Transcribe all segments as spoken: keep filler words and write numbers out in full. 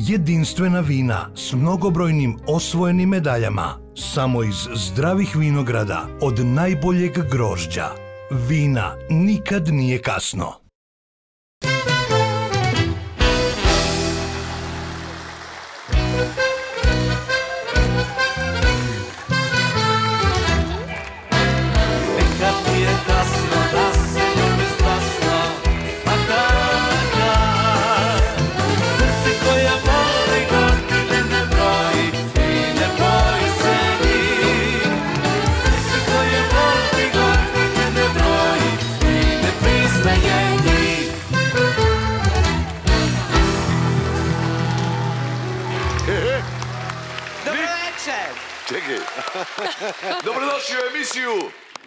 Jedinstvena vina s mnogobrojnim osvojenim medaljama, samo iz zdravih vinograda od najboljeg grožđa. Vina nikad nije kasno. Dobrodošli u emisiju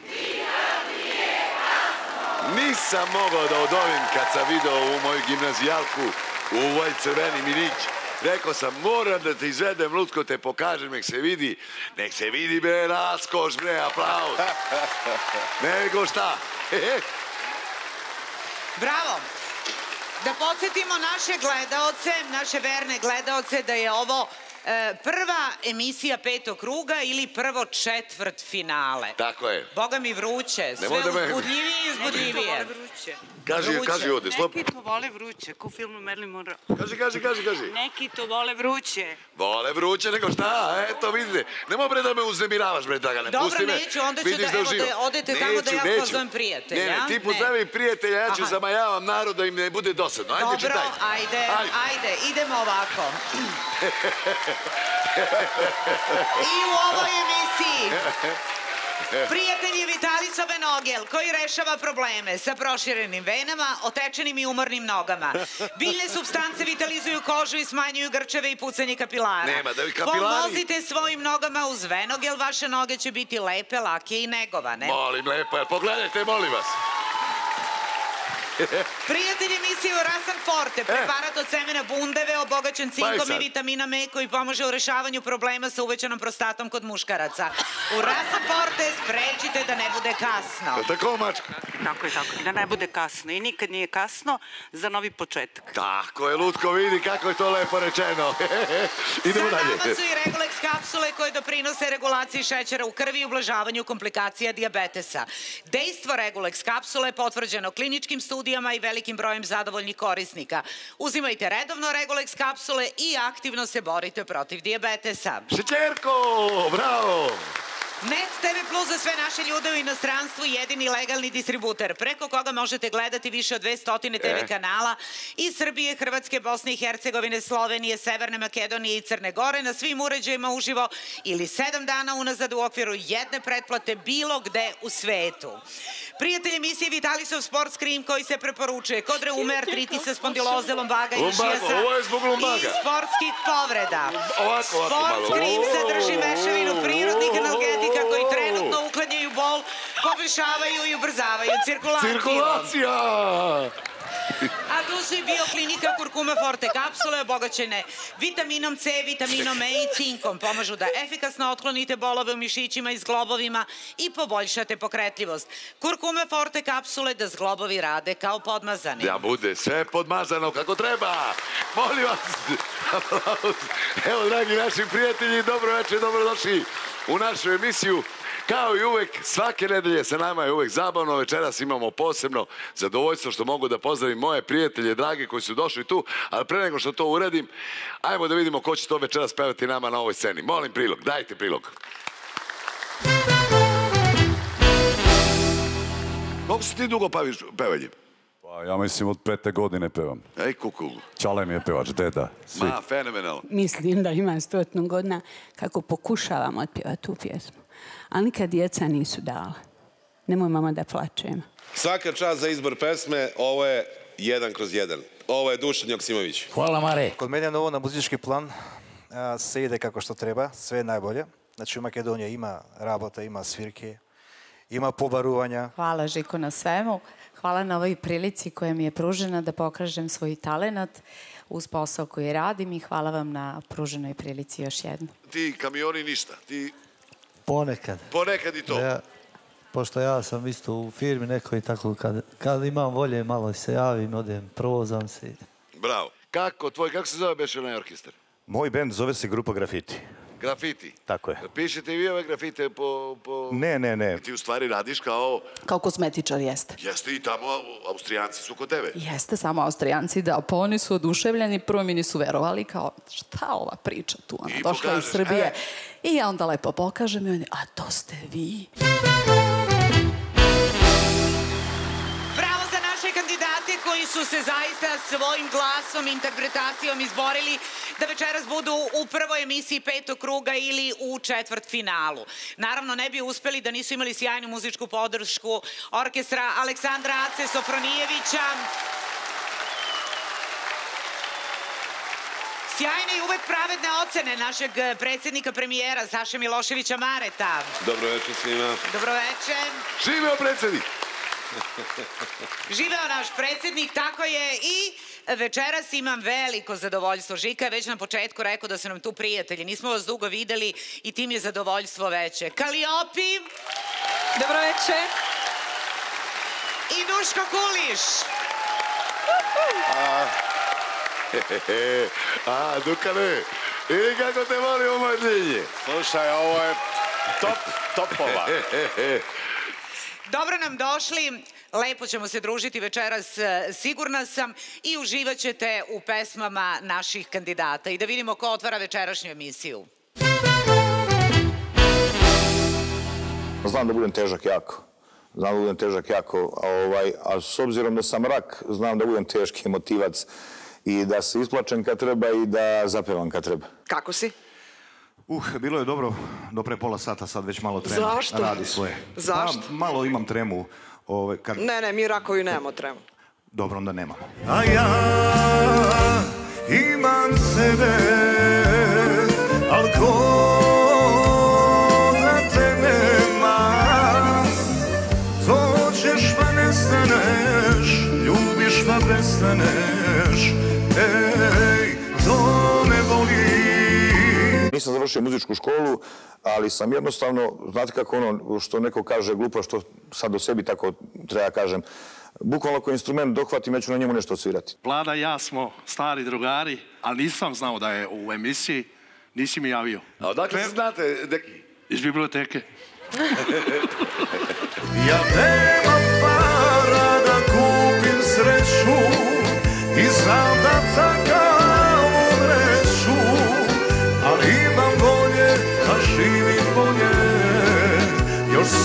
Nikad nije kasno. Nisam mogao da odovim kad sam video ovu moju gimnazijalku u ovoj crveni minić. Rekao sam, moram da te izvedem, lutko te pokažem, nek se vidi. Nek se vidi, bre, raskoš, bre, aplauz. Nego šta? Bravo! Da podsjetimo naše gledaoce, naše verne gledaoce, da je ovo prva emisija petog kruga ili prvo četvrt finale. Tako je. Boga mi vruće. Sve uzbudljivije i uzbudljivije. Neki to vole vruće. Kaži, kaži ovdje. Neki to vole vruće. Ko u filmu Merlin Monroe. Kaži, kaži, kaži, kaži. Neki to vole vruće. Vole vruće, nego šta? Eto, vidite. Nemo bre da me uznemiravaš, bre, Dragane. Pusti me. Dobro, neću. Onda ću da odete tamo da ja pozovem prijatelja. Ne, ti pozovi prijatelja, ja ću zamajavam narod da im ne bude dosadno. I u ovoj emisiji prijatelji Vitalisove noge koji rešava probleme sa proširenim venama, otečenim i umornim nogama. Biljne supstance vitalizuju kožu i smanjuju grčeve i pucanje kapilara. Pomozite svojim nogama uz venogel, vaše noge će biti lepe, lake i negovane. Molim, lepo, pogledajte, molim vas. Prijatelj emisije Urisan Forte, preparat od semena bundeve, obogaćen cinkom i vitaminom E koji pomaže u rešavanju problema sa uvećanom prostatom kod muškaraca. Urisan Forte, sprečite da ne bude kasno. Tako, mačka. Tako je, tako. Da ne bude kasno. I nikad nije kasno za novi početak. Tako je, lutko, vidi kako je to lepo rečeno. Idemo dalje. Sa nama su i Regulex kapsule koje doprinose regulaciji šećera u krvi i ublažavanju komplikacija dijabetesa. Dejstvo Regulex kapsule je potvrđeno kliničkim studijima i velikim brojem zadovoljnih korisnika. Uzimajte redovno Regulex kapsule i aktivno se borite protiv dijabetesa. Šećerko, bravo! Net te ve Plus za sve naše ljude u inostranstvu, jedini legalni distributer, preko koga možete gledati više od dvesta te ve kanala iz Srbije, Hrvatske, Bosne i Hercegovine, Slovenije, Severne Makedonije i Crne Gore na svim uređajima uživo ili sedam dana unazad u okviru jedne pretplate bilo gde u svetu. Prijatelj emisije Vitalisov Sports Cream koji se preporučuje kod reume, artritisa, spondiloze, lombaga i šijasa i sportskih povreda. Sports Cream sadrži mešavinu prirodnih analgetika koji trenutno uklanjaju bol, poboljšavaju i ubrzavaju cirkulaciju. Cirkulacija! A tu su i Bio Klinika Kurkuma Forte kapsule obogaćene vitaminom ce, vitaminom e i cinkom. Pomažu da efikasno otklonite bolove u mišićima i zglobovima i poboljšate pokretljivost. Kurkuma Forte kapsule da zglobovi rade kao podmazani. Da bude sve podmazano kako treba. Molim vas. Evo, dragi naši prijatelji, dobro večer, dobrodošli u našu emisiju. Kao i uvek, svake nedelje sa nama je uvek zabavno. Večeras imamo posebno zadovoljstvo što mogu da pozdravim moje prijatelje, drage, koji su došli tu. Ali pre nego što to uradim, ajmo da vidimo ko će to večeras pevati nama na ovoj sceni. Molim prilog, dajte prilog. Koliko se ti dugo baviš pevanjem? Ja mislim od pete godine pevam. Ej, kuku. Čale mi je pevač, deda. Ma, fenomenalno. Mislim da imam stotnu godina kako pokušavam otpjevati tu pjesmu. Ali nikad djeca nisu dala. Nemoj mama da plačem. Svaka čast za izbor pesme, ovo je jedan kroz jedan. Ovo je Dušan Joksimović. Hvala, Mare. Kod mene je novo na muzički plan. Se ide kako što treba, sve je najbolje. Znači u Makedoniji ima rabota, ima svirke, ima pobaruvanja. Hvala, Žiko, na svemu. Hvala na ovoj prilici koja mi je pružena da pokažem svoj talenat uz posao koji radim i hvala vam na pruženoj prilici još jedno. Ti kamioni ništa? Ti... Ponekad. Ponekad i to? Ja, pošto ja sam isto u firmi nekoj, tako kad, kad imam volje malo se javim, odem, provozam se. Bravo. Kako tvoj, kako se zove beše onaj orkestar? Moj bend zove se Grupo Grafiti. Grafiti? Tako je. Pišete i vi ove grafite po... Ne, ne, ne. Ti u stvari radiš kao... Kao kozmetičar, jeste. Jeste i tamo Austrijanci su kod tebe. Jeste, samo Austrijanci, da. Pa oni su oduševljeni, prvo mi nisu verovali, kao šta ova priča tu, ona došla iz Srbije. I ja onda lepo pokažem i oni, a to ste vi. Koji su se zaista svojim glasom i interpretacijom izborili da večeras budu u prvoj emisiji petog kruga ili u četvrt finalu. Naravno, ne bi uspeli da nisu imali sjajnu muzičku podršku orkestra Aleksandra Ace Sofronijevića. Sjajne i uvek pravedne ocene našeg predsjednika premijera Saše Miloševića Mareta. Dobroveče svima. Dobroveče. Živeo predsjednik! Živeo naš predsjednik, tako je i večeras imam veliko zadovoljstvo. Žika je već na početku rekao da su nam tu prijatelji. Nismo vas dugo videli i tim je zadovoljstvo veće. Kaliopi! Dobroveče! I Duško Kuliš! A, Dukane, vidi kako te volimo, moj džinje! Slušaj, ovo je top, topova! Dobro nam došli, lepo ćemo se družiti večeras, sigurna sam, i uživat ćete u pesmama naših kandidata. I da vidimo ko otvara večerašnju emisiju. Znam da budem težak jako, znam da budem težak jako, a s obzirom da sam rak, znam da budem teški emotivac i da se isplačem kad treba i da zapevam kad treba. Kako si? Uh, bilo je dobro do pre pola sata, sad već malo tremu. Zašto? Radi svoje. Zašto? Malo imam tremu. Ne, ne, mi rakovi nemamo tremu. Dobro, onda nemamo. A ja imam sebe, al ko da te nema, dođeš pa nestaneš, ljubiš pa prestaneš, ej, to me voli. Nisam završio muzičku školu, ali sam jednostavno, znate kako ono što neko kaže glupo, što sad o sebi tako treba kažem, bukvalno ako instrument dohvatim, ja ću na njemu nešto svirati. Vlada i ja smo stari drugari, ali nisam znao da je u emisiji, nisi mi javio. A odakle se znate, deki? Iz biblioteke. Ja nemam para da kupim sreću i znam da takav.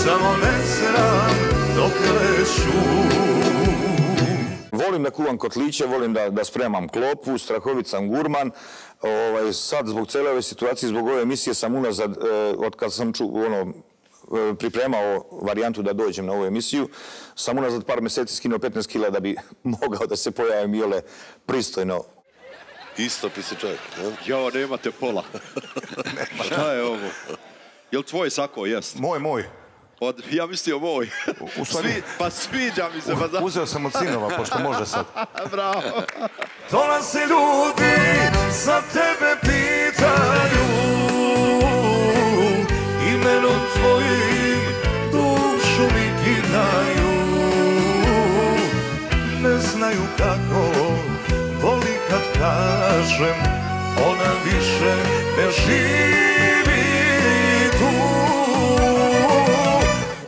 Samo ne sram dok leću. Volim da kuvam kotliće, volim da spremam klopu, strahovit sam gurman. Sad, zbog cele ove situacije, zbog ove emisije sam unazad, od kad sam pripremao varijantu da dođem na ovu emisiju, sam unazad par meseci skinuo petnaest kila da bi mogao da se pojavim jole pristojno. Istopi se čovjek. Jao, nemate pola. Šta je ovo? Je li tvoj sako, jest? Moj, moj. Ja mislio moj. Pa sviđa mi se. Uzeo sam od sinova, pošto može sad. Bravo. Dolaze ljudi, za tebe pitaju, imenom tvojim dušu mi pitaju. Ne znaju kako, voli kad kažem, ona više ne živi.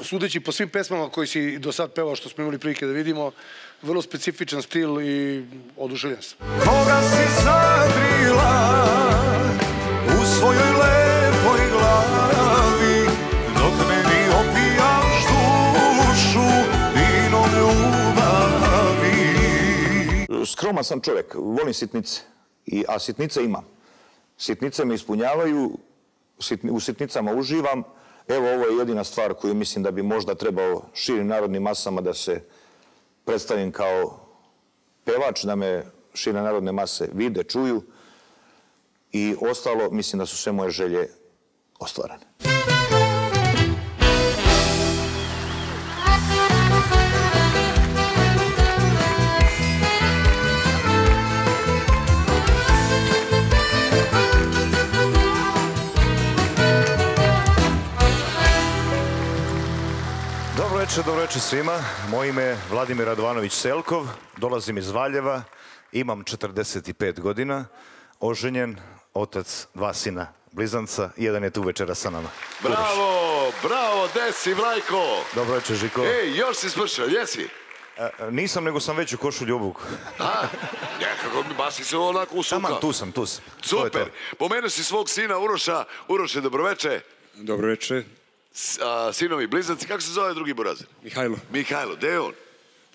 Sudeći po svim pesmama koji si do sad pevao, što smo imali prilike da vidimo, vrlo specifičan stil i oduševljen sam. Koga si zagrila u svojoj lepoj glavi, dok meni opijaš dušu vinom ljubavi. Skroman sam čovjek, volim sitnice, a sitnice imam. Sitnice me ispunjavaju, u sitnicama uživam. Evo, ovo je jedina stvar koju mislim da bi možda trebao širim narodnim masama da se predstavim kao pevač, da me šire narodne mase vide, čuju i ostalo, mislim da su sve moje želje ostvarane. Dobro večer svima, moje ime je Vladimir Radovanović Selkov, dolazim iz Valjeva, Imam četrdeset pet godina, oženjen, otac dva sina blizanca, jedan je tu večera sa nama. Bravo, bravo, desi, Vlajko. Dobro večer, Žiko. Ej, još si smršao, jesi? Nisam, nego sam već u košulju obuku. A, nekako mi baš se onako usukao. Taman, tu sam, tu sam. Super. Pomenuo si svog sina Uroša. Uroše, dobroveče. Dobroveče. Sinovi blizanci, kako se zove drugi Borazin? Mihajlo. Mihajlo, gde je on?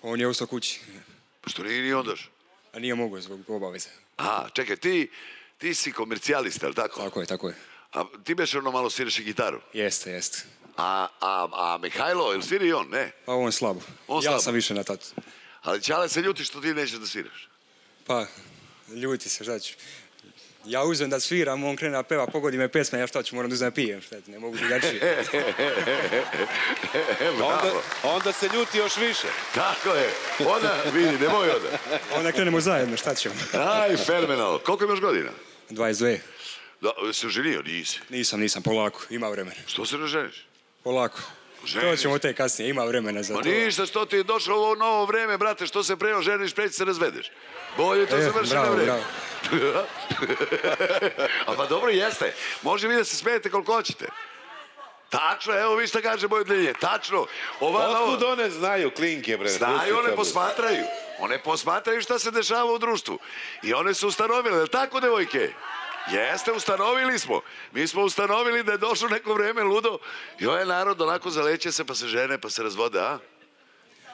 On je ostao kući. Što nije ni ondaš? A nije mogo zbog obaveze. A, čekaj, ti... Ti si komercijalista, ali tako? Tako je, tako je. A ti beš ono malo sviraš i gitaru? Jeste, jeste. A Mihajlo, ili sviri i on, ne? Pa on slabo. Ja sam više na tatu. Ali Čale se ljuti što ti nećeš da sviraš? Pa, ljuti se, šta ću. Ja uzem da sviram, on krene da peva, pogodi me pesma, ja šta ću, moram da uzem da pijem, šta ću, ne mogu drugačije. Onda se ljuti još više. Tako je, onda, vidi, nemoj onda. Onda krenemo zajedno, šta ćemo. Aj, fenomenalno. Koliko imaš godina? dvadeset dve. Se oženio, nisi? Nisam, nisam, polako, ima vremena. Što se ne ženiš? Polako. To ćemo te kasnije, ima vremena za to. Ma ništa, što ti je došlo ovo novo vreme, brate, što se prema ženiš, preći se razvedeš. Bolje to završi na vreme. A pa dobro jeste. Može vi da se smijete koliko hoćete. Tačno, evo vi šta kaže moj dljenje. Tačno. Otkud one znaju klinke, bre? Znaju, one posmatraju. One posmatraju šta se dešava u društvu. I one su ustanovile, je li tako, devojke? Jeste, ustanovili smo. Mi smo ustanovili da je došlo neko vreme, ludo. I ovaj narod onako zaleće se, pa se žene, pa se razvode, a?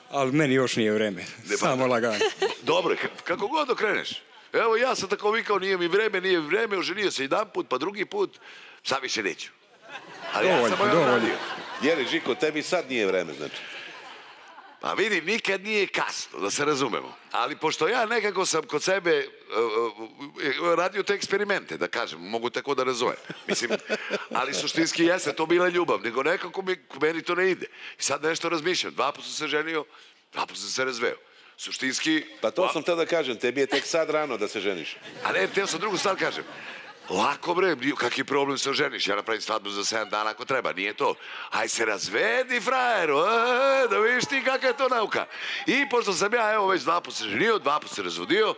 Ali meni još nije vreme. Samo lagano. Dobro, kako god okreneš. Evo, ja sam tako vikao, nije mi vreme, nije vreme, oženio se jedan put, pa drugi put, sad više neću. Ali ja sam ovo radio. Jeli, Žiko, tebi sad nije vreme, znači. Pa vidi, nikad nije kasno, da se razumemo. Ali pošto ja nekako sam kod sebe radio te eksperimente, da kažem, mogu tako da razumem. Mislim, ali suštinski jeste, to bila ljubav, nego nekako meni to ne ide. I sad nešto razmišljam, dva put sam se ženio, dva put sam se razveo. Suštinski... Pa to sam te da kažem, tebi je tek sad rano da se ženiš. A ne, teo sam drugu stvar kažem. Lako bre, kakvi problem se oženiš, ja napravim svadbu za sedam dana ako treba, nije to. Aj se razvedi, frajeru, da vidiš ti kakva je to nauka. I pošto sam ja, evo, već dva put se ženio, dva put se razvodio,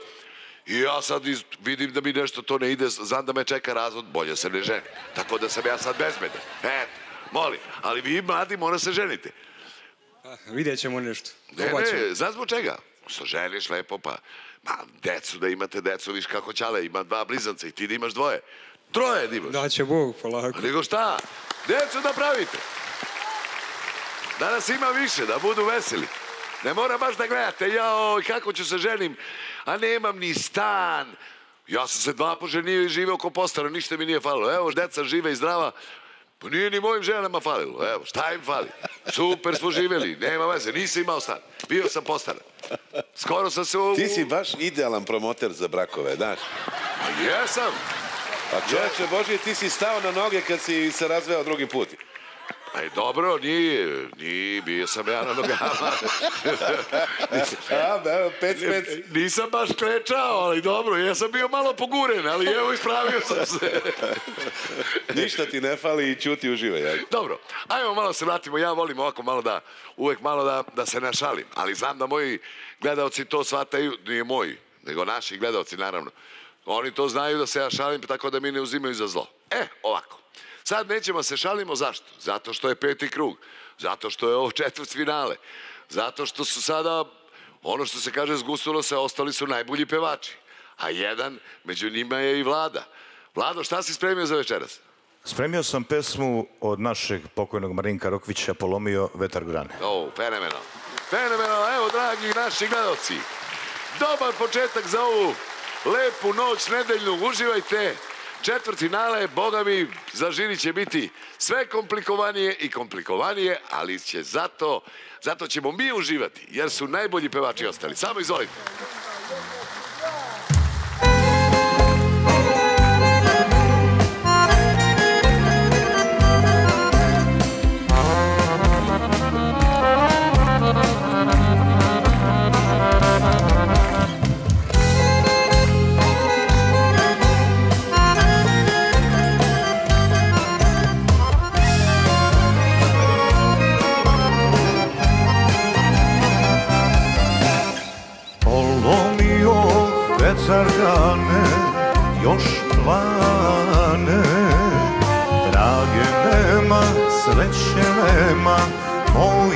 i ja sad vidim da mi nešto to ne ide, znam da me čeka razvod, bolje se ne ženi. Tako da sam ja sad bezbedan. Eto, molim, ali vi mladi mora se ženite. Vidjet ćemo nešto. Ne, ne, znaš zbog čega? Što ženiš lepo, pa... Ma, decu, da imate decu, viš kako Ćale, ima dva blizanca i ti da imaš dvoje. Troje da imaš. Da će Bog, polako. Nego šta? Decu da pravite. Danas ima više, da budu veseli. Ne mora baš da gledate, joj, kako ću se ženim, a nemam ni stan. Ja sam se dva poženio i živeo ko postaro, ništa mi nije falilo. Evo, deca žive i zdrava. Pa nije ni mojim ženama falilo, evo, šta im fali? Super smo živjeli, nema veze, nisi imao stan, bio sam postaran. Skoro sam se... Ti si baš idealan promoter za brakove, znaš? Pa jesam! Pa čovječe Božje, ti si stao na noge kad si se razveo drugi put. Pa je dobro, nije, nije, bio sam ja na nogama. Pec, pec. Nisam baš klečao, ali dobro, ja sam bio malo poguren, ali evo ispravio sam se. Ništa ti ne fali i ćuti uživaj. Dobro, ajmo malo se vratimo, ja volim ovako malo da, uvek malo da, da se našalim, ali znam da moji gledalci to shvataju, nije moji, nego naši gledalci naravno. Oni to znaju da se ja šalim, tako da mi ne uzimaju za zlo. E, ovako. Sad nećemo se šalimo, zašto? Zato što je peti krug, zato što je ovo četvrt finale, zato što su sada, ono što se kaže zgustilo se, ostali su najbolji pevači, a jedan, među njima je i Vlada. Vlado, šta si spremio za večeras? Spremio sam pesmu od našeg pokojnog Marinka Rokvića, Polomio vetar grane. O, fenomenalno. Fenomenalno, evo, dragi naši gledalci, dobar početak za ovu lepu noć nedeljnu, uživajte. Četvrt finale, boga mi, za žiri će biti sve komplikovanije i komplikovanije, ali će zato, zato ćemo mi uživati, jer su najbolji pevači ostali. Samo izvolite. Oh, dane. Drage nema, sreće nema, moj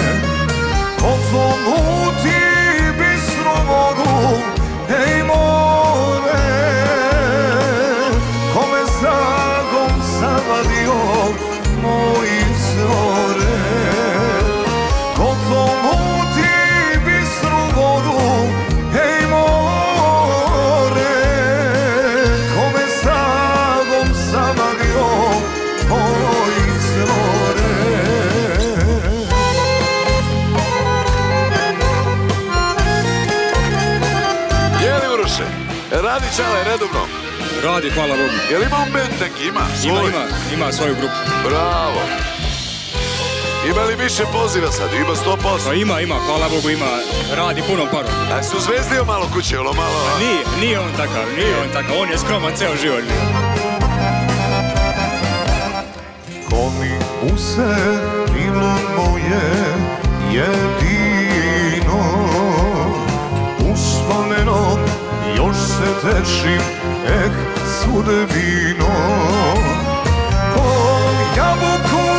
Ko to muti bistru vodu, ej more. Kome zagom zavadio moj zore. Ko to muti bistru vodu, ej more. Kome zagom zavadio moj zore. Radi Čale redovno? Radi, hvala Bogu. Je li imao band neki? Ima? Ima, ima. Ima svoju grupu. Bravo. Ima li više poziva sad? Ima sto posto? Ima, ima. Hvala Bogu, ima. Radi punom parom. A si uzvezdio malo kuće, ono malo? Nije, nije on takav, nije on takav. On je skroman ceo život. Ko mi buse bilo moje jedino uspomenom još se tešim, eh, sudbino. Po jabuku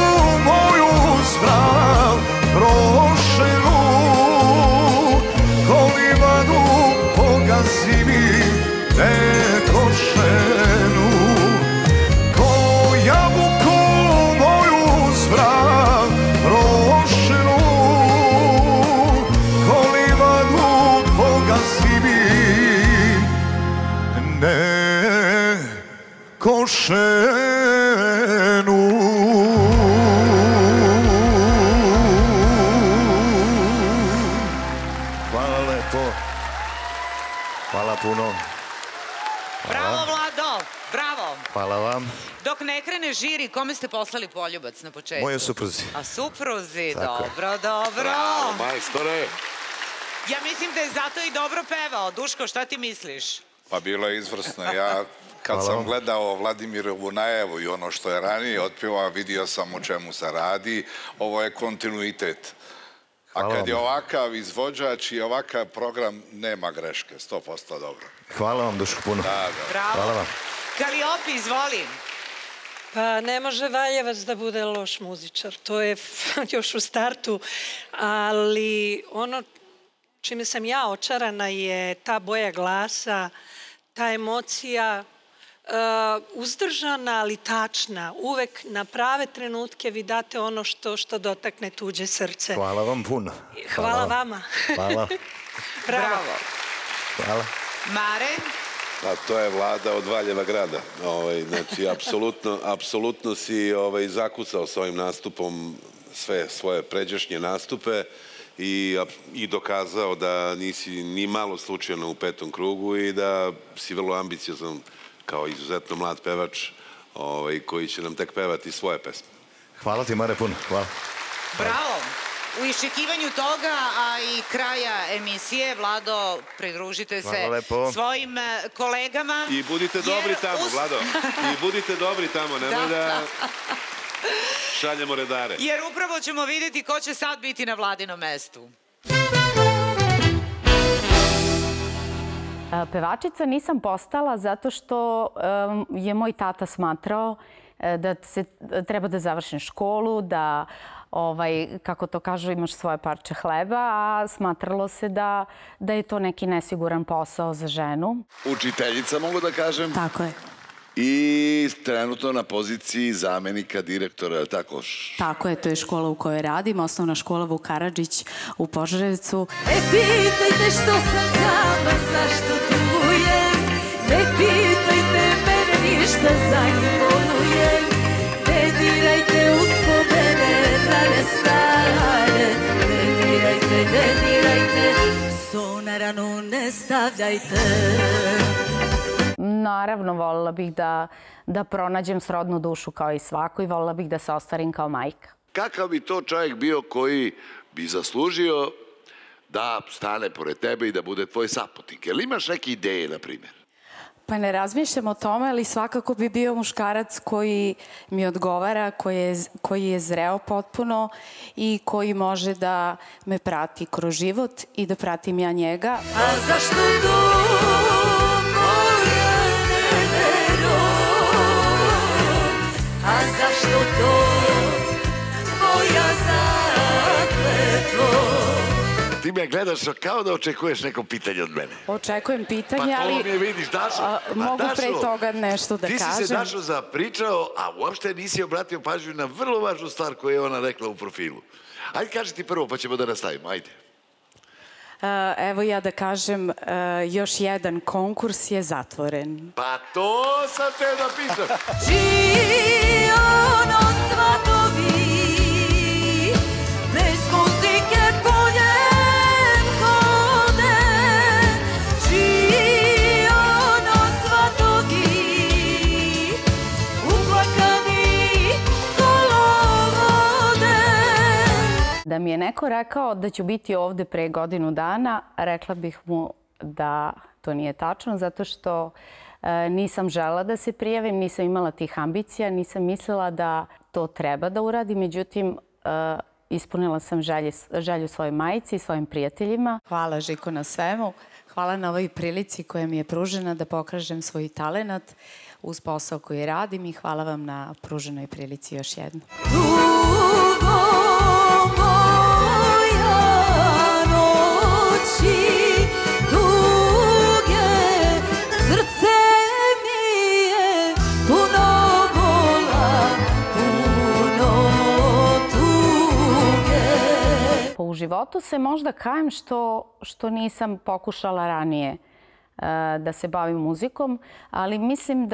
moju zdrav prošenu, ko livadu pogazi mi nekošenu. Ko jabuku moju zdrav prošenu, ko livadu pogazi mi nekošenu. Hvala lepo. Hvala puno. Bravo, Vlado. Bravo. Hvala vam. Dok ne krene žiri, kome ste poslali poljubac na početku? Moje supruzi. A supruzi, dobro, dobro. Bravo, majstore. Ja mislim da je zato i dobro pevao. Duško, šta ti misliš? Pa bilo je izvrsno. Ja kad sam gledao Vladimirovu najavu i ono što je ranije otpjevao, vidio sam o čemu se radi. Ovo je kontinuitet. A kad je ovakav izvođač i ovakav program, nema greške. sto posto dobro. Hvala vam, Duško, puno. Bravo. Kaliopi, izvoli. Pa ne može Valjevac da bude loš muzičar. To je još u startu. Ali ono čime sam ja očarana je ta boja glasa, ta emocija uzdržana, ali tačna. Uvek na prave trenutke vi date ono što dotakne tuđe srce. Hvala vam puno. Hvala vama. Hvala. Bravo. Hvala. Mare? To je Vlada od Valjeva grada. Znači, apsolutno si zakucao s ovim nastupom sve svoje pređašnje nastupe i dokazao da nisi ni malo slučajno u petom krugu i da si vrlo ambiciozan kao izuzetno mlad pevač koji će nam tek pevati svoje pesme. Hvala ti, Mare, puno. Hvala. Bravo. U iščekivanju toga, a i kraja emisije, Vlado, pridružite se svojim kolegama. I budite dobri tamo, Vlado. I budite dobri tamo, nemoj da... Šaljemo redare. Jer upravo ćemo vidjeti ko će sad biti na Vladinom mestu. Pevačica nisam postala zato što je moj tata smatrao da se treba da završim školu, da, kako to kažu, imaš svoje parče hleba, a smatralo se da je to neki nesiguran posao za ženu. Učiteljica, mogu da kažem. Tako je. I trenutno na poziciji zamenika direktora, tako? Tako je, to je škola u kojoj radim, osnovna škola Vuk Karadžić u Požarevcu. Ne pitajte što sam sama, zašto tugujem, ne pitajte mene ništa, za njih bolujem, ne dirajte uspomene, rane stare, ne dirajte, ne dirajte, so na ranu ne stavljajte. Naravno, volila bih da pronađem srodnu dušu kao i svako i volila bih da se ostvarim kao majka. Kakav bi to čovjek bio koji bi zaslužio da stane pored tebe i da bude tvoj saputnik? Jel imaš neke ideje, na primjer? Pa ne razmišljam o tome, ali svakako bi bio muškarac koji mi odgovara, koji je zreo potpuno i koji može da me prati kroz život i da pratim ja njega. A zašto tu moje? Ti me gledaš kao da očekuješ neko pitanje od mene. Očekujem pitanje, ali... Pa to mi je, vidiš, Dašo. Mogu pre toga nešto da kažem. Ti si se, Dašo, zapričao, a uopšte nisi obratio pažnju na vrlo važnu stvar koju je ona rekla u profilu. Ajde, kaži ti prvo, pa ćemo da nastavimo. Ajde. Evo ja da kažem, još jedan konkurs je zatvoren. Pa to sam te napisao. Čiji ono svatovi bez muzike po njem hode, čiji ono svatovi uplakani kolovode. Da mi je neko rekao da ću biti ovde pre godinu dana, rekla bih mu da to nije tačno, zato što nisam želela da se prijavim, nisam imala tih ambicija, nisam mislila da to treba da uradim. Međutim, ispunila sam želju svojoj majici i svojim prijateljima. Hvala, Žiko, na svemu. Hvala na ovoj prilici koja mi je pružena da pokažem svoj talenat uz posao koji radim i hvala vam na pruženoj prilici još jednom. U životu se možda kajem što nisam pokušala ranije da se bavim muzikom, ali mislim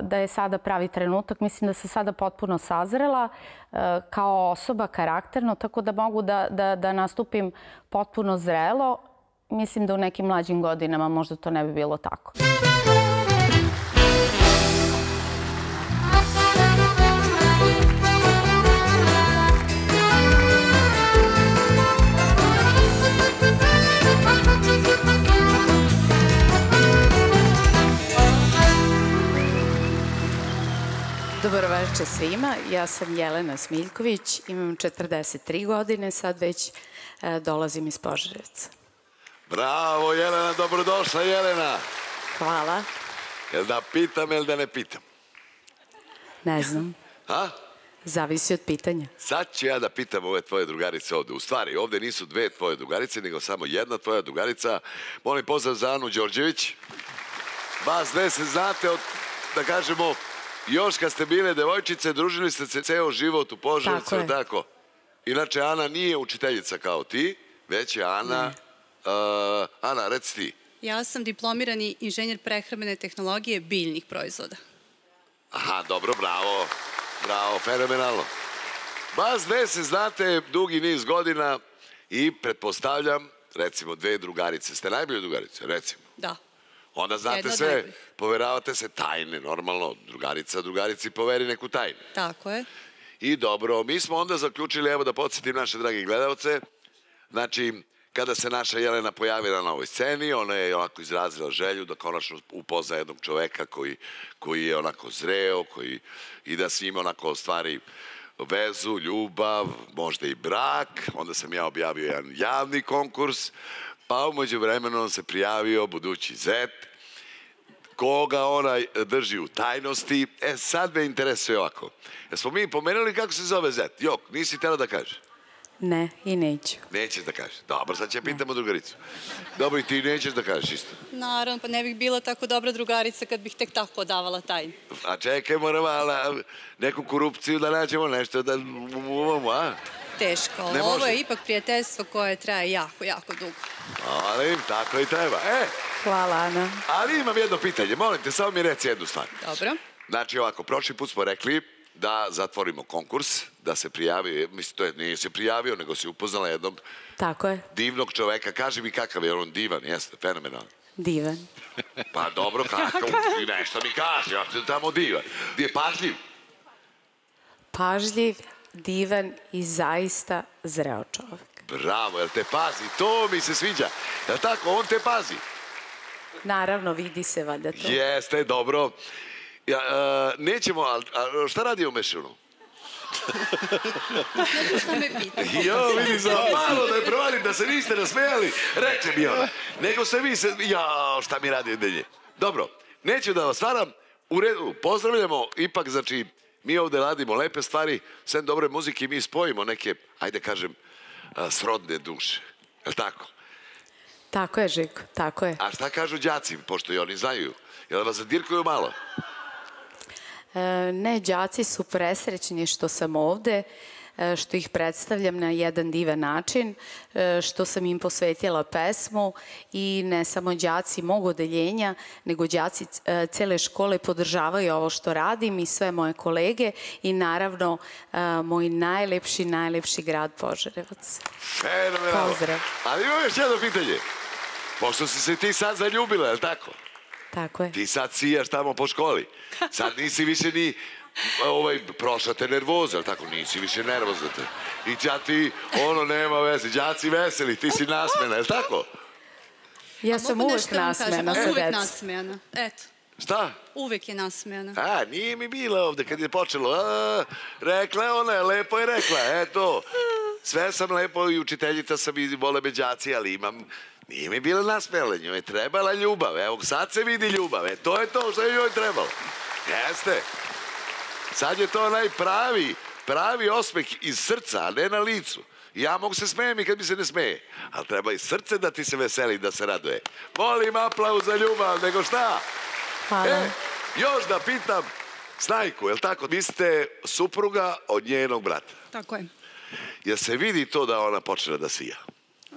da je sada pravi trenutak, mislim da sam sada potpuno sazrela kao osoba karakterno, tako da mogu da nastupim potpuno zrelo. Mislim da u nekim mlađim godinama možda to ne bi bilo tako. Dobar večer svima, ja sam Jelena Smiljković, imam četrdeset tri godine, sad već dolazim iz Požarevca. Bravo Jelena, dobrodošla Jelena. Hvala. Jel da pitam ili da ne pitam? Ne znam. Ha? Zavisi od pitanja. Sad ću ja da pitam ove tvoje drugarice ovde. U stvari, ovde nisu dve tvoje drugarice, nego samo jedna tvoja drugarica. Molim pozdrav za Anu Đorđević. Vas dve se znate od, da kažemo, još kad ste bile devojčice, družili ste se ceo život u Požarevcu, tako? Inače, Ana nije učiteljica kao ti, već je Ana... Ana, reci ti. Ja sam diplomirani inženjer prehrambene tehnologije biljnih proizvoda. Aha, dobro, bravo. Bravo, fenomenalno. Vas dve se znate dugi niz godina i pretpostavljam, recimo, dve drugarice. Ste najbolje drugarice, recimo? Da. Onda znate sve, poveravate se tajne, normalno, drugarica drugarici poveri neku tajnu. Tako je. I dobro, mi smo onda zaključili, evo da podsjetim naše dragi gledalce, znači, kada se naša Jelena pojavila na ovoj sceni, ona je onako izrazila želju da konačno upozna jednog čoveka koji je onako zreo, i da s njim onako ostvari vezu, ljubav, možda i brak. Onda sam ja objavio jedan javni konkurs, pa umeđu vremenu on se prijavio budući zet, koga ona drži u tajnosti. E, sad me interesuje ovako. Jesmo mi pomenuli kako se zove zet? Jok, nisi htjela da kaže? Ne, i neću. Nećeš da kažeš? Dobro, sad će pitamo drugaricu. Dobro, i ti nećeš da kažeš isto? Naravno, pa ne bih bila tako dobra drugarica kad bih tek tako odavala tajnu. A čekaj, moramo neku korupciju da nađemo nešto da umamo, a? Teško, ali ovo je ipak prijateljstvo koje traje jako, jako dugo. Ali, tako i treba. E! Hvala, Ana. Ali imam jedno pitanje, molim te, samo mi reci jednu stvar. Dobro. Znači ovako, prošli put smo rekli da zatvorimo konkurs, da se prijavio, mislim, to je, nije se prijavio, nego se upoznala jednom divnog čoveka. Kaži mi kakav je on, divan, jeste, fenomenalan. Divan. Pa dobro, kakav, nešto mi kaže, ja sam tamo divan. Gdje je pažljiv? Pažljiv, divan i zaista zreo čovek. Bravo, jel te pazi? To mi se sviđa. Jel tako, on te pazi? Naravno, vidi se valjda to. Jeste, dobro. Nećemo, ali šta radi u Mešinu? Znate šta me pita? Jo, vidi, za malo da je provalim da se niste nasmejali, reče mi ona. Nego se vi se... Jao, šta mi radi delje? Dobro, neću da vas stvaram. U redu, pozdravljamo. Ipak, znači, mi ovde radimo lepe stvari, sve dobre muzike i mi spojimo neke, ajde kažem, srodne duše. Je li tako? Tako je, Žiko, tako je. A šta kažu đaci, pošto i oni znaju? Je li vas zadirkuju malo? Ne, đaci su presrećni što sam ovde, što ih predstavljam na jedan divan način, što sam im posvetila pesmu i ne samo đaci mog odeljenja, nego đaci cele škole podržavaju ovo što radim i sve moje kolege i naravno moj najlepši, najlepši grad Požarevac. Pozdrav. Ali imam još jedno pitanje. Pošto si se ti sad zaljubila, je li tako? Tako je. Ti sad sijaš tamo po školi. Sad nisi više ni... Prošla te nervoza, ali tako nisi više nervozna te. I đaci, ono nema veze, đaci veseli, ti si nasmejana, je li tako? Ja sam uvek nasmejana sa decom. Uvek nasmejana, eto. Šta? Uvek je nasmejana. A, nije mi bila ovde kad je počelo. Rekla je ona, lepo je rekla, eto. Sve sam lepo i učiteljica sam i vole me đaci, ali imam... Nije mi bila nasmejana, njoj je trebala ljubav. Evo, sad se vidi ljubav, e, to je to što je njoj trebalo. Jeste. Sad je to onaj pravi, pravi osmeh iz srca, a ne na licu. Ja mogu se smijem i kad mi se ne smeje. Ali treba i srce da ti se veseli, da se raduje. Molim aplauz za ljubav, nego šta? Hvala. Još da pitam Snajku, je li tako? Vi ste supruga od njenog brata. Tako je. Jel se vidi to da ona počela da sija?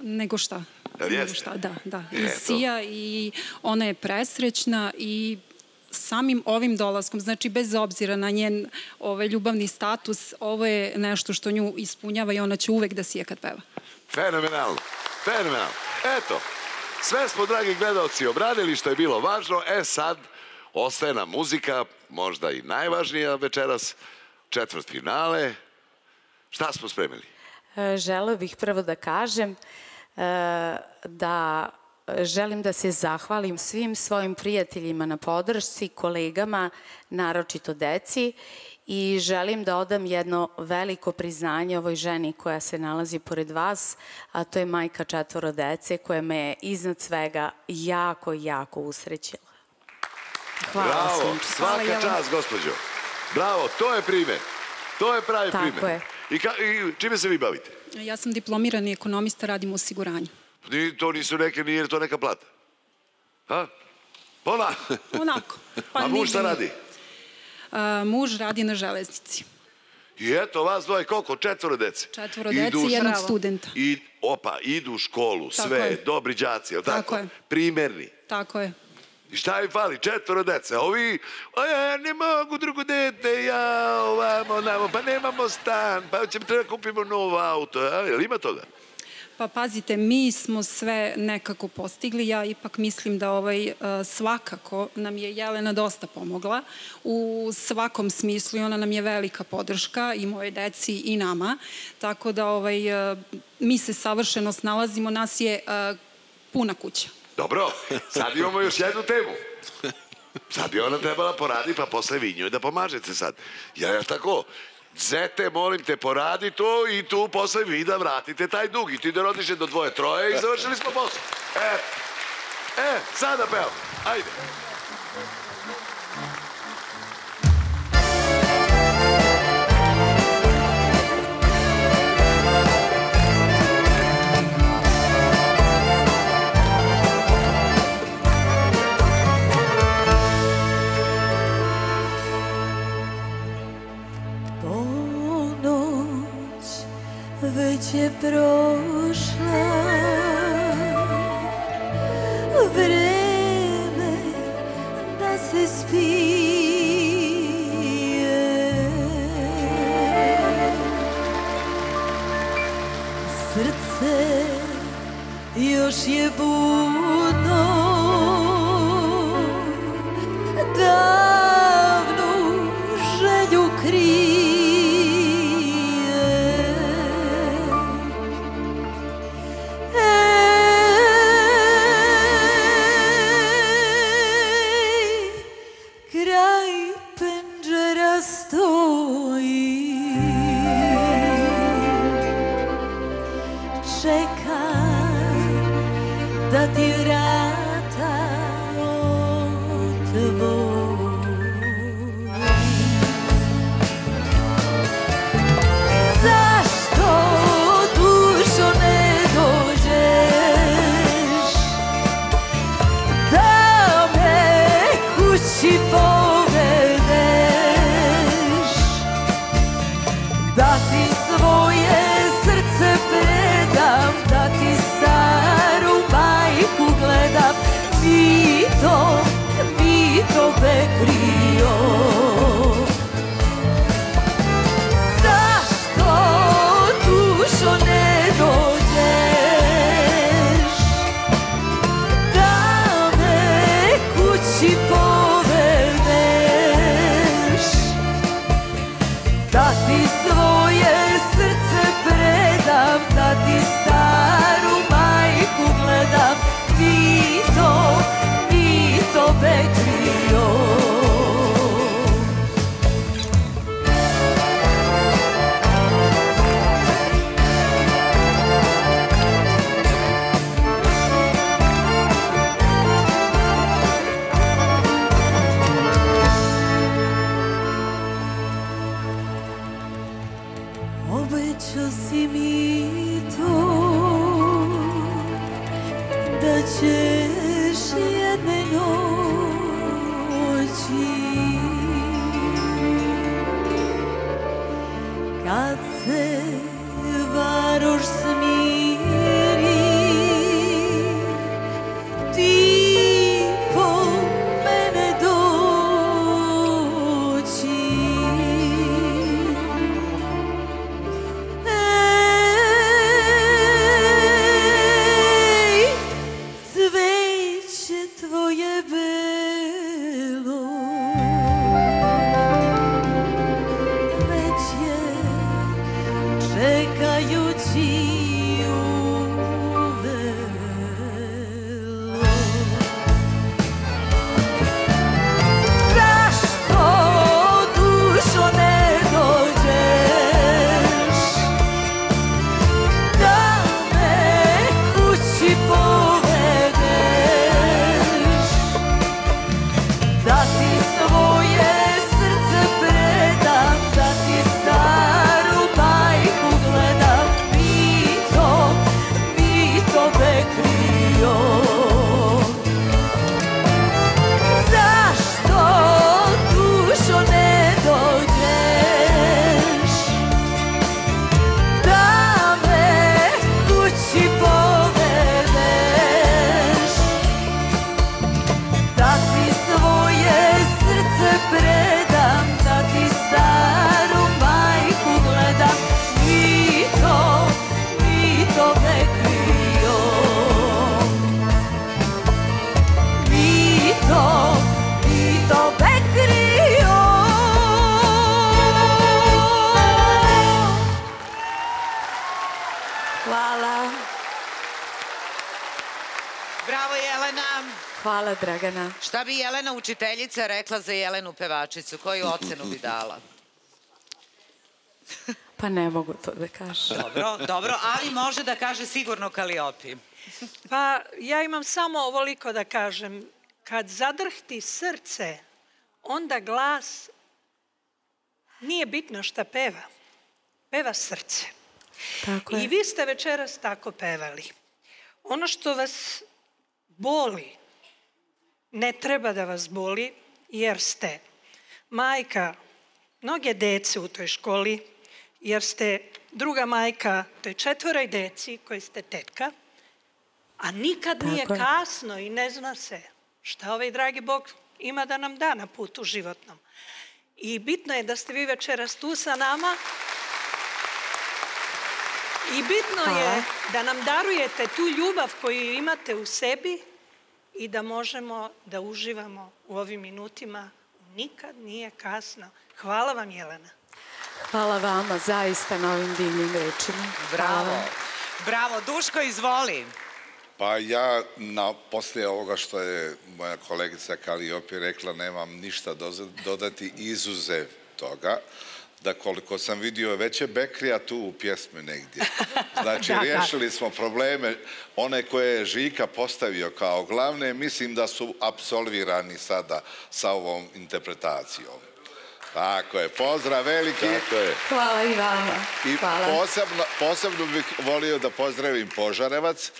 Nego šta? Nego šta, da, da. I sija i ona je presrećna i... samim ovim dolaskom, znači bez obzira na njen ljubavni status, ovo je nešto što nju ispunjava i ona će uvek da sije kad peva. Fenomenalno, fenomenalno. Eto, sve smo, dragi gledalci, obradili što je bilo važno. E sad, ostaje nam muzika, možda i najvažnija večeras, četvrt finale. Šta smo spremili? Želeo bih prvo da kažem da... Želim da se zahvalim svim svojim prijateljima na podršci, kolegama, naročito deci i želim da odam jedno veliko priznanje ovoj ženi koja se nalazi pored vas, a to je majka četvoro dece koja me je iznad svega jako, jako usrećila. Hvala svim. Bravo, svaka čast, gospođo. Bravo, to je primer. To je pravi primer. Tako je. I čime se vi bavite? Ja sam diplomirani ekonomista, radim u osiguranju. To nisu neke, nije to neka plata. Ha? Ona? Onako. A muž šta radi? Muž radi na železnici. I eto, vas dvoje koliko? Četvoro dece. Četvoro dece i jednog studenta. I, opa, idu u školu, sve, dobri đaci, je li tako? Tako je. Primerni. Tako je. I šta im fali? Četvoro dece. Ovi, a ja ne mogu drugo dete, ja ovamo, onamo, pa nemamo stan, pa ćemo treba kupimo novo auto. Je li ima toga? Pa pazite, mi smo sve nekako postigli. Ja ipak mislim da ovaj svakako nam je Jelena dosta pomogla u svakom smislu i ona nam je velika podrška i moje deci i nama. Tako da ovaj, mi se savršeno snalazimo, nas je uh, puna kuća. Dobro, sad imamo još jednu temu. Sad bi ona trebala poradi pa posle vi njoj da pomažete sad. Ja tako... Zete, molim te, poradi to i tu posle vi da vratite taj dug i ti da rodiše do dvoje, troje i završili smo posao. E, e, sada pevam. Ajde. Već je prošla, vreme da se spije. Srce još je budno, davnu želju krije. Zašto dušo ne dođe? kući povedeš, da ti svoje srce predam, da ti staru majku gledam. Vito, Vito Bekrio, zašto dušo ne dođeš da me kući povedeš, da ti svoje srce predam, da ti staru majku gledam. Vito, Vito Bekrio. Šta bi Jelena učiteljica rekla za Jelenu pevačicu? Koju ocenu bi dala? Pa ne mogu to da kažem. Dobro, dobro, ali može da kaže sigurno Kaliopi. Pa ja imam samo ovoliko da kažem. Kad zadrhti srce, onda glas, nije bitno šta peva. Peva srce. I vi ste večeras tako pevali. Ono što vas boli, ne treba da vas boli, jer ste majka mnoge dece u toj školi, jer ste druga majka toj četvoroj deci koji ste tetka, a nikad nije kasno i ne zna se šta ovaj dragi Bog ima da nam da na putu životnom. I bitno je da ste vi večeras tu sa nama i bitno je da nam darujete tu ljubav koju imate u sebi i da možemo da uživamo u ovim minutima. Nikad nije kasno. Hvala vam, Jelena. Hvala vama, zaista, na ovim divnim rečima. Bravo. Bravo. Duško, izvoli. Pa ja, poslije ovoga što je moja kolegica Kaliopi rekla, nemam ništa dodati izuzev toga, da koliko sam vidio, već je Bekrija tu u pjesmi negdje. Znači, riješili smo probleme, one koje je Žika postavio kao glavne, mislim da su apsolvirani sada sa ovom interpretacijom. Tako je, pozdrav veliki. Hvala i vama. I posebno bih volio da pozdravim Požarevac.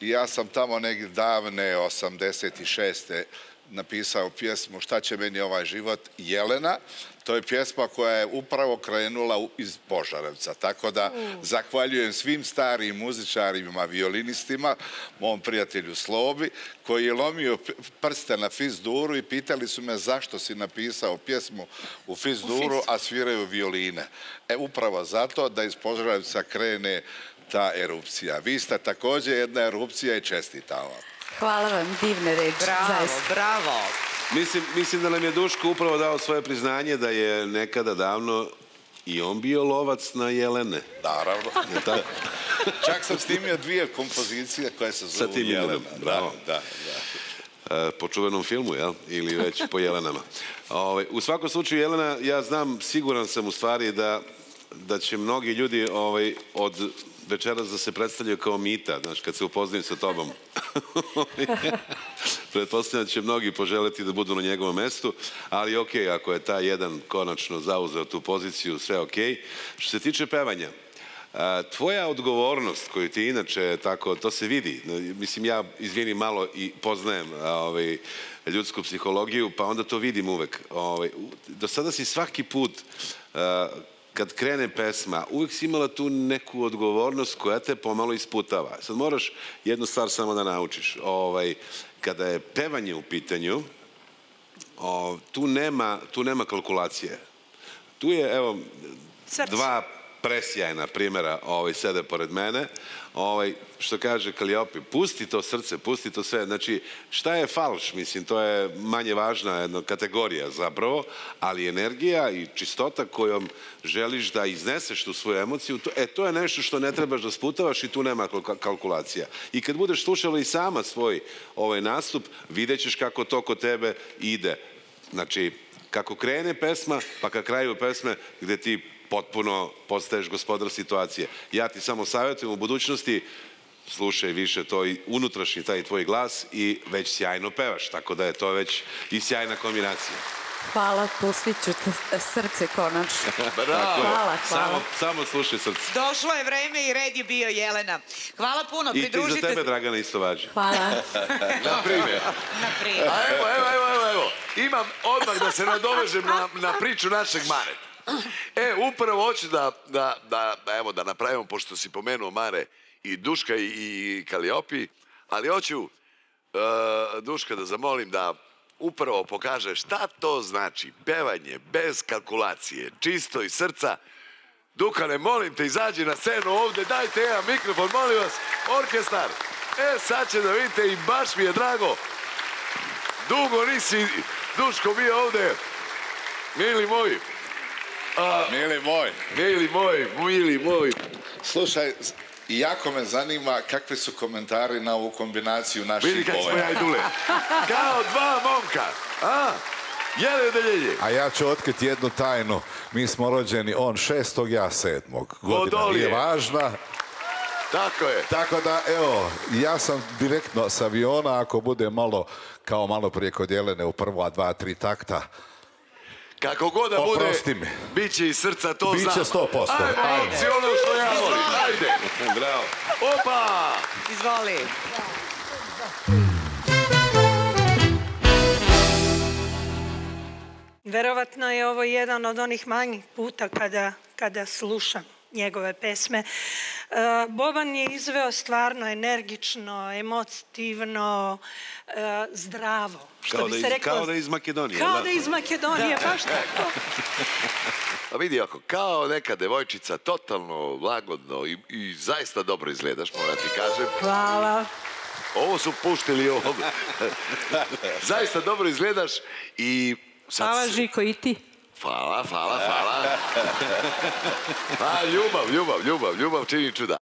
Ja sam tamo negdje davne osamdeset šeste napisao pjesmu Šta će meni ovaj život, Jelena. To je pjesma koja je upravo krenula iz Požarevca. Tako da zahvaljujem svim starim muzičarima, violinistima, mom prijatelju Slobi, koji je lomio prste na fizuru i pitali su me zašto si napisao pjesmu u fizuru, a sviraju violine. E, upravo zato da iz Požarevca krene ta erupcija. Vi ste također jedna erupcija i čestitam vam. Hvala vam, divne reči. Bravo, bravo. Mislim da nam je Duško upravo dao svoje priznanje da je nekada davno i on bio lovac na jelene. Naravno. Čak sam snimio dvije kompozicije koje se zovu Jelena. Bravo. Po čuvenom filmu, jel? Ili već po Jelenama. U svakom slučaju, Jelena, ja znam, siguran sam u stvari da će mnogi ljudi od večeras da se predstavljaju kao mita, znaš, kad se upoznaju sa tobom. Pretpostavljam da će mnogi poželiti da budu na njegovom mestu, ali okej, ako je ta jedan konačno zauzeo tu poziciju, sve okej. Što se tiče pevanja, tvoja odgovornost koju ti inače, tako, to se vidi. Mislim, ja, izvini, malo i poznajem ljudsku psihologiju, pa onda to vidim uvek. Do sada si svaki put... kad krene pesma, uvijek si imala tu neku odgovornost koja te pomalo isputava. Sad moraš jednu stvar samo da naučiš. Kada je pevanje u pitanju, tu nema kalkulacije. Tu je, evo, dva presjajna primjera sede pored mene. Što kaže Kaliopi, pusti to srce, pusti to sve. Znači, šta je falš? Mislim, to je manje važna kategorija zapravo, ali energija i čistota kojom želiš da izneseš tu svoju emociju, e, to je nešto što ne trebaš da sputavaš i tu nema kalkulacija. I kad budeš slušala i sama svoj ovaj nastup, vidjet ćeš kako to kod tebe ide. Znači, kako krene pesma, pa ka kraju pesme gde ti potpuno postaješ gospodar situacije. Ja ti samo savjetujem u budućnosti, slušaj više to i unutrašnji taj tvoj glas i već sjajno pevaš, tako da je to već i sjajna kombinacija. Hvala, pustit ću srce konačno. Hvala, hvala. Samo slušaj srce. Došlo je vreme i red je bio, Jelena. Hvala puno, pridružite se. I ti za tebe, Dragana, isto važi. Hvala. Na primjer. Na primjer. Evo, evo, evo, evo. Imam odmah da se nadovežem na priču našeg Mare. E, upravo hoću da napravimo, pošto si pomenuo Mare i Duška i Kaliopi, ali hoću Duška da zamolim da upravo pokaže šta to znači pevanje bez kalkulacije, čisto iz srca. Dukane, molim te, izađi na scenu ovde, dajte jedan mikrofon, molim vas, orkestar. E, sad će da vidite i baš mi je drago. Dugo nisi, Duško, bio ovde. Mili moji. Mili moj. Mili moj, mili moj. Slušaj, jako me zanima kakvi su komentari na ovu kombinaciju naših boja. Vidi kako smo ja i Dule. Kao dva momka. Jele deljenje. A ja ću otkriti jednu tajnu. Mi smo rođeni on šestog, ja sedmog. Godina nije važna. Tako je. Tako da, evo, ja sam direktno s aviona, ako bude malo, kao malo prije kod Jelene u prva, dva, tri takta, kako god da bude, bit će iz srca, to znam. Biće sto posto. Ajmo, opci, ono što ja volim. Ajde. Bravo. Opa! Izvoli. Verovatno je ovo jedan od onih manjih puta kada slušam njegove pesme. Boban je izveo stvarno energično, emotivno, zdravo. Kao da je iz Makedonije. Kao da je iz Makedonije, baš tako. A vidi oko, kao neka devojčica, totalno lagodno i zaista dobro izgledaš, moram ti kažem. Hvala. Ovo su puštili ovo. Zaista dobro izgledaš i... Hvala, Žiko, i ti. Hvala, hvala, hvala. A, ljubav, ljubav, ljubav, ljubav čini čuda.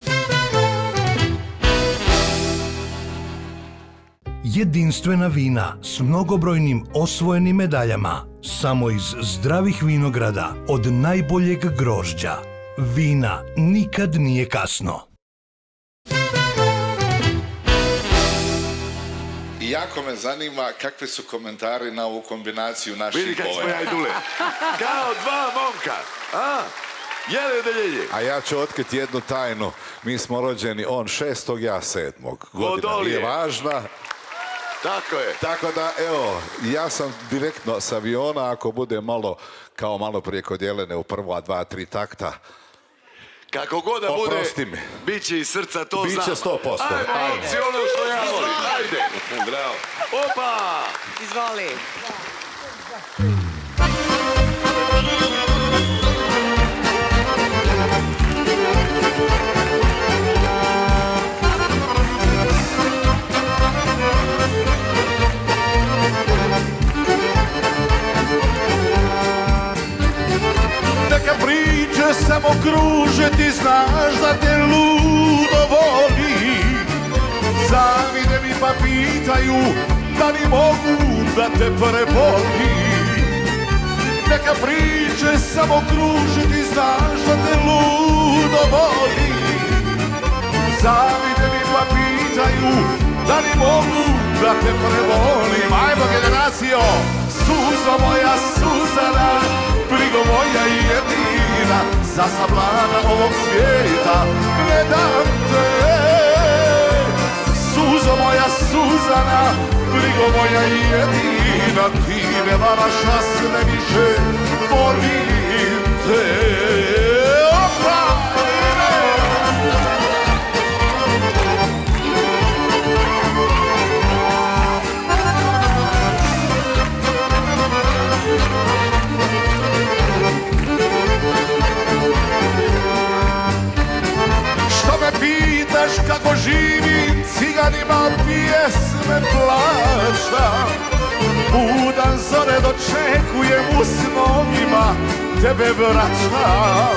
Jedinstvena vina s mnogobrojnim osvojenim medaljama. Samo iz zdravih vinograda od najboljeg grožđa. Vina nikad nije kasno. Jako me zanima kakvi su komentari na ovu kombinaciju naših boja. Vidi kako smo ja i Dule. Kao dva momka. Jele deljenje. A ja ću otkriti jednu tajnu. Mi smo rođeni on šestog, ja sedmog. Godina nije važna. Tako je. Tako da, evo, ja sam direktno s aviona, ako bude malo, kao malo prije kod Jelene u prva, dva, tri takta. Kako god da bude, bit će iz srca, to znam. Biće sto posto. Ajmo, opci, ono što ja volim. Ajde. Bravo. Opa! Izvoli. Samo kruže, ti znaš da te ludo voli. Zavide mi pa pitaju da li mogu da te preboli. Neka priče samo kruže, ti znaš da te ludo voli. Zavide mi pa pitaju da li mogu da te prebolim. Ajmo generacijo, suzo moja suzana, brigo moja jedina. Za sablana ovog svijeta ne dam te. Suzo moja Suzana, brigo moja jedina, ti ne varaš nas, ne više volim te. Kako živim, ciganima pjesme plaćam. Budan zore dočekujem, u snovima tebe vraćam.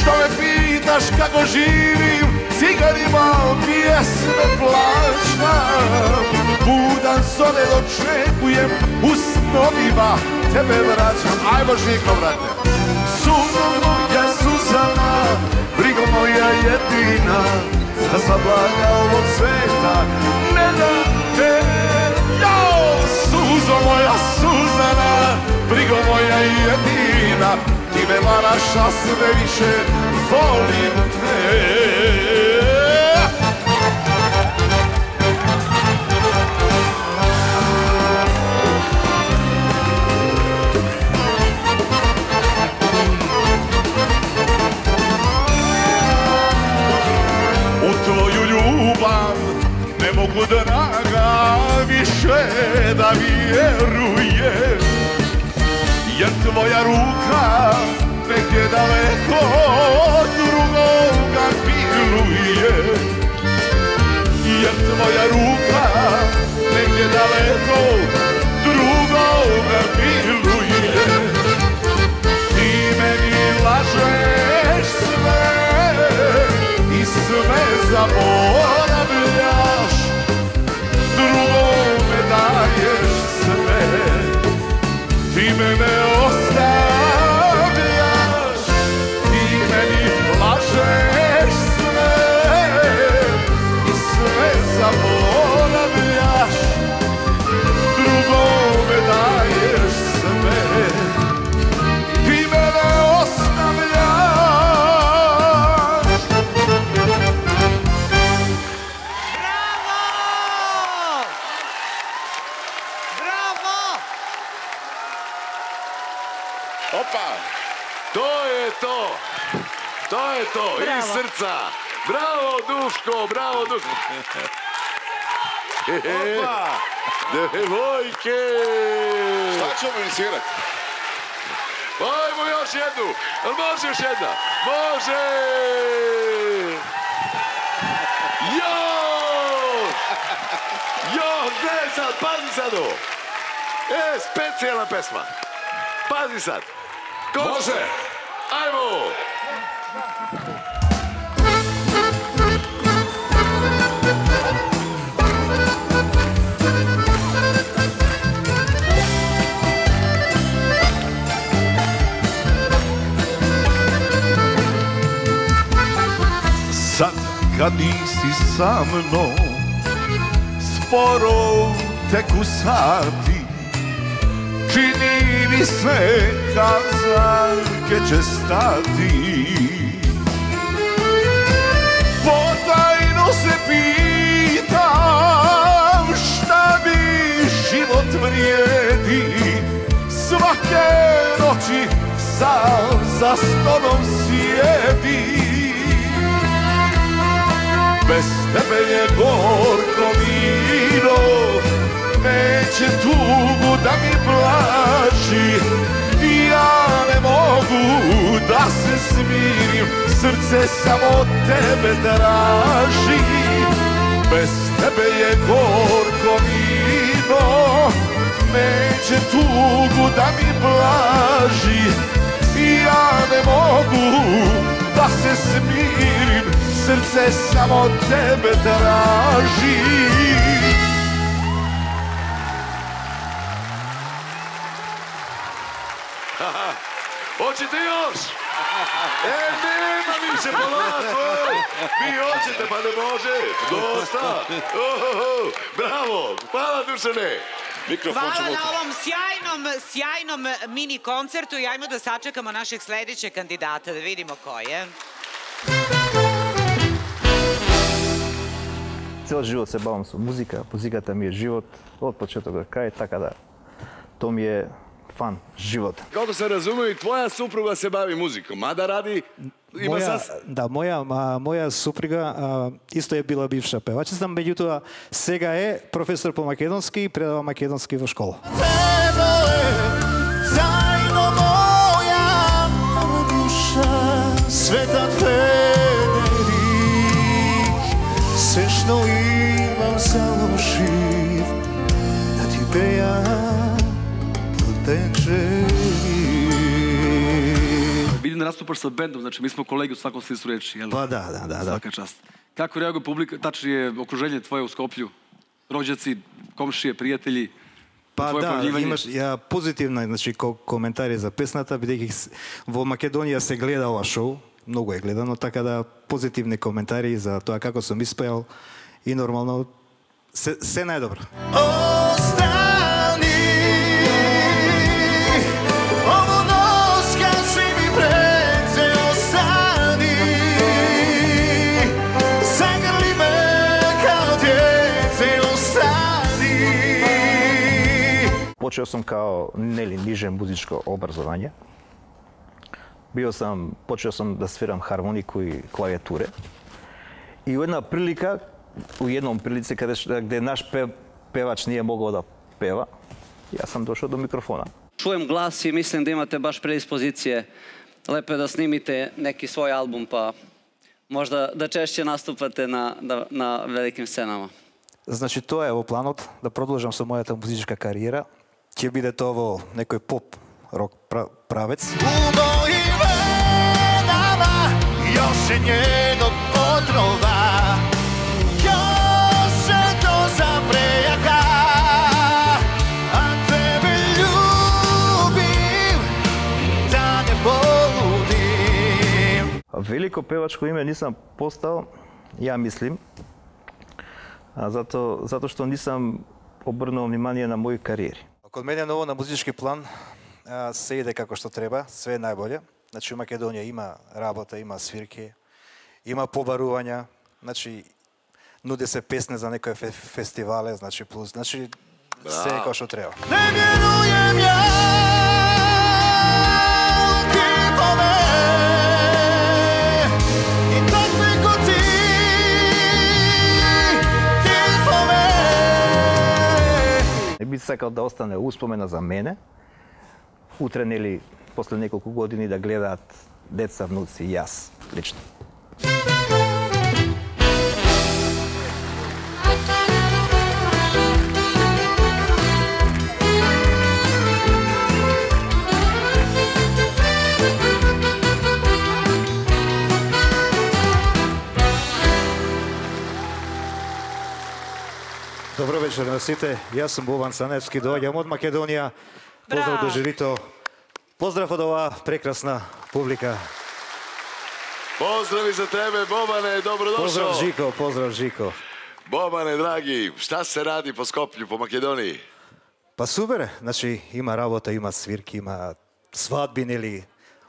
Što me pitaš kako živim, ciganima pjesme plaćam. Budan zore dočekujem, u snovima tebe vraćam. Ajmo žiko, brate. Suzo moja Suzana, brigo moja jedina, za sablana ovog sveta ne dam te. Suzo moja Suzana, brigo moja jedina, ti me varaš, a sve više volim te. Mogu draga više da vjerujem, jer tvoja ruka negdje daleko od drugoga miluje, jer tvoja ruka negdje daleko od drugoga miluje. Ti meni lažeš sve i sve zaboravljaš, drugome daješ sve, ti mene ostavljaš, ti meni lažeš sve i sve zaboravljaš, drugome daješ sve, ti mene ostavljaš. Bravo! Bravo! Opa! To je to! To je to! Iz srca! Bravo, Duško! Bravo, Duško! Opa! Devojke! Šta ćemo inicirati? Ajmo još jednu! Jel može još jedna? Može! Jo! Jo, gledaj sad, pazi sad ovo! E, specijalna pesma! Pazi sad! Može! Ajmo! Sad kad nisi sa mnom, sporo teku sati, čini mi se kad zarke će stati. Potajno se pitam šta vrijedi. Svake noći sam za stonom sjedi. Bez tebe je gorko vino, neće tugu da mi plaši. Ja ne mogu da se smirim, srce samo tebe traži. Bez tebe je gorko vino, neće tugu da mi blaži. Ja ne mogu da se smirim, srce samo tebe traži. Hoćete još? E, nema više, polako! Vi hoćete, pa ne može! Dosta! Bravo! Hvala, Dušane! Hvala na ovom sjajnom, sjajnom mini koncertu i ajmo da sačekamo našeg sljedećeg kandidata, da vidimo ko je. Cijel život se bavim s muzika, muzikata mi je život, od početka do kraja, tako da to mi je fan, život. Kao da se razumio, i tvoja supruga se bavi muzikom, mada radi... Da, moja supruga isto je bila bivša pevačica, međutim, sega je profesor po makedonski i predava makedonski u školu. Tebe je tajno moja duša, sveta tebe rič, sve što imam založiv, da ti peja. Vidim da nastupaš sa bendom, znači mi smo kolegi u svakom smislu reči, jel? Pa da, da, da. Svaka čast. Kako reaguje publika, tačnije okruženje tvoje u Skoplju? Rođaci, komšije, prijatelji? Pa da, imaš pozitivne komentare za pesmata, бидејќи во Македонија се гледа ова шоу, многу е гледано, така да позитивни коментари за тоа како сум испеал и нормално се најдобро. Počeo sam kao niže muzičko obrazovanje. Bio sam, počeo sam da sviram harmoniku i klavijature. I u jedna prilika, u jednom prilici gdje naš pevač nije mogao da peva, ja sam došao do mikrofona. Čujem glas i mislim da imate baš predispozicije. Lepo je da snimite neki svoj album, pa možda da češće nastupate na, na, na velikim scenama. Znači, to je ovo planot, da produžam sa mojata muzička karijera. Ќе биде тоа во некој поп рок правец. Велико певачко име не сам постал, ја мислим, затоа затоа што не сам обрнувам внимание на моји кариери. Kod mene je novo na muzički plan, sve ide kako što treba, sve je najbolje. Znači u Makedoniji ima rabota, ima svirke, ima pobaruvanja, znači nude se pesme za neke festivale, znači plus, znači sve je kao što treba. Ne vjerujem ja tipove i takve ko ti tipove. Не би сакал да остане успомена за мене. Утре нели после неколку години да гледаат деца, внуци и јас лично. Добро вечер на сите. Јас сум Бобан Canevski, доаѓам од Македонија. Поздрав до жирито. Поздрав од оваа прекрасна публика. Поздрави за тебе, Бобане, добродошол. Поздрав Жико, поздрав Жико. Бобане, драги, шта се ради по Скопљу, по Македонија? Па супер, значи има работа, има свирки, има свадби нели,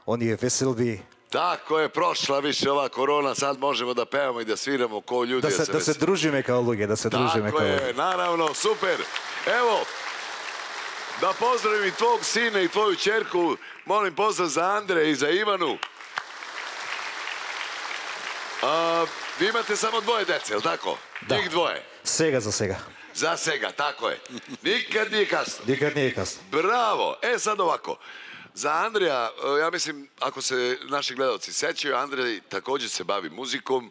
оние веселби. Tako je, prošla više ova korona, sad možemo da pevamo i da sviramo kao ljudi. Da se družime kao luge, da se družime kao luge. Tako je, naravno, super. Evo, Da pozdravim i tvog sina i tvoju čerku. Molim pozdrav za Andre i za Ivanu. Vi imate samo dvoje dece, je li tako? Da. Njih dvoje. Sega za Sega. Za Sega, tako je. Nikad nije kasno. Nikad nije kasno. Bravo. E sad ovako. Za Andreja, ja mislim, ako se naši gledalci sećaju, Andrej također se bavi muzikom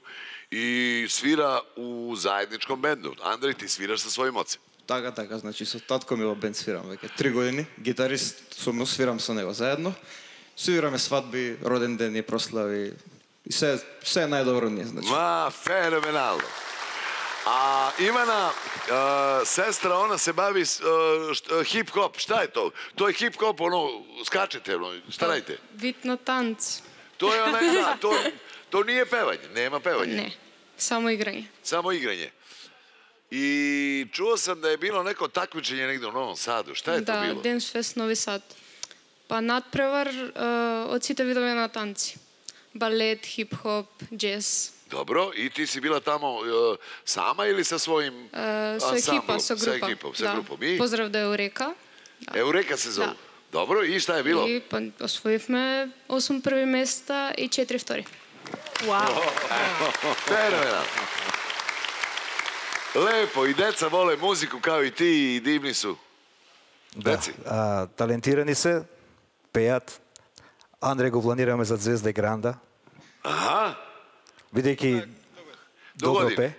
i svira u zajedničkom bendu. Andrej, ti sviraš sa svojim ocem. Така, така, значи со татко ми во бенд свирам веќе три години, гитарист сум, свирам со него заедно. Свираме свадби, роден ден и прослави и се се најдобро не значи. Ма, феноменално. А Ивана, сестра, она се бави хип-хоп, шта е тоа? Тоа е хип-хоп, оно скачете, шта радите? Витно танц. Тоа е онај, да, тоа тоа не е певање, нема певање. Не, само играње. Само играње. I čuo sam da je bilo neko takmičenje negdje u Novom Sadu. Šta je to bilo? Da, Dance Fest Novi Sad. Pa nadprevar od svih vidova na tanci. Balet, hip-hop, jazz. Dobro, i ti si bila tamo sama ili sa svojim ansamblom? Sa ekipom, sa grupom. Pozdrav da je Eureka. Eureka se zove. Dobro, i šta je bilo? Osvojivme osam prvi mjesta i četiri vtori. Wow! Fenomenal! Lepo, i deca vole muziku kao i ti, i divni su. Deci? Talentirani se, pejat. Andrej go planiramo za Zvezda i Granda. Aha. Vidjeki dobro pe.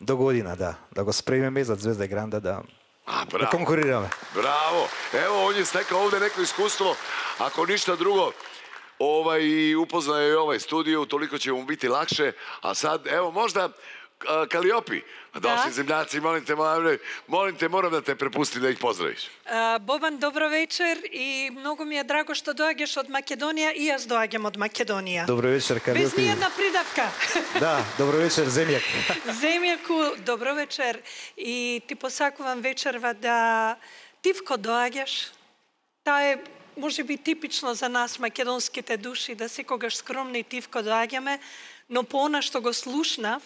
Do godina, da. Da go spremimo za Zvezda i Granda, da konkuriramo. Bravo. Evo, on je stekao ovdje neko iskustvo. Ako ništa drugo, upoznaje i ovaj studio, toliko će mu biti lakše. A sad, evo, možda... Kaliopi, došli zemljaci, molim te, moram da te prepustim da ih pozdraviš. Boban, dobro večer i mnogo mi je drago što dođeš od Makedonija i ja dođem od Makedonija. Dobro večer, Kaliopi. Bez nijedna pridavka. Da, dobro večer, zemljak. Zemljaku, dobro večer i ti posakuvam večerva da ti vko dođeš, ta je... Може би типично за нас, македонските души, да секогаш скромни и тивко доаѓаме, но по она што го слушнав,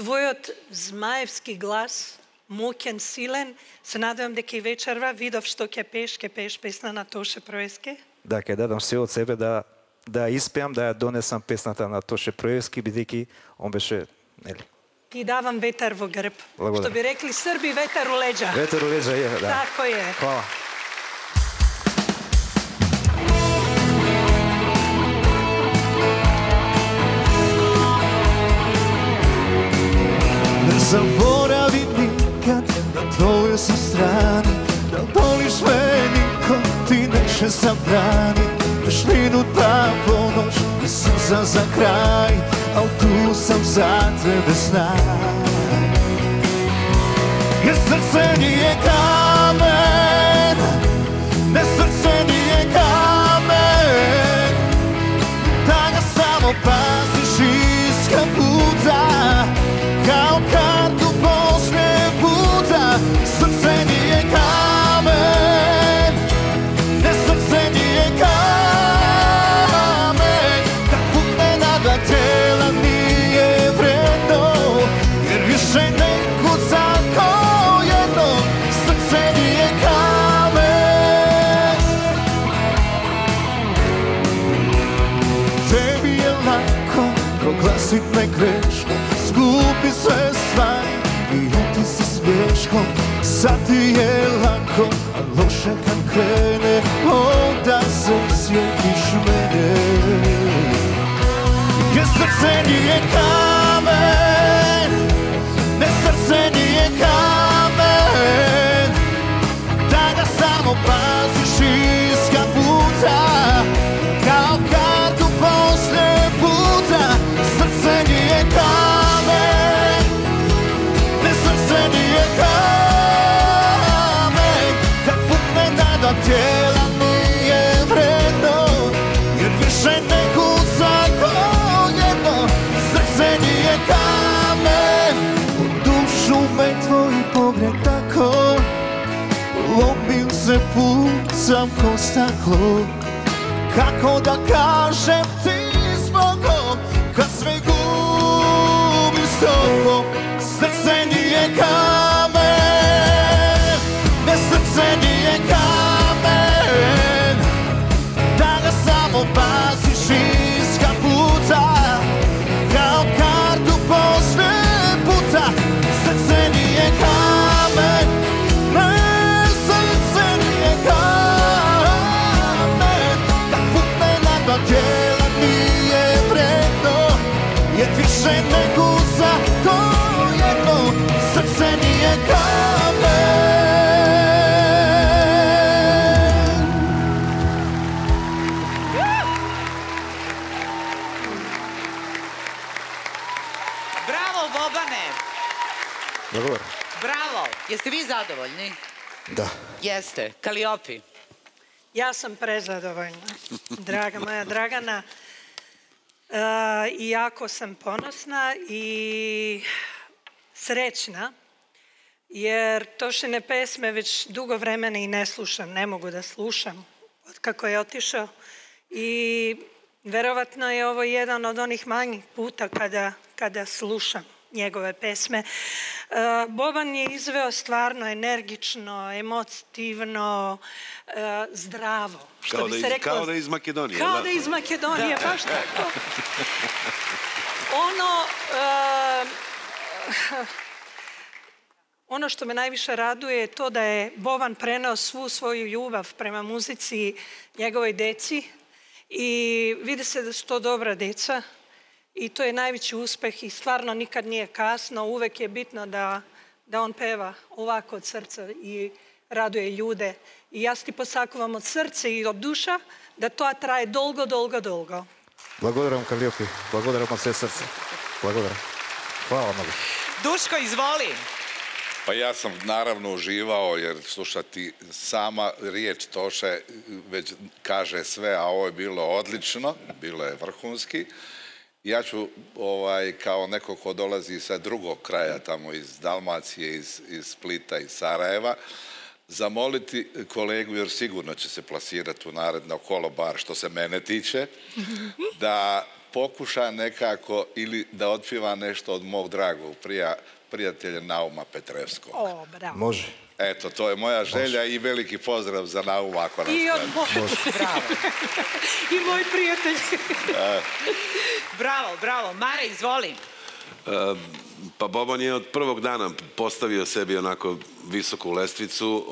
твојот змаевски глас, мокен, силен, се надевам дека и вечерва видов што ќе пееш, ќе пееш песна на Тоше Проевски. Да, ќе дадам се од себе да да испеам, да ја донесам песната на Тоше Проевски, бидејќи он беше, нели? Ти давам ветер во грб. Што би рекли Срби, ветер у леѓа. Ветер у леѓа е, да. Тако е. Хвала. Zaboravim nikad na tvojoj sam strani. Da voliš me niko ti neće zabrani. Već minuta po noć i suza za kraj, al tu sam za tebe znaj. Jer srce nije kamen, ne srce nije kamen. Da ga samo paziš iska puta, kao kamen. Srce nije kamen, ne srce nije kamen. Da puknena da tela nije vredno, jer više neko za to jedno. Srce nije kamen. Tebi je lako proglasit me grešno, zgubi sve stvari i utisi smješkom. Sad ti je lako, a loše kad krene, onda se sjetiš mene. Jer srce nije kamen, ne srce nije kamen. Da ga samo paziš iska puta, kao kartu posle puta. Srce nije kamen, ne srce nije kamen. Tijela nije vredno, jer više ne kuca kao jedno. Srce nije kamen, u dušu me tvoji pogled tako lomim se, pucam ko staklo. Kako da kažem ti zbogom, kad sve gubim s tobom. Srce nije kamen, ne srce nije kamen. zadovoljni? Da. Jeste. Kaliopi. Ja sam prezadovoljna, draga moja Dragana. I jako sam ponosna i srećna, jer Tošine pesme već dugo vremena i ne slušam, ne mogu da slušam od kako je otišao. I verovatno je ovo jedan od onih manjih puta kada slušam njegove pesme. Boban je izveo stvarno energično, emotivno, zdravo. Kao da je iz Makedonije. Kao da je iz Makedonije, baš tako. Ono... Ono što me najviše raduje je to da je Boban preneo svu svoju ljubav prema muzici njegovoj deci i vidi se da su to dobra deca i to je najveći uspeh i stvarno nikad nije kasno. Uvek je bitno da on peva ovako od srca i raduje ljude. I ja ti posakuvam od srca i od duša da to traje dolgo, dolgo, dolgo. Blagodaram, Kaliopi. Blagodaram od sve srca. Blagodaram. Hvala mnogo. Duško, izvoli. Pa ja sam naravno uživao, jer slušati sama riječ Toše već kaže sve, a ovo je bilo odlično, bilo je vrhunski. Ja ću, kao neko ko dolazi sa drugog kraja, tamo iz Dalmacije, iz Splita, iz Sarajeva, zamoliti kolegu, jer sigurno će se plasirati u naredno kolo, bar što se mene tiče, da pokuša nekako ili da otpiva nešto od mog dragog prija, prijatelja Nauma Petrevskog. O, bravo. Može. Eto, to je moja želja i veliki pozdrav za Nauma ako nas gleda. I od moj. Bravo. I moj prijatelj. Bravo, bravo. Mare, izvoli. Pa Boban je od prvog dana postavio sebi onako visoku lestvicu.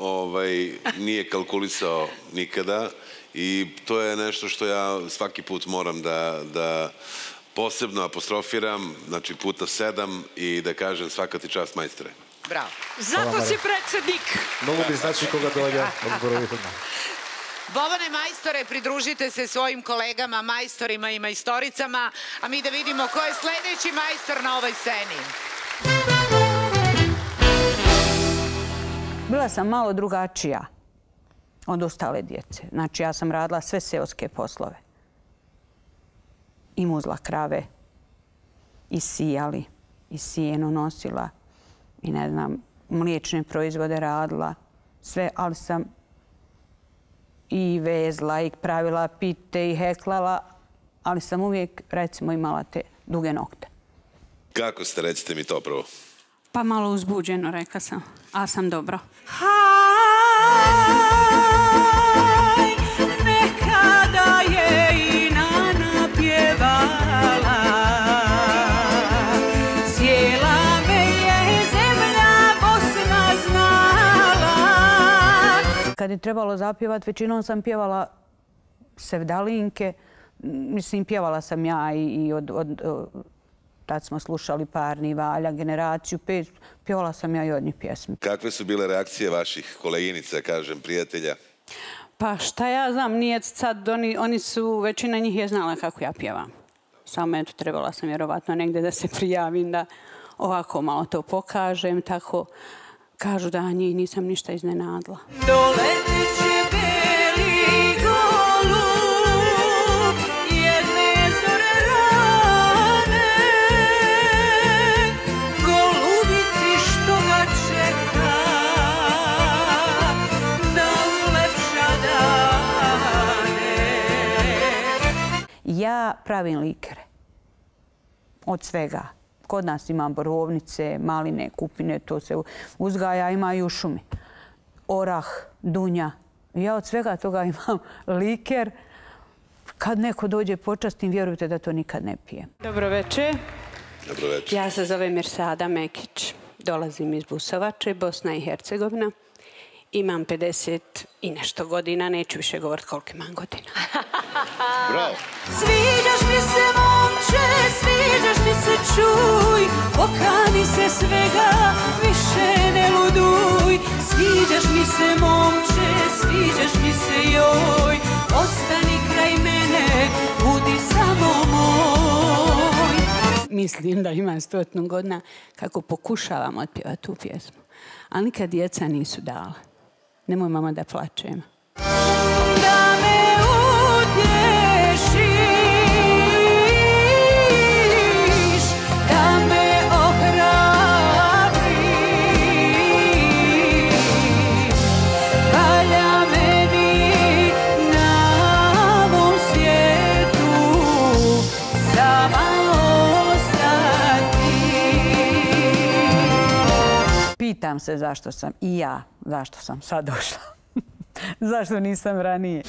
Nije kalkulisao nikada. I to je nešto što ja svaki put moram da... posebno apostrofiram, znači puta sedam i da kažem svaka ti čast majstre. Bravo. Zato si predsednik. Mnogo bi znači koga dolja. Bobane majstore, pridružite se svojim kolegama, majstorima i majstoricama, a mi da vidimo ko je sljedeći majstor na ovoj sceni. Bila sam malo drugačija od ostale djece. Znači ja sam radila sve seoske poslove. I muzla krave, i sijali, i sijeno nosila, i ne znam, mliječne proizvode radila, sve, ali sam i vezla, i pravila pite, i heklala, ali sam uvijek, recimo, imala te duge nokte. Kako ste, recite mi to prvo? Pa malo uzbuđeno, rekla sam, ali sam dobro. Haj, nekada je i nana sjela me je zemlja Bosna znala. Kad je trebalo zapjevat, većinom sam pjevala sevdalinke. Mislim, pjevala sam ja i tad smo slušali Parni, Valja, Generaciju, pjevala sam ja i od njih pjesmi. Kakve su bile reakcije vaših koleginica, kažem, prijatelja? Pa šta ja znam, nije sad, oni su, većina njih je znala kako ja pjevam. Samo eto, trebala sam vjerovatno negdje da se prijavim, da ovako malo to pokažem, tako kažu da njih nisam ništa iznenadila. Ja pravim likere od svega. Kod nas ima borovnice, maline, kupine, to se uzgaja, ima i u šumi. Orah, dunja. Ja od svega toga imam liker. Kad neko dođe počastim, vjerujte da to nikad ne pijem. Dobro večer. Dobro večer. Ja se zovem Mirsada Mekić. Dolazim iz Busavače, Bosna i Hercegovina. Imam pedeset i nešto godina, neću više govoriti koliko imam godina. Bravo! Sviđaš mi se, momče, sviđaš mi se, čuj, okani se svega, više ne luduj. Sviđaš mi se, momče, sviđaš mi se, joj, ostani kraj mene, budi samo moj. Mislim da imam stotnu godina kako pokušavam otpjevati tu pjesmu. ali nikad djeca nisu dala. Nemoj mama da plačem. Pitam se zašto sam i ja, zašto sam sad došla. Zašto nisam ranije?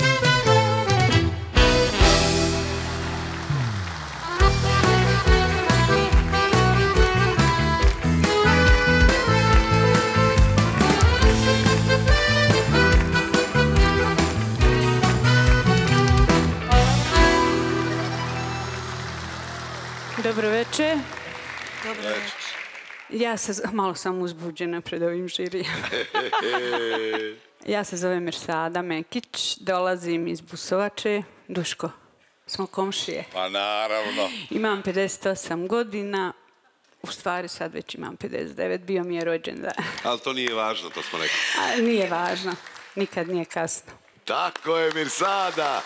Dobro večer. Dobro večer. Ja se, malo sam uzbuđena pred ovim žirijem. Ja se zovem Mirsada Mekić, dolazim iz Busovače. Duško, smo komšije. Pa naravno. Imam pedeset osam godina, u stvari sad već imam pedeset devet, bio mi je rođendan. Ali to nije važno, to smo rekli. Nije važno, nikad nije kasno. Tako je, Mirsada.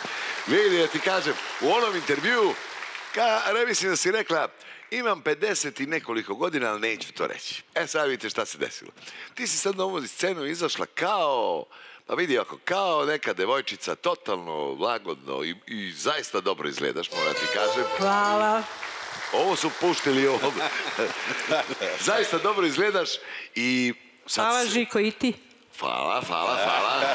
Vidi, ja ti kažem, u onom intervju, ne mislim da si rekla... Imam pedeset i nekoliko godina, ali neću to reći. E, sad vidite šta se desilo. Ti si sad na ovu scenu izašla kao, pa vidi ovako, kao neka devojčica, totalno lagodno i zaista dobro izgledaš, moram ti kažem. Hvala. Ovo su puštili ovdje. Zaista dobro izgledaš i... Hvala, Žiko, i ti. Hvala, hvala, hvala.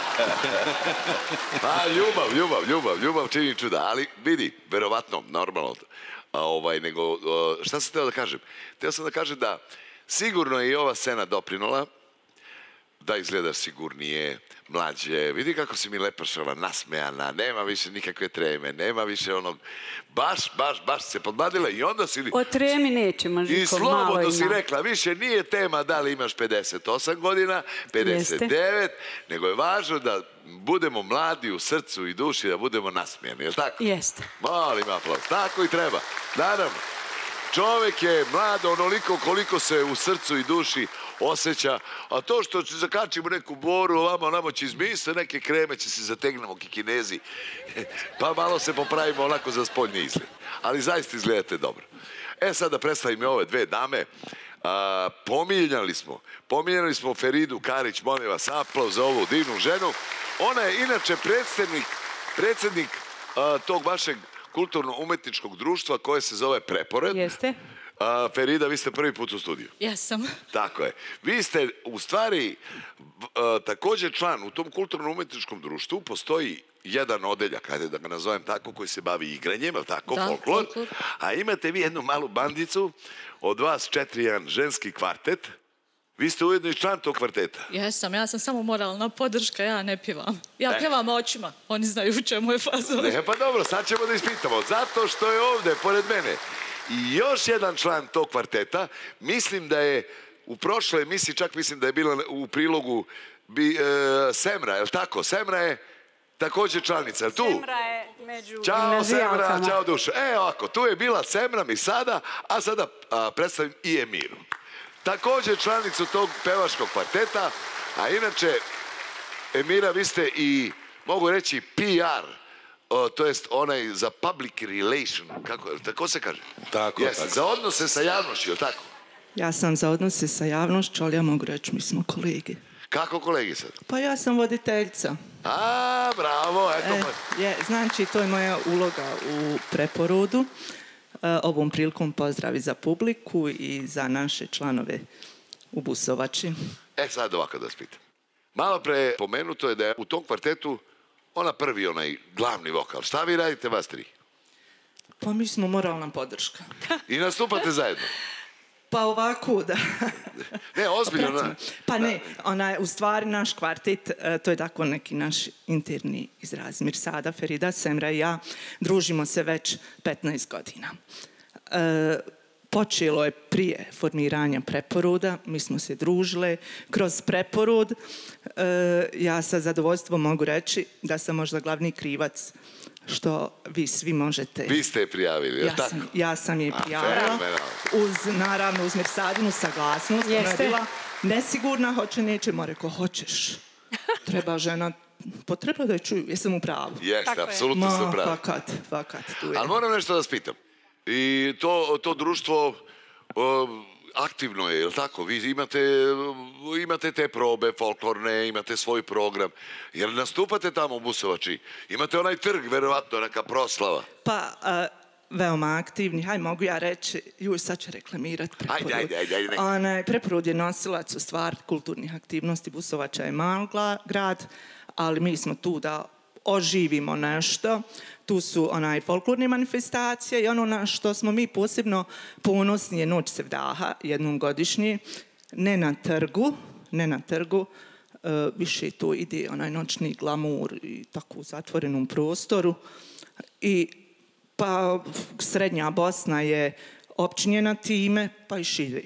Pa, ljubav, ljubav, ljubav, ljubav čini čuda, ali vidi, verovatno, normalno, nego šta sam teo da kažem? Teo sam da kažem da sigurno je i ova scena doprinula da izgledaš sigurnije, mlađe. Vidi kako si mi lepršava, nasmejana, nema više nikakve treme, nema više onog... Baš, baš, baš se podmladila i onda si... O tremi nećemo, Žiko, malo ima. I slobodno si rekla, više nije tema da li imaš pedeset osam godina, pedeset devet, nego je važno da budemo mladi u srcu i duši, da budemo nasmijeni, je li tako? Jeste. Molim aplauz, tako i treba. Naravno, čovjek je mlad onoliko koliko se u srcu i duši osjeća, a to što zakačimo neku boru, ovamo, onamo će izmisliti, neke kreme će se zategnemo ki Kinezi, pa malo se popravimo onako za spoljni izgled. Ali zaista izgledate dobro. E sad da predstavim ove dve dame. Pominjali smo, pominjali smo Feridu Karić, molim vas, aplauz za ovu divnu ženu. Ona je inače predsjednik tog vašeg kulturno-umetničkog društva koje se zove Preporod. Jeste. Ferida, vi ste prvi put u studiju. Jesam. Tako je. Vi ste, u stvari, također član u tom kulturno-umetničkom društvu. Postoji jedan odeljak, ajde da ga nazovem tako, koji se bavi igranjem, tako, folklor. A imate vi jednu malu bandicu, od vas četiri, jedan ženski kvartet. Vi ste ujedno i član tog kvarteta. Jesam, ja sam samo moralna podrška, ja ne pjevam. Ja pjevam očima, oni znaju u čemu je fazon. Ne, pa dobro, sad ćemo da ispitamo. Zato što je ovdje, pored mene, i još jedan član tog kvarteta, mislim da je u prošloj emisiji, čak mislim da je bila u prilogu Semra, je li tako? Semra je također članica, je li tu? Semra je među... Ćao Semra, ćao Dušo. E, ovako, tu je bila Semra mi sada, a sada predstavim i Emiru. Također članicu tog pevačkog kvarteta, a inače, Emira, vi ste i, mogu reći, P R, to jest onaj za public relation, tako se kaže? Tako, tako. Za odnose sa javnošću, je li tako? Ja sam za odnose sa javnošću, ali ja mogu reći, mi smo kolege. Kako kolege sad? Pa ja sam voditeljca. A, bravo, eto. Znači, to je moja uloga u Preporodu. Ovom prilikom pozdravi za publiku i za naše članove u Busovači. E, sad ovako da vas pitam. Malo pre pomenuto je da je u tom kvartetu ona prvi, onaj glavni vokal. Šta vi radite, vas tri? Pa mi smo moralna podrška. I nastupate zajedno? Pa ovako, da. Ne, ozbiljno. Pa ne, u stvari naš kvartet, to je tako neki naš interni izraz. Mirsada, Ferida, Semra i ja družimo se već petnaest godina. Počelo je prije formiranja Preporoda, mi smo se družile kroz Preporod. Ja sa zadovoljstvom mogu reći da sam možda glavni krivac što vi svi možete... Vi ste je prijavili, je li tako? Ja sam je prijavila, naravno uz Mirsadinu saglasnost. Jeste. nesigurna, hoće, nećemo, rekao, hoćeš. Treba žena, potreba da je čuju, jesam u pravu. Jeste, apsolutno ste u pravu. Ma, fakat, fakat, tu je. Ali moram nešto da vas pitam. I to društvo aktivno je, je li tako? Vi imate te probe folklorne, imate svoj program. Jer nastupate tamo u Busovači? Imate onaj trg, verovatno, neka proslava. Pa... veoma aktivni, haj mogu ja reći, juj, sad će reklamirati Preporod. Ajde, ajde, ajde. Onaj, Preporod je nosilac u stvar kulturnih aktivnosti. Busovača je mal grad, ali mi smo tu da oživimo nešto. Tu su onaj folklorne manifestacije i ono na što smo mi posebno ponosni je Noć sevdaha, jednom godišnji, ne na trgu, ne na trgu, više to ide onaj noćni glamur i tako u zatvorenom prostoru. I pa Srednja Bosna je općinjena time, pa i šire.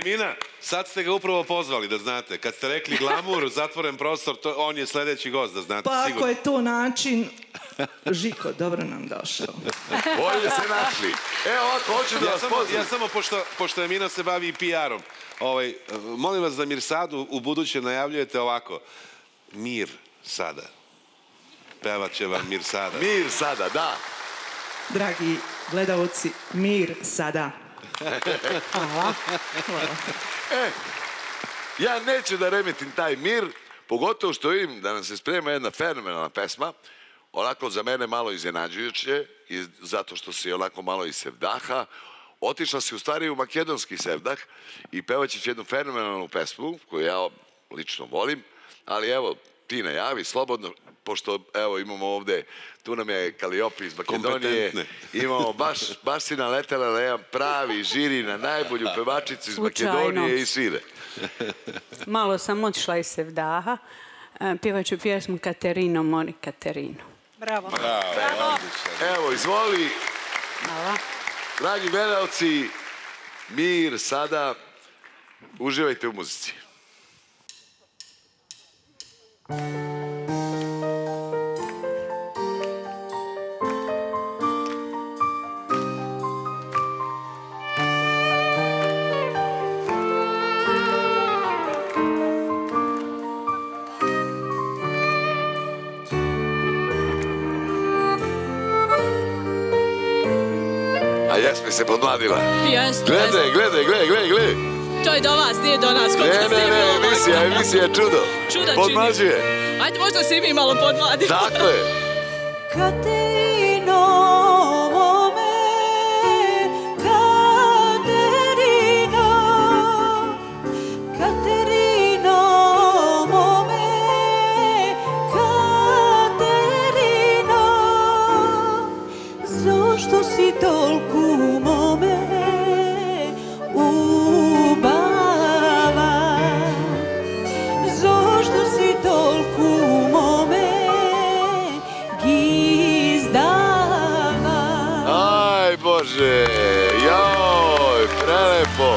Emina, sad ste ga upravo pozvali, da znate. Kad ste rekli glamur, zatvoren prostor, on je sljedeći gost, da znate sigurno. Pa ako je to način, Žiko, dobro nam došao. Bolje se našli. Evo ovako, hoću da vas pozvali. Ja samo, pošto Emina se bavi i P R-om, molim vas da Mirsadu u buduće najavljujete ovako. Mir sada. Pevat će vam Mir sada. Mir sada, da. Dragi gledalci, mir sada. Aha. E, ja neću da remetim taj mir, pogotovo što vidim da nam se sprema jedna fenomenalna pesma, onako za mene malo iznenađujuće, zato što si onako malo iz sevdaha, otišla si u stvari u makedonski sevdah i pevaćići jednu fenomenalnu pesmu, koju ja lično volim, ali evo, ti najavi, slobodno, pošto evo imamo ovde, tu nam je Kaliopi iz Makedonije, imamo, baš, baš si naletela na jedan pravi žiri na najbolju pevačicu iz Makedonije i svire. Malo sam otišla iz sevdaha, pjevaću pjesmu Katerino, mori Katerino. Bravo. Evo, izvoli. Hvala. Dragi gledalci, mir sada, uživajte u muzici. A jesme se podmladila. Gledaj, gledaj, gledaj, gledaj. To je do vas, nije do nas. Ne, ne, ne, emisija, emisija je čudo. Podmlađuje. Ajde, možda se i mi malo podmladimo. Dakle. Zašto si toliko u mome? Joj, prelepo,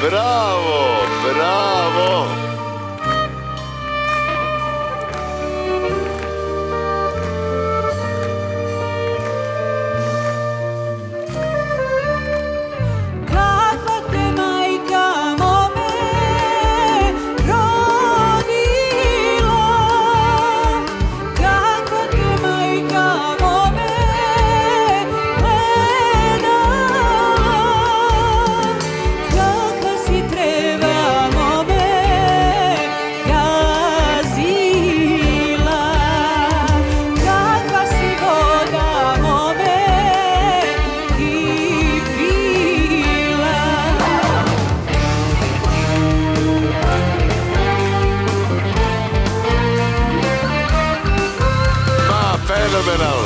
bravo, bravo. All these.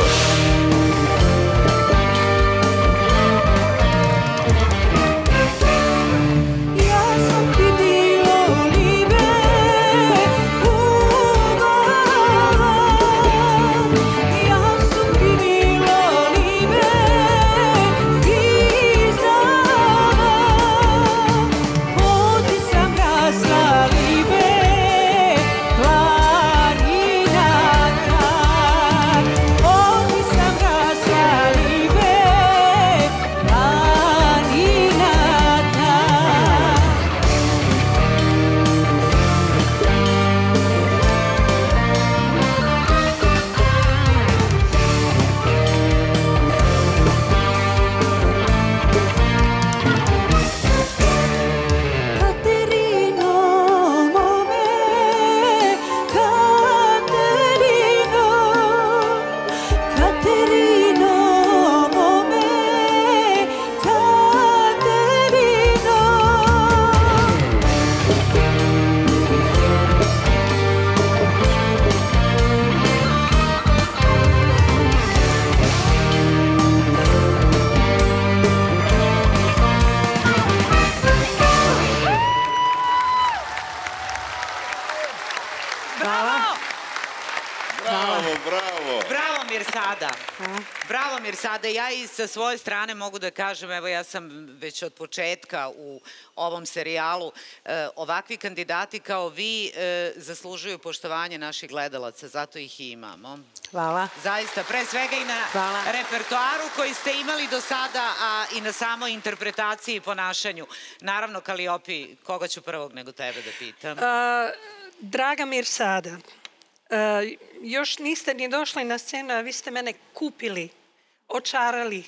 Mirsada. Bravo, Mirsada. Ja i sa svoje strane mogu da kažem, evo ja sam već od početka u ovom serijalu, ovakvi kandidati kao vi zaslužuju poštovanje naših gledalaca, zato ih i imamo. Hvala. Zaista, pre svega i na repertoaru koji ste imali do sada, a i na samoj interpretaciji i ponašanju. Naravno, Kaliopi, koga ću prvog nego tebe da pitam? Draga Mirsada, još niste ni došli na scenu, a vi ste mene kupili, očarali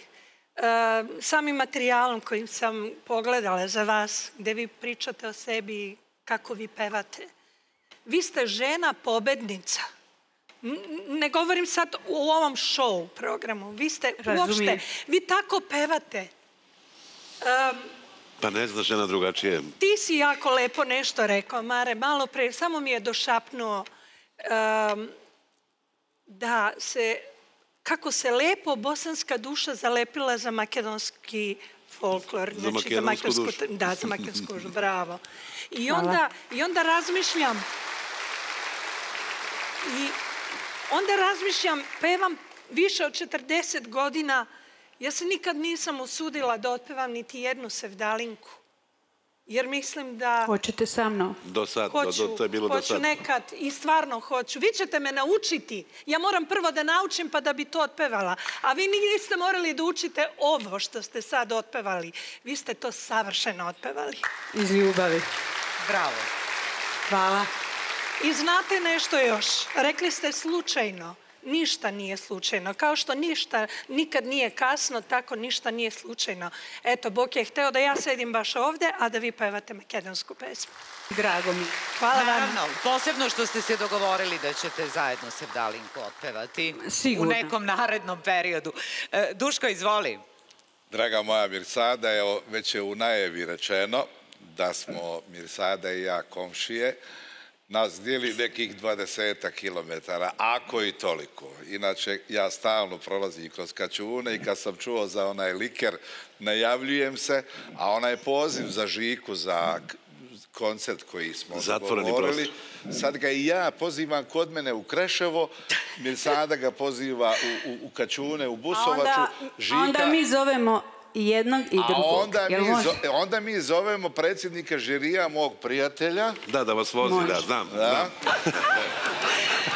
samim materijalom kojim sam pogledala za vas, gde vi pričate o sebi i kako vi pevate. Vi ste žena pobednica. Ne govorim sad u ovom šou programu. Vi ste uopšte, vi tako pevate. Pa ne znaš žena drugačije. Ti si jako lepo nešto rekao, Mare, malo pre, samo mi je došapnuo da se, kako se lepo bosanska duša zalepila za makedonski folklor. Za makedonsku dušu. Da, za makedonsku dušu, bravo. I onda razmišljam, i onda razmišljam, pevam više od četrdeset godina, ja se nikad nisam usudila da otpevam niti jednu sevdalinku. Jer mislim da... Hoćete sa mnom? Do sad, to je bilo do sad. Hoću nekad i stvarno hoću. Vi ćete me naučiti. Ja moram prvo da naučim pa da bi to otpevala. A vi niste morali da učite ovo što ste sad otpevali. Vi ste to savršeno otpevali. Iz ljubavi. Bravo. Hvala. I znate nešto još. Rekli ste slučajno. Ništa nije slučajno. Kao što ništa nikad nije kasno, tako ništa nije slučajno. Eto, Bog je hteo da ja sedim baš ovde, a da vi pevate makedonsku pesmu. Drago mi. Hvala vam. Posebno što ste se dogovorili da ćete zajedno sevdalinku otpevati. Sigurno. U nekom narednom periodu. Duško, izvoli. Draga moja Mirsada, evo, već je u najavi rečeno da smo Mirsada i ja komšije. Nas dijeli nekih dvadeset kilometara, ako i toliko. Inače, ja stalno prolazim kroz Kaćune i kad sam čuo za onaj liker, najavljujem se, a onaj poziv za Žiku, za koncert koji smo govorili, sad ga i ja pozivam kod mene u Kreševo, Mirsada ga poziva u Kaćune, u Busovaču. A onda mi zovemo... i jednog i drugog. A onda mi zovemo predsjednika žirija, mog prijatelja. Da, da vas vozi, da, znam.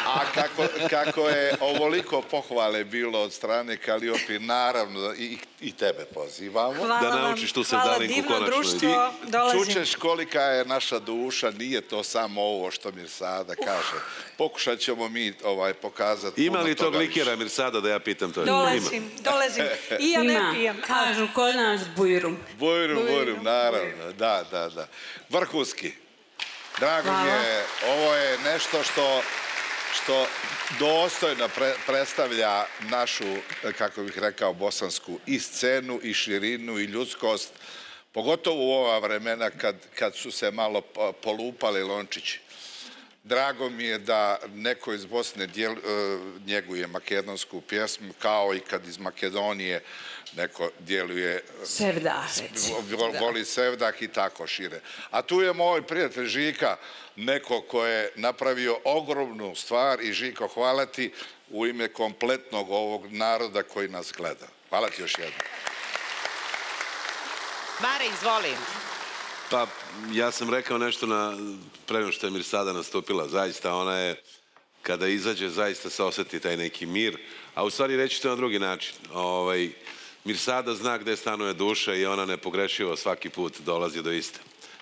A kako je ovoliko pohvale bilo od strane Kaliopi, naravno, i tebe pozivamo. Da naučiš tu sevdalinku konačno. Čučeš kolika je naša duša, nije to samo ovo što Mirsada kaže. Pokušat ćemo mi pokazati. Ima li tog likera Mirsada, da ja pitam to? Dolazim, dolazim. I ja ne pijem. Kod nas bujrum. Bujrum, bujrum, naravno. Da, da, da. Vrhunski. Drago mi je, ovo je nešto što što dostojno predstavlja našu, kako bih rekao, bosansku i scenu, i širinu, i ljudskost. Pogotovo u ova vremena kad su se malo polupali lončići. Drago mi je da neko iz Bosne njeguje makedonsku pjesmu, kao i kad iz Makedonije neko djeluje, voli sevdah i tako šire. A tu je moj prijatelj Žika, neko ko je napravio ogromnu stvar, i Žiko, hvala ti u ime kompletnog ovog naroda koji nas gleda. Hvala ti još jednom. Mare, izvoli. Pa, ja sam rekao nešto pre nego što je Mirsada nastupila. Zaista, ona je, kada izađe, zaista se osjeti taj neki mir. A u stvari reći to na drugi način. Mirsada zna gde stanuje duša i ona nepogrešivo svaki put dolazi do iste.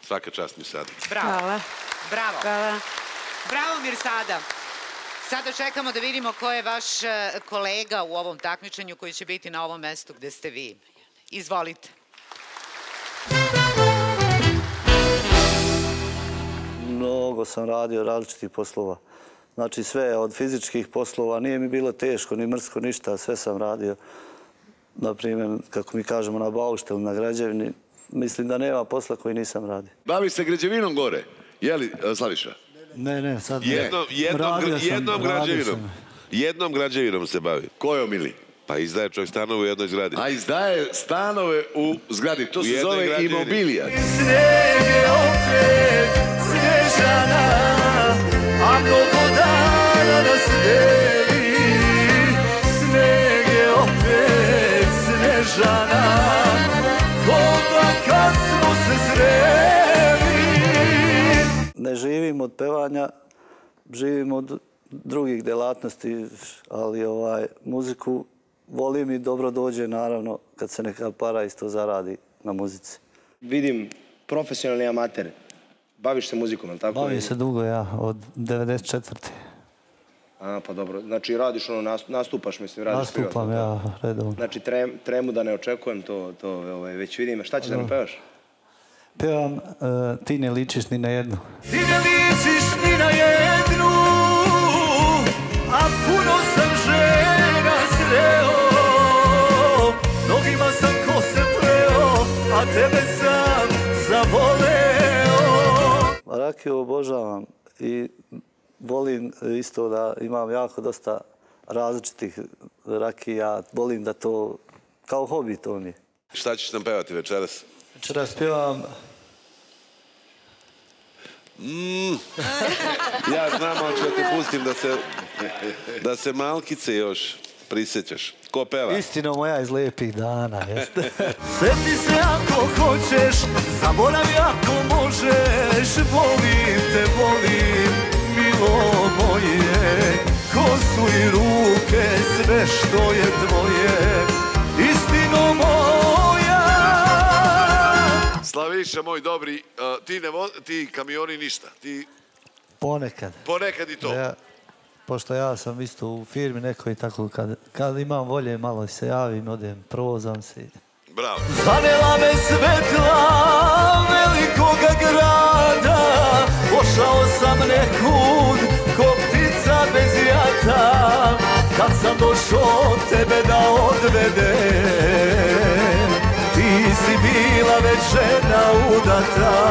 Svaka čast, Mirsada. Bravo. Bravo. Bravo, Mirsada. Sada čekamo da vidimo ko je vaš kolega u ovom takmičenju koji će biti na ovom mestu gde ste vi. Izvolite. Mnogo sam radio različitih poslova. Znači sve, od fizičkih poslova, nije mi bilo teško, ni mrsko, ništa, sve sam radio. Naprimjer, kako mi kažemo, na bauštelu, na građevini. Mislim da nema posla koji nisam radio. Bavi se građevinom gore, je li, Slaviša? Ne, ne, sad ne. Jednom građevinom. Jednom građevinom se bavi. Kojom ili? Pa izdaje čovjek stanove u jednoj zgradi. A izdaje stanove u zgradi, to se zove imobilija. Ako ko dana nas deli, živim od pevanja, živim od drugih delatnosti, ali muziku volim i dobro dođe, naravno, kad se neka para isto zaradi na muzici. Vidim, profesionalni amater. Baviš se muzikom, je li tako? Bavim se dugo, ja, od devedeset četvrte. A, pa dobro. Znači, radiš ono, nastupaš, mislim, radiš privatno? Nastupam, ja, redovno. Znači, tremu da ne očekujem, to već vidim. Šta ćeš da nam pevaš? Pevam Ti ne ličiš ni na jednu. Ti ne ličiš ni na jednu, a puno sam žena sreo. Mnogima sam kose pleo, a tebe sam zavoleo. Rakiju obožavam i volim isto da imam jako dosta različitih rakija. Volim da to, kao hobi to mi je. Šta ćeš nam pevati večeras? Večeras pevam... Ja znam, ali ću da te pustim da se malkice još prisjećaš. Ko peva? Istino moja iz lijepih dana, jeste. Sjeti se ako hoćeš, zaboravi ako možeš. Volim te, volim, milo moje. Kosu i ruke, sve što je tvoje. Istino moja. Slaviša, moj dobri, ti kamioni ništa. Ponekad. Ponekad i to. Pošto ja sam isto u firmi nekoj, tako kad imam volje, malo se javim, odem, provozam se. Bravo. Zanela me svetla velikoga grada, pošao sam nekud, ko ptica bez jata, kad sam došao tebe da odvedem, ti si bila već žena udata.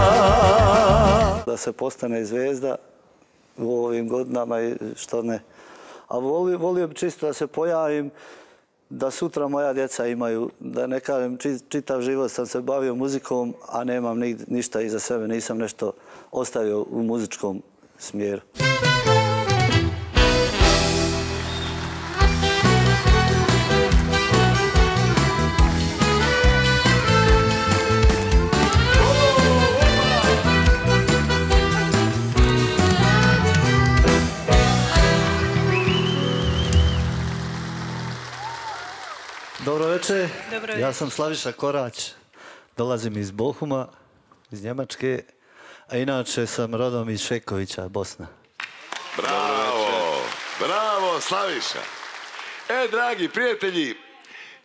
Da se postane zvezda u ovim godinama i što ne. A volio bi čisto da se pojavim, da sutra moja djeca imaju, da ne kažem, čitav život sam se bavio muzikom, a nemam ništa iza sebe, nisam nešto ostavio u muzičkom smjeru. Dobroveče, ja sam Slaviša Korać, dolazim iz Bohuma, iz Njemačke, a inače sam rodom iz Šekovića, Bosna. Bravo, bravo Slaviša. E, dragi prijatelji,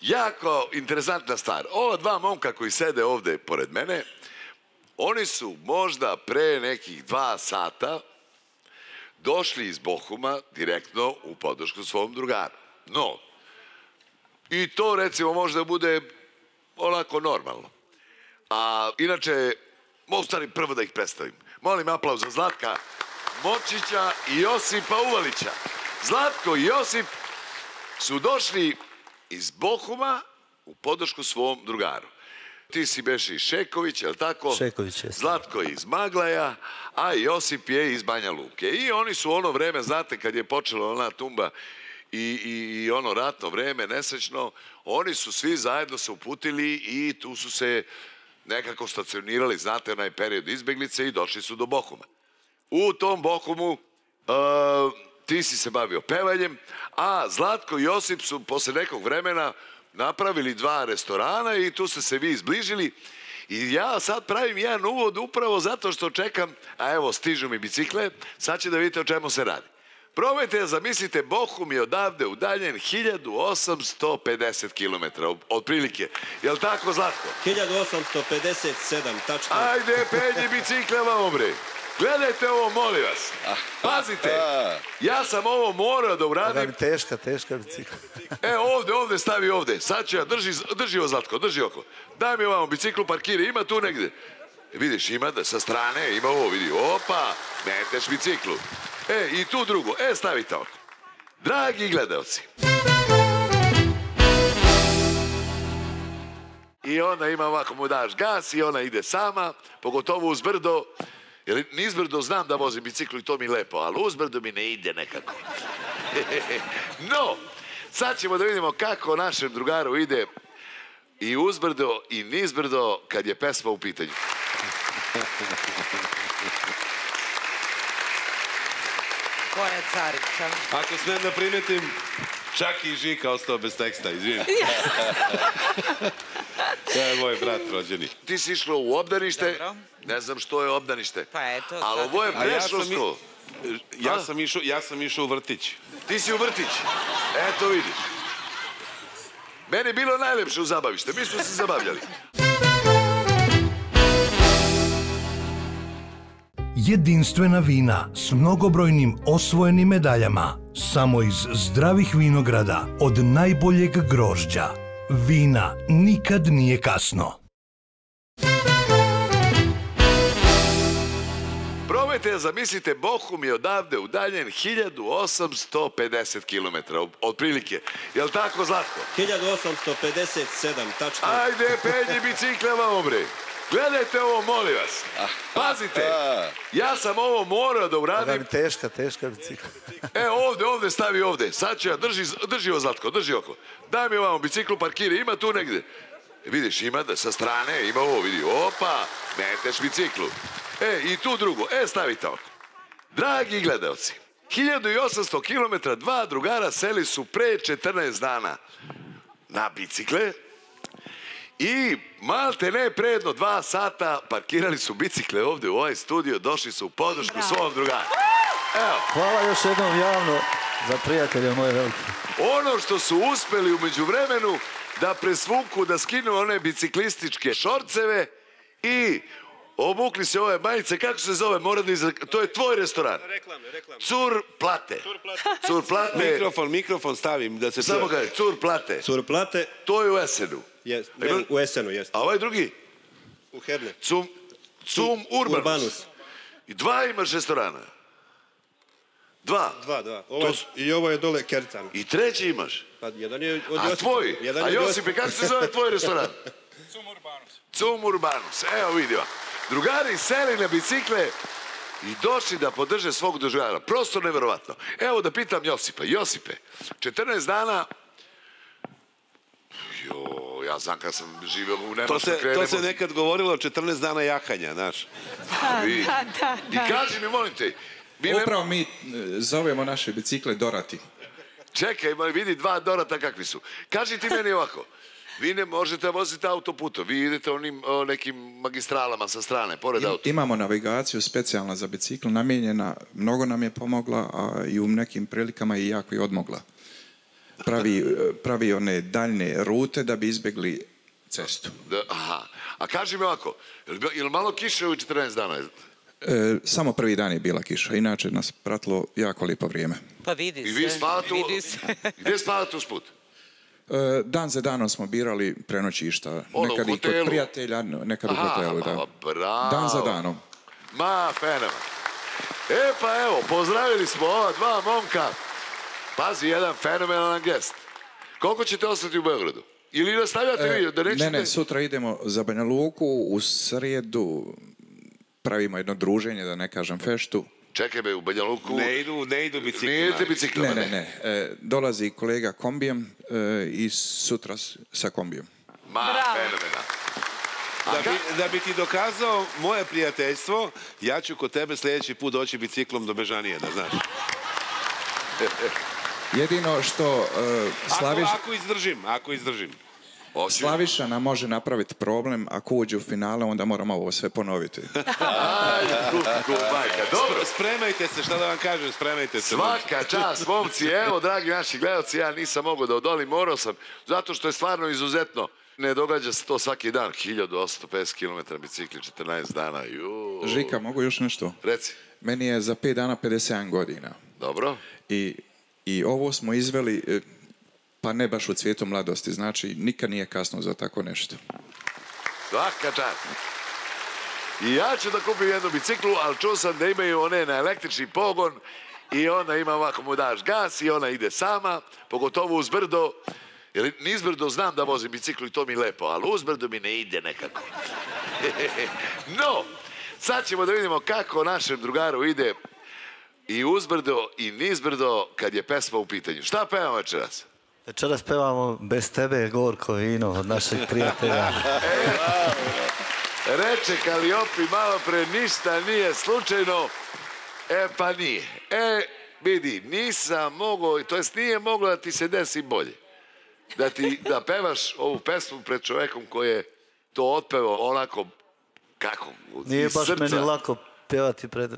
jako interesantna stvar. Ova dva momka koji sede ovdje pored mene, oni su možda pre nekih dva sata došli iz Bohuma direktno u podršku svom drugaru. No, i to, recimo, možda bude onako normalno. A inače, mostarim prvo da ih predstavim. Molim aplauz za Zlatka Močića i Josipa Uvalića. Zlatko i Josip su došli iz Bohuma u podršku svom drugaru. Ti si beš iz Šekovića, je li tako? Šeković je. Zlatko je iz Maglaja, a Josip je iz Banja Luke. I oni su ono vreme, znate, kad je počela ona tumba i ono ratno vreme, nesrećno, oni su svi zajedno se uputili i tu su se nekako stacionirali, znate, onaj period izbeglice i došli su do Bohuma. U tom Bohumu ti si se bavio pevanjem, a Zlatko i Josip su posle nekog vremena napravili dva restorana i tu ste se vi izbližili. I ja sad pravim jedan uvod upravo zato što čekam, a evo, stižu mi bicikle, sad će da vidite o čemu se radi. Probajte da zamislite, Bohum je odavde udaljen hiljadu osamsto pedeset kilometara, otprilike. Je li tako, Zlatko? hiljadu osamsto pedeset sedam, tačno. Ajde, penji bicikle vam, bre. Gledajte ovo, molim vas. Pazite, ja sam ovo morao da uradim. Da mi teška, teška bicikla. E, ovde, ovde, stavi ovde. Sad ću ja, drži ovo, Zlatko, drži oko. Daj mi ovam biciklu, parkiri, ima tu negde. Vidiš, ima da, sa strane, ima ovo, vidi. Opa, meteš biciklu. E, i tu drugo. E, stavite ovdje. Dragi gledalci. I ona ima ovako, mu daš gas i ona ide sama, pogotovo uzbrdo. Jer nizbrdo znam da vozim biciklu i to mi lepo, ali uzbrdo mi ne ide nekako. No, sad ćemo da vidimo kako našem drugaru ide i uzbrdo i nizbrdo kad je pesma u pitanju. Koja je carica. Ako smem da primetim, čak i Žika ostao bez teksta, izvini. To je moj brat rođeni. Ti si išlo u obdanište, ne znam što je obdanište, ali ovo je prešlosko. Ja sam išao u vrtić. Ti si u vrtić? Eto vidiš. Meni je bilo najlepše u zabavište, mi smo se zabavljali. Jedinstvena vina s mnogobrojnim osvojenim medaljama. Samo iz zdravih vinograda od najboljeg grožđa. Vina nikad nije kasno. Probajte, zamislite, Bohum je odavde udaljen hiljadu osamsto pedeset kilometara, otprilike. Je li tako, Zlatko? hiljadu osamsto pedeset sedam, tačno. Ajde, penji bicikleva, omri. Gledajte ovo, molim vas. Pazite, ja sam ovo morao da uradim. Teška, teška bicikla. E, ovde, ovde, stavi ovde. Sad ću ja, drži ovo, Zlatko, drži oko. Daj mi ovamo biciklu, parkiri, ima tu negde. Vidiš, ima sa strane, ima ovo, vidi. Opa, meteš biciklu. E, i tu drugo. E, stavi tamo. Dragi gledalci, hiljadu osamsto kilometara dva drugara seli su pre četrnaest dana na bicikle. I malte ne predno dva sata parkirali su bicikle ovde u ovaj studio, došli su u podršku svom drugaru. Hvala još jednom javno za prijatelje moje velike. Ono što su uspeli umeđu vremenu da presvuku, da skinu one biciklističke šorceve i obukli se ove majice, kako se zove, to je tvoj restoran. Cur plate. Cur plate. Mikrofon, mikrofon stavim da se čuje. Samo kaže, cur plate. Cur plate. To je u Esenu. U Esenu, jeste. A ovaj drugi? U Herne. Cum Urbanus. I dva imaš restorana. Dva. Dva, dva. I ovo je dole Kercan. I treći imaš. A tvoj? A Josipe, kako se zove tvoj restoran? Cum Urbanus. Cum Urbanus. Evo vidio. Drugari seli na bicikle i došli da podrže svog drugara. Prosto neverovatno. Evo da pitam Josipa. Josipe, četrnaest dana... Jo... Ja znam kada sam živeo u Nemačku, krenemo. To se nekad govorilo o četrnaest dana jahanja, znaš. Da, da, da. I kaži mi, molim te. Upravo mi zovemo naše bicikle Dorati. Čekaj, vidi dva Dorata kakvi su. Kaži ti meni ovako. Vi ne možete voziti autoputom, vi idete onim nekim magistralama sa strane, pored auta. Imamo navigaciju specijalna za bicikl, namijenjena, mnogo nam je pomogla, a i u nekim prilikama i jako je odmogla. Pravi one daljne rute da bi izbjegli cestu. A kaži mi ovako, je li malo kiše u četrnaest dana? Samo prvi dan je bila kiša, inače nas pratilo jako lijepo vrijeme. Pa vidi se. I vi spavate, gdje spavate usput? Dan za danom smo birali prenoćišta. Nekad i kod prijatelja, nekad u hotelu. Dan za danom. Ma, fenomen. E pa evo, pozdravili smo ova dva momka. Pazi, jedan fenomenalan gest. Koliko ćete ostati u Beogradu? Ili nastavljate vi, da nećete... Ne, ne, sutra idemo za Banja Luku, u srijedu pravimo jedno druženje, da ne kažem feštu. Čekaj me, u Banja Luku... Ne idu, ne idu biciklima. Ne idete biciklima, ne. Ne, ne, ne. Dolazi kolega kombijem i sutra sa kombijem. Ma, fenomenal. Da bi ti dokazao moje prijateljstvo, ja ću kod tebe sljedeći put doći biciklom do Bežanije, da znaš. Jedino što Slaviša... Ako izdržim, ako izdržim. Slaviša nam može napraviti problem, ako uđe u finale, onda moramo ovo sve ponoviti. Spremajte se, šta da vam kažem, spremajte se. Svaka čast, momci, evo, dragi naši gledalci, ja nisam mogao da odolim, morao sam, zato što je stvarno izuzetno. Ne događa se to svaki dan, hiljadu osamsto pedeset kilometara bicikli, četrnaest dana, juuu. Žika, mogu još nešto? Reci. Meni je za pet dana pedeset sedam godina. Dobro. I ovo smo izveli, pa ne baš u cvijetu mladosti, znači nikad nije kasno za tako nešto. Svaka čast. I ja ću da kupim jednu biciklu, ali čuo sam da imaju one na električni pogon i onda ima ovako, mu daš gas i ona ide sama, pogotovo uz brdo. Jer nizbrdo znam da vozim biciklu i to mi je lepo, ali uzbrdo mi ne ide nekako. No, sad ćemo da vidimo kako našem drugaru ide i uzbrdo i nizbrdo kad je pesma u pitanju. Šta pevamo večeras? Večeras pevamo Bez tebe je gorko vino od našeg prijatelja. Reče Kaliopi malo pre, ništa nije slučajno. E pa nije. E, vidi, nisam mogao, to jest nije moglo da ti se desi bolje. Da ti, da pevaš ovu pesmu pred čovekom koji je to otpevao onako, kako, iz srca. Nije baš meni lako pevati pred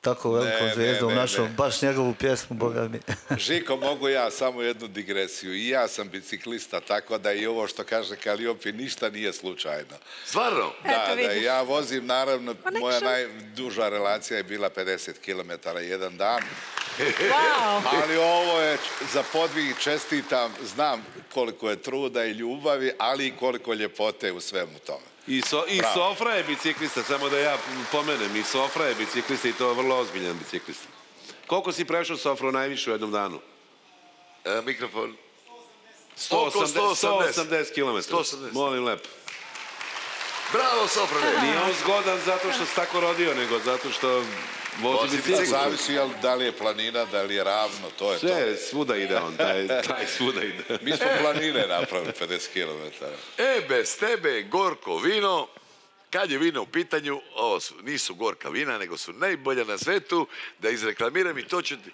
tako velikom zvijezdom našom, baš njegovu pjesmu, boga mi. Žiko, mogu ja samo jednu digresiju. I ja sam biciklista, tako da i ovo što kaže Kaliopi, ništa nije slučajno. Stvarno? Da, da, ja vozim, naravno, moja najduža relacija je bila pedeset kilometara jedan dan. Ali ovo je, za podvig čestitam, znam koliko je truda i ljubavi, ali i koliko ljepote u svemu tome. I Sofra je biciklista, samo da ja pomenem, i Sofra je biciklista i to je vrlo ozbiljan biciklista. Koliko si prešao Sofru najviše u jednom danu? Mikrofon. sto osamdeset kilometara. Molim lepo. Bravo, Sofra. Nije on zgodan zato što se tako rodio, nego zato što vozi bicikl. Zavisi da li je planina, da li je ravno, to je to. Sve, svuda ide on, taj svuda ide. Mi smo planine napravili pedeset kilometara. E, bez tebe, gorko vino, kad je vino u pitanju, ovo nisu gorka vina, nego su najbolja na svetu, da izreklamiram i to ću ti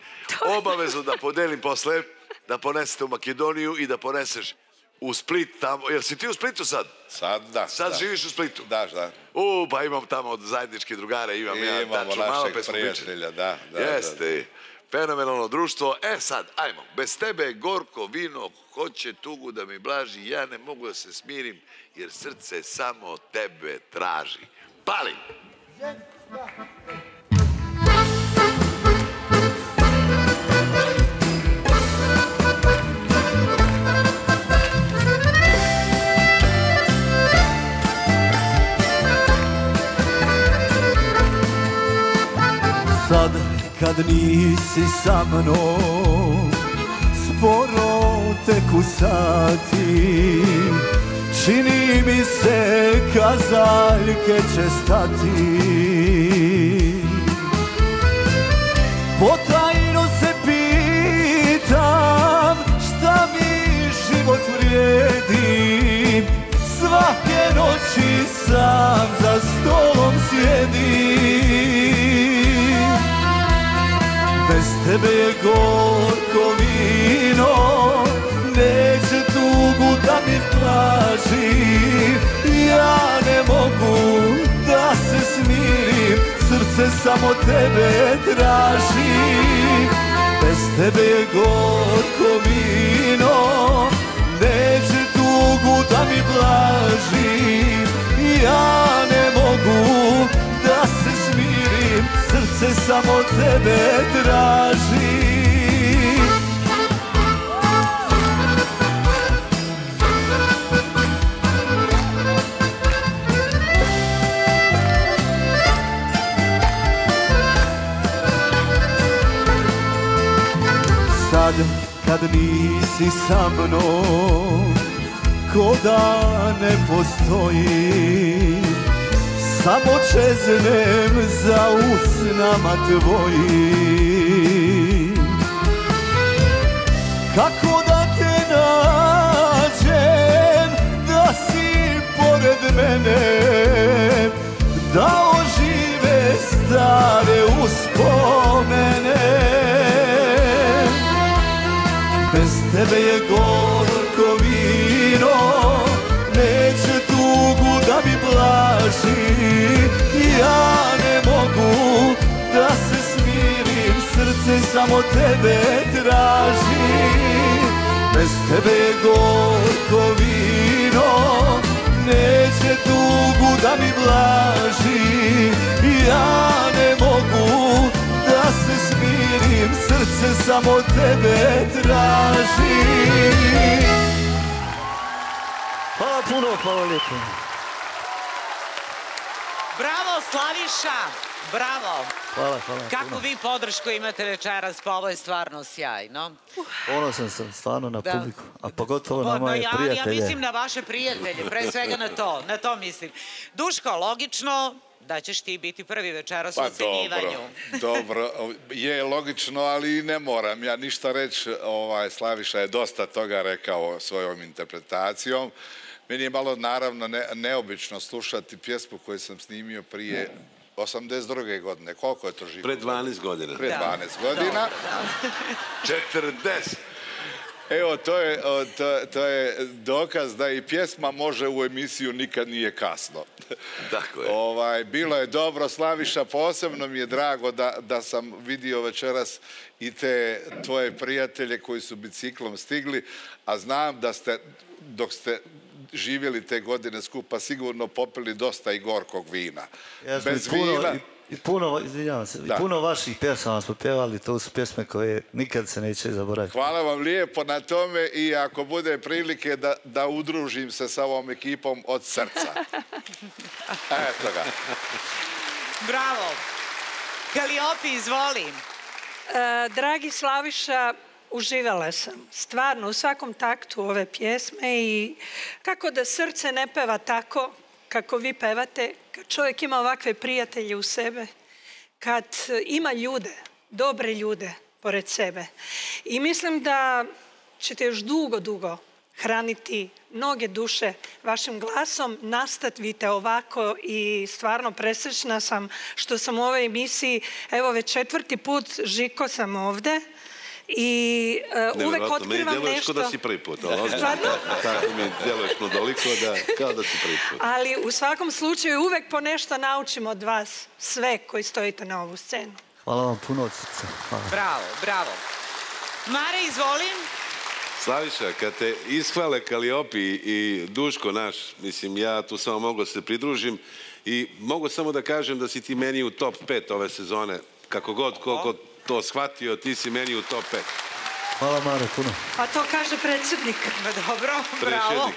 obavezno da podelim posle, da ponesete u Makedoniju i da poneseš u Split tamo, jer si ti u Splitu sad? Sad, da. Sad živiš u Splitu? Da, da. U, pa imam tamo od zajedničke drugare, imam ja, tačno malo pesmu prijatelja, da, da. Jeste, fenomenalno društvo. E sad, ajmo, bez tebe gorko vino, hoće tugu da mi blaži, ja ne mogu da se smirim, jer srce samo tebe traži. Pali! Sad kad nisi sa mnom, sporo teku sati, čini mi se kazaljke će stati. Potajno se pitam šta mi život vrijedi, svake noći sam za stolom sjedim. Bez tebe je gorko vino, neće tugu da mi plaži, ja ne mogu da se smirim, srce samo tebe traži. Bez tebe je gorko vino, neće tugu da mi plaži, ja ne mogu da se smirim, srce samo tebe traži. Sad kad nisi sa mnom, ko da ne postoji, samo čeznem za usnama tvojim. Kako da te nađem, da si pored mene, da ožive stare uspomene. Bez tebe je gorko vino, neće tugu da mi plaži, ja ne mogu da se smirim, srce samo tebe traži. Bez tebe je gorko vino, neće tugu da mi blaži, ja ne mogu da se smirim, srce samo tebe traži. Hvala puno, hvala lijepo. Bravo, Slaviša! Bravo! Hvala, hvala. Kako vi podršku imate večeras, pa ovo je stvarno sjajno. Ponosan sam stvarno na publiku, a pogotovo na moje prijatelje. Ja mislim na vaše prijatelje, pre svega na to, na to mislim. Duško, logično da ćeš ti biti prvi večeras u ocenjivanju. Pa dobro, dobro, je logično, ali ne moram ja ništa reći. Slaviša je dosta toga rekao svojom interpretacijom. Meni je malo, naravno, neobično slušati pjesmu koju sam snimio prije osamdeset druge godine. Koliko je to živio? Pre dvanaest godina. Pre dvanaest godina. četrdeset. Evo, to je dokaz da i pjesma može u emisiju Nikad nije kasno. Tako je. Bilo je dobro, Slaviša, posebno mi je drago da sam vidio večeras i te tvoje prijatelje koji su biciklom stigli, a znam da ste, dok ste živjeli te godine skupa, sigurno popili dosta i gorkog vina. Bez vina... I puno, izvinjavam se, puno vaših pjesama smo pjevali, to su pjesme koje nikad se neće zaboraviti. Hvala vam lijepo na tome i ako bude prilike da udružim se sa ovom ekipom od srca. Eto ga. Bravo. Kaliopi, izvoli. Dragi Slaviša, uživala sam. Stvarno, u svakom taktu ove pjesme i kako da srce ne peva tako, kako vi pevate, kad čovjek ima ovakve prijatelje u sebe, kad ima ljude, dobre ljude pored sebe. I mislim da ćete još dugo, dugo hraniti mnoge duše vašim glasom. Nastavite ovako i stvarno presrećna sam što sam u ovoj emisiji, evo već četvrti put, Žiko, sam ovde. I uvek otkrivam nešto. Meni djeluješ kao da si prvi put. Tako mi djeluješ mnogoliko kao da si prvi put. Ali u svakom slučaju uvek po nešto naučim od vas, sve koji stojite na ovu scenu. Hvala vam puno od srca. Bravo, bravo. Mare, izvolim. Slaviša, kad te ishvale Kaliopi i Duško naš, mislim, ja tu samo mogu se pridružim i mogu samo da kažem da si ti meni u top pet ove sezone, kako god, koliko to shvatio, ti si meni u top pet. Hvala, Mare, puno. Pa to kaže predsjednik. Dobro, bravo.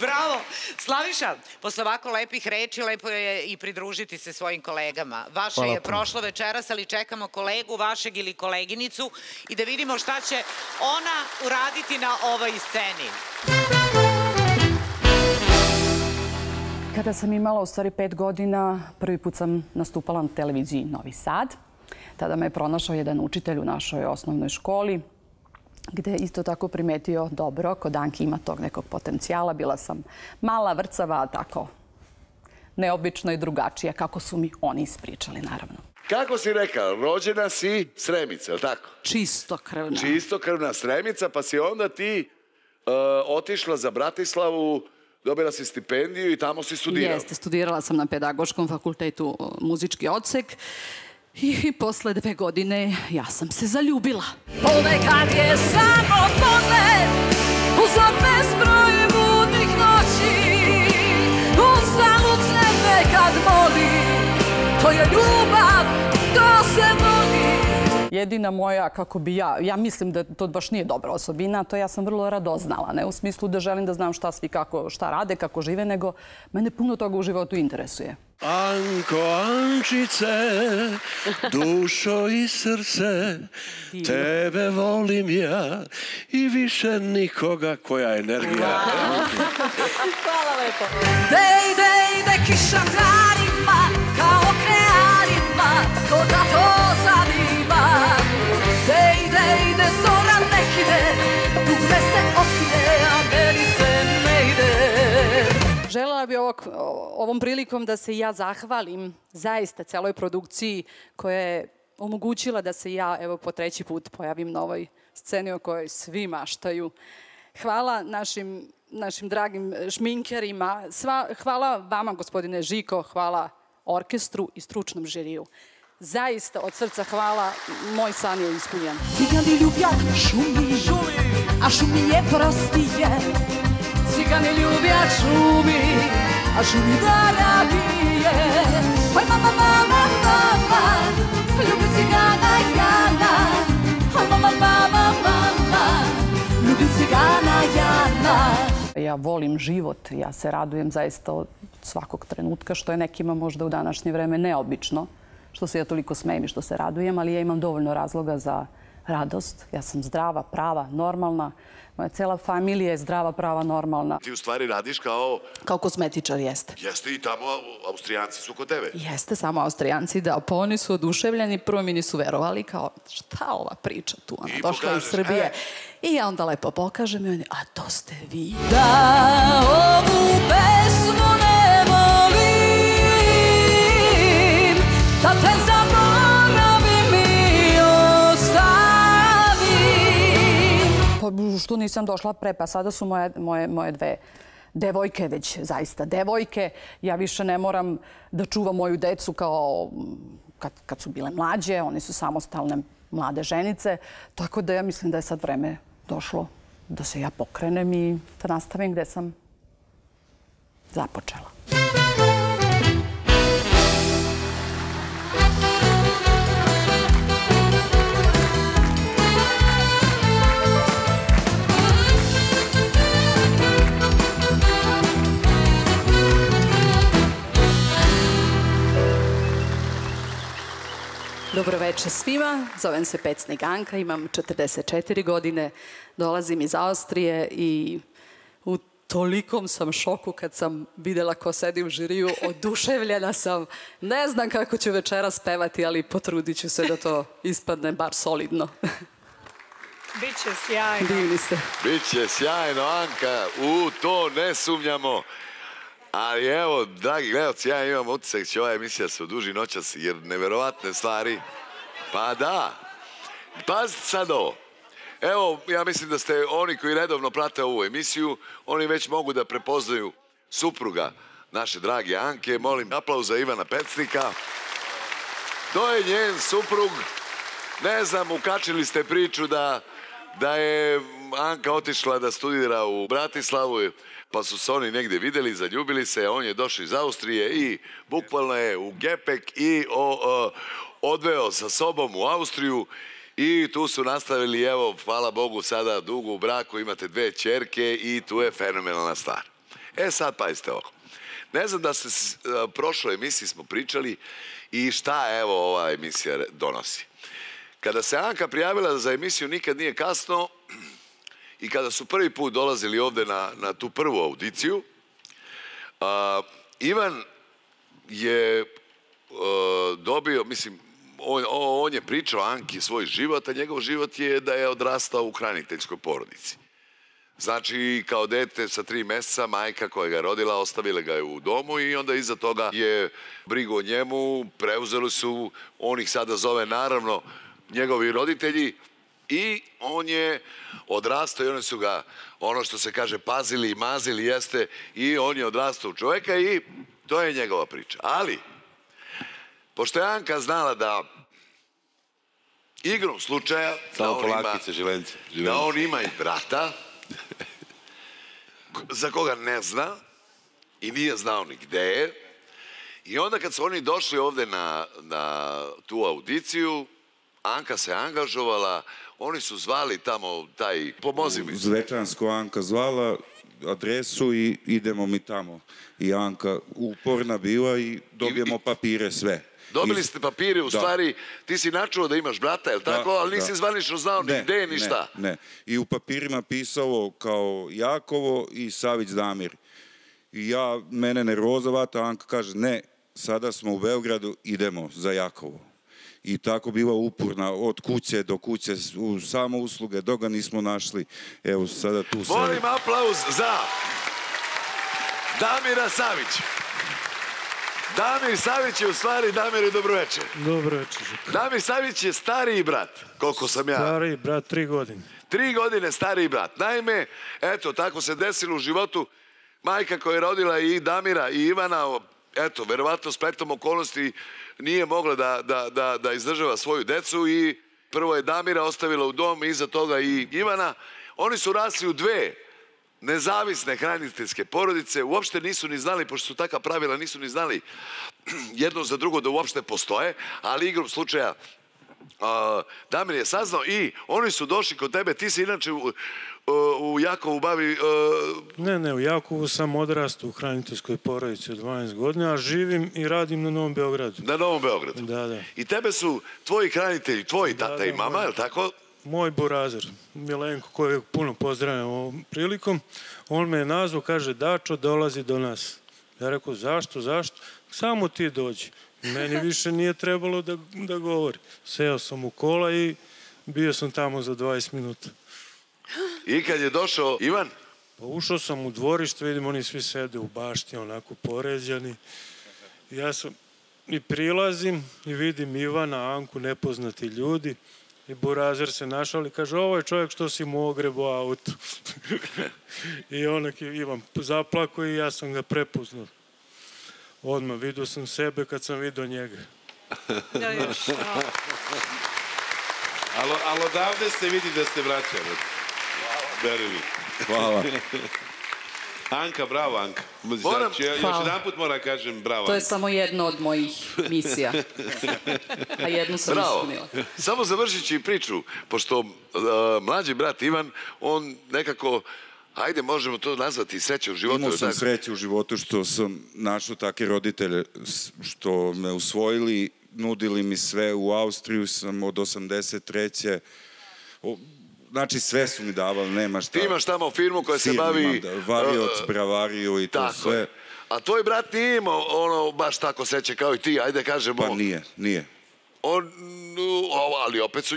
Bravo. Slaviša, posle ovako lepih reči, lepo je i pridružiti se svojim kolegama. Vaše je prošlo večeras, ali čekamo kolegu vašeg ili koleginicu i da vidimo šta će ona uraditi na ovoj sceni. Kada sam imala u stvari pet godina, prvi put sam nastupala na televiziji Novi Sad. Tada me je pronašao jedan učitelj u našoj osnovnoj školi gde je isto tako primetio, dobro, kod Anke ima tog nekog potencijala. Bila sam mala, vrcava, tako neobično i drugačija, kako su mi oni ispričali, naravno. Kako si rekao, rođena si Sremica, je li tako? Čistokrvna. Čistokrvna Sremica, pa si onda ti otišla za Bratislavu, dobila si stipendiju i tamo si studirala. Jeste, studirala sam na Pedagoškom fakultetu muzički odsek. I posle dve godine ja sam se zaljubila. Ponekad je samo pogled, uzak bezbroj budnih noći, uzalud tebe kad molim, to je ljubav, to se voli. Jedina moja, kako bi ja, ja mislim da to baš nije dobra osobina, to ja sam vrlo radoznala, ne u smislu da želim da znam šta svi kako, šta rade, kako žive, nego mene puno toga u životu interesuje. Anko, Ančice, dušo i srce, tebe volim ja i više nikoga, koja energija. Hvala lepo. De ide, ide kiša granima, kao krearima, koga to zanima. De ide, ide zora nekide, tu gde se okine, a meni se ne ide. Želela bi ovom prilikom da se ja zahvalim zaista celoj produkciji koja je omogućila da se ja, evo, po treći put pojavim na ovoj sceni o kojoj svi maštaju. Hvala našim, našim dragim šminkerima, sva, hvala vama, gospodine Žiko, hvala orkestru i stručnom žiriju. Zaista, od srca hvala, moj san je ispunjen. Cigani ljubljak šumi, a šumi je prostije. Cigani ljubljak šumi, a šumi daragije. Oj mama, mama, mama, ljubi cigana Jana. Oj mama, mama, mama, ljubi cigana Jana. Ja volim život, ja se radujem zaista od svakog trenutka, što je nekima možda u današnje vreme neobično, što se ja toliko smijem i što se radujem, ali ja imam dovoljno razloga za radost. Ja sam zdrava, prava, normalna. Moja cela familija je zdrava, prava, normalna. Ti u stvari radiš kao... Kao kozmetičar, jeste. Jeste i tamo Austrijanci su kod tebe. Jeste, samo Austrijanci, da. Pa oni su oduševljeni. Prvo mi nisu verovali, kao šta ova priča tu, ona došla iz Srbije. I ja onda lepo pokažem i oni, a to ste vi. Da ovu pesmu ne volim, da te zaboravim i ostavim. Što nisam došla pre, pa sada su moje dve devojke već zaista devojke. Ja više ne moram da čuvam moju decu kao kad su bile mlađe. One su samostalne mlade ženice. Tako da ja mislim da je sad vreme došlo da se ja pokrenem i da nastavim gde sam započela. Dobroveče svima, zovem se Pecnik Anka, imam četrdeset četiri godine, dolazim iz Austrije i u tolikom sam šoku kad sam videla ko sedi u žiriju, oduševljena sam. Ne znam kako ću večeras pevati, ali potrudit ću se da to ispadne bar solidno. Biće sjajno. Divni ste. Biće sjajno, Anka, u to ne sumnjamo. Ali evo, dragi gledalci, ja imam utisak će ova emisija se oduži noćas, jer neverovatne stvari. Pa da. Pazite sad ovo. Evo, ja mislim da ste oni koji redovno prate ovu emisiju, oni već mogu da prepoznaju supruga naše drage Anke. Molim aplauz za Ivana Pecnika. To je njen suprug. Ne znam, ukačili ste priču da, da je Anka otišla da studira u Bratislavu, pa su se oni negdje vidjeli, zaljubili se, on je došao iz Austrije i bukvalno je u gepek i o, o, odveo sa sobom u Austriju i tu su nastavili, evo, hvala Bogu, sada dugo u braku, imate dve ćerke i tu je fenomenalna stvar. E sad, pazite ovo. Ne znam da se prošloj emisiji smo pričali i šta, evo, ova emisija donosi. Kada se Anka prijavila za emisiju Nikad nije kasno, i kada su prvi put dolazili ovde na, na tu prvu audiciju, a, Ivan je a, dobio, mislim, on, on je pričao Anki svoj život, a njegov život je da je odrastao u hraniteljskoj porodici. Znači, kao dete sa tri meseca, majka koja ga je rodila, ostavila ga je u domu i onda iza toga je brigu o njemu, preuzeli su, on ih sada zove, naravno, njegovi roditelji, i on je odrastao i oni su ga, ono što se kaže, pazili i mazili, jeste, i on je odrastao u čoveka i to je njegova priča. Ali, pošto je Anka znala da igrom slučaja da on ima i brata, za koga ne zna i nije znao ni gde je, i onda kad su oni došli ovde na tu audiciju, Anka se angažovala, oni su zvali tamo taj, pomozi mi. U Zvečansko Anka zvala adresu i idemo mi tamo. I Anka uporna bila i dobijemo papire sve. Dobili ste papire, u stvari, ti si načuo da imaš brata, je li tako? Ali nisi zvanično znao ni gde, ni šta. Ne, ne. I u papirima pisalo kao Jakovo i Savić Damir. I ja, mene nervoza hvata, Anka kaže, ne, sada smo u Beogradu, idemo za Jakovo. I tako bila uporna, od kuće do kuće, samo usluge, dok ga nismo našli. Evo, sada tu se... Molim aplauz za Damira Savića. Damir Savić je u stvari, Damiru, dobroveče. Dobroveče. Damir Savić je stariji brat, koliko sam ja... Stariji brat, tri godine. Tri godine stariji brat. Naime, eto, tako se desilo u životu. Majka koja je rodila i Damira i Ivana, eto, verovatno spletom okolnosti nije mogla da izdržava svoju decu i prvo je Damira ostavila u dom, iza toga i Ivana. Oni su rasli u dve nezavisne hraniteljske porodice, uopšte nisu ni znali, pošto su takva pravila, nisu ni znali jedno za drugo da uopšte postoje, ali igrom slučaja Damir je saznao i oni su došli kod tebe, ti si inače u Jakovu bavi... Ne, ne, u Jakovu sam odrastao u hraniteljskoj porodici od dvanaest godina, a živim i radim na Novom Beogradu. Na Novom Beogradu? Da, da. I tebe su tvoji hranitelji, tvoji tata i mama, je li tako? Moj burazer, Jelenko, koju puno pozdravljam ovom prilikom, on me je nazvao, kaže, Dačo, dolazi do nas. Ja rekao, zašto, zašto? Samo ti dođi. Meni više nije trebalo da govori. Seo sam u kola i bio sam tamo za dvadeset minuta. I kad je došao Ivan? Pa ušao sam u dvorište, vidim, oni svi sede u bašti, onako poređani. Ja sam I prilazim i vidim Ivana, Anku, nepoznati ljudi. I burazer se našao i kaže, ovo je čovjek što si mu ogrebao auto. I onak Ivan zaplako i ja sam ga prepoznao. Odmah vidio sam sebe kad sam vidio njega. Ali odavde se vidi da ste vraćali. Berili. Hvala. Anka, bravo Anka. Još jedan put moram kažem bravo Anka. To je samo jedna od mojih misija. A jednu sam ispunila. Samo završići priču, pošto mlađi brat Ivan, on nekako, ajde možemo to nazvati sreće u životu. Imao sam sreće u životu što sam našao takve roditelje što me usvojili, nudili mi sve. U Austriju sam od osamdeset treće Znači, sve su mi davali, nema šta. Ti imaš tamo firmu koja se bavi... Varioc, bravariju i to sve. A tvoj brat nije imao ono baš tako sreće kao i ti, ajde kažemo. Pa nije, nije. Ali opet su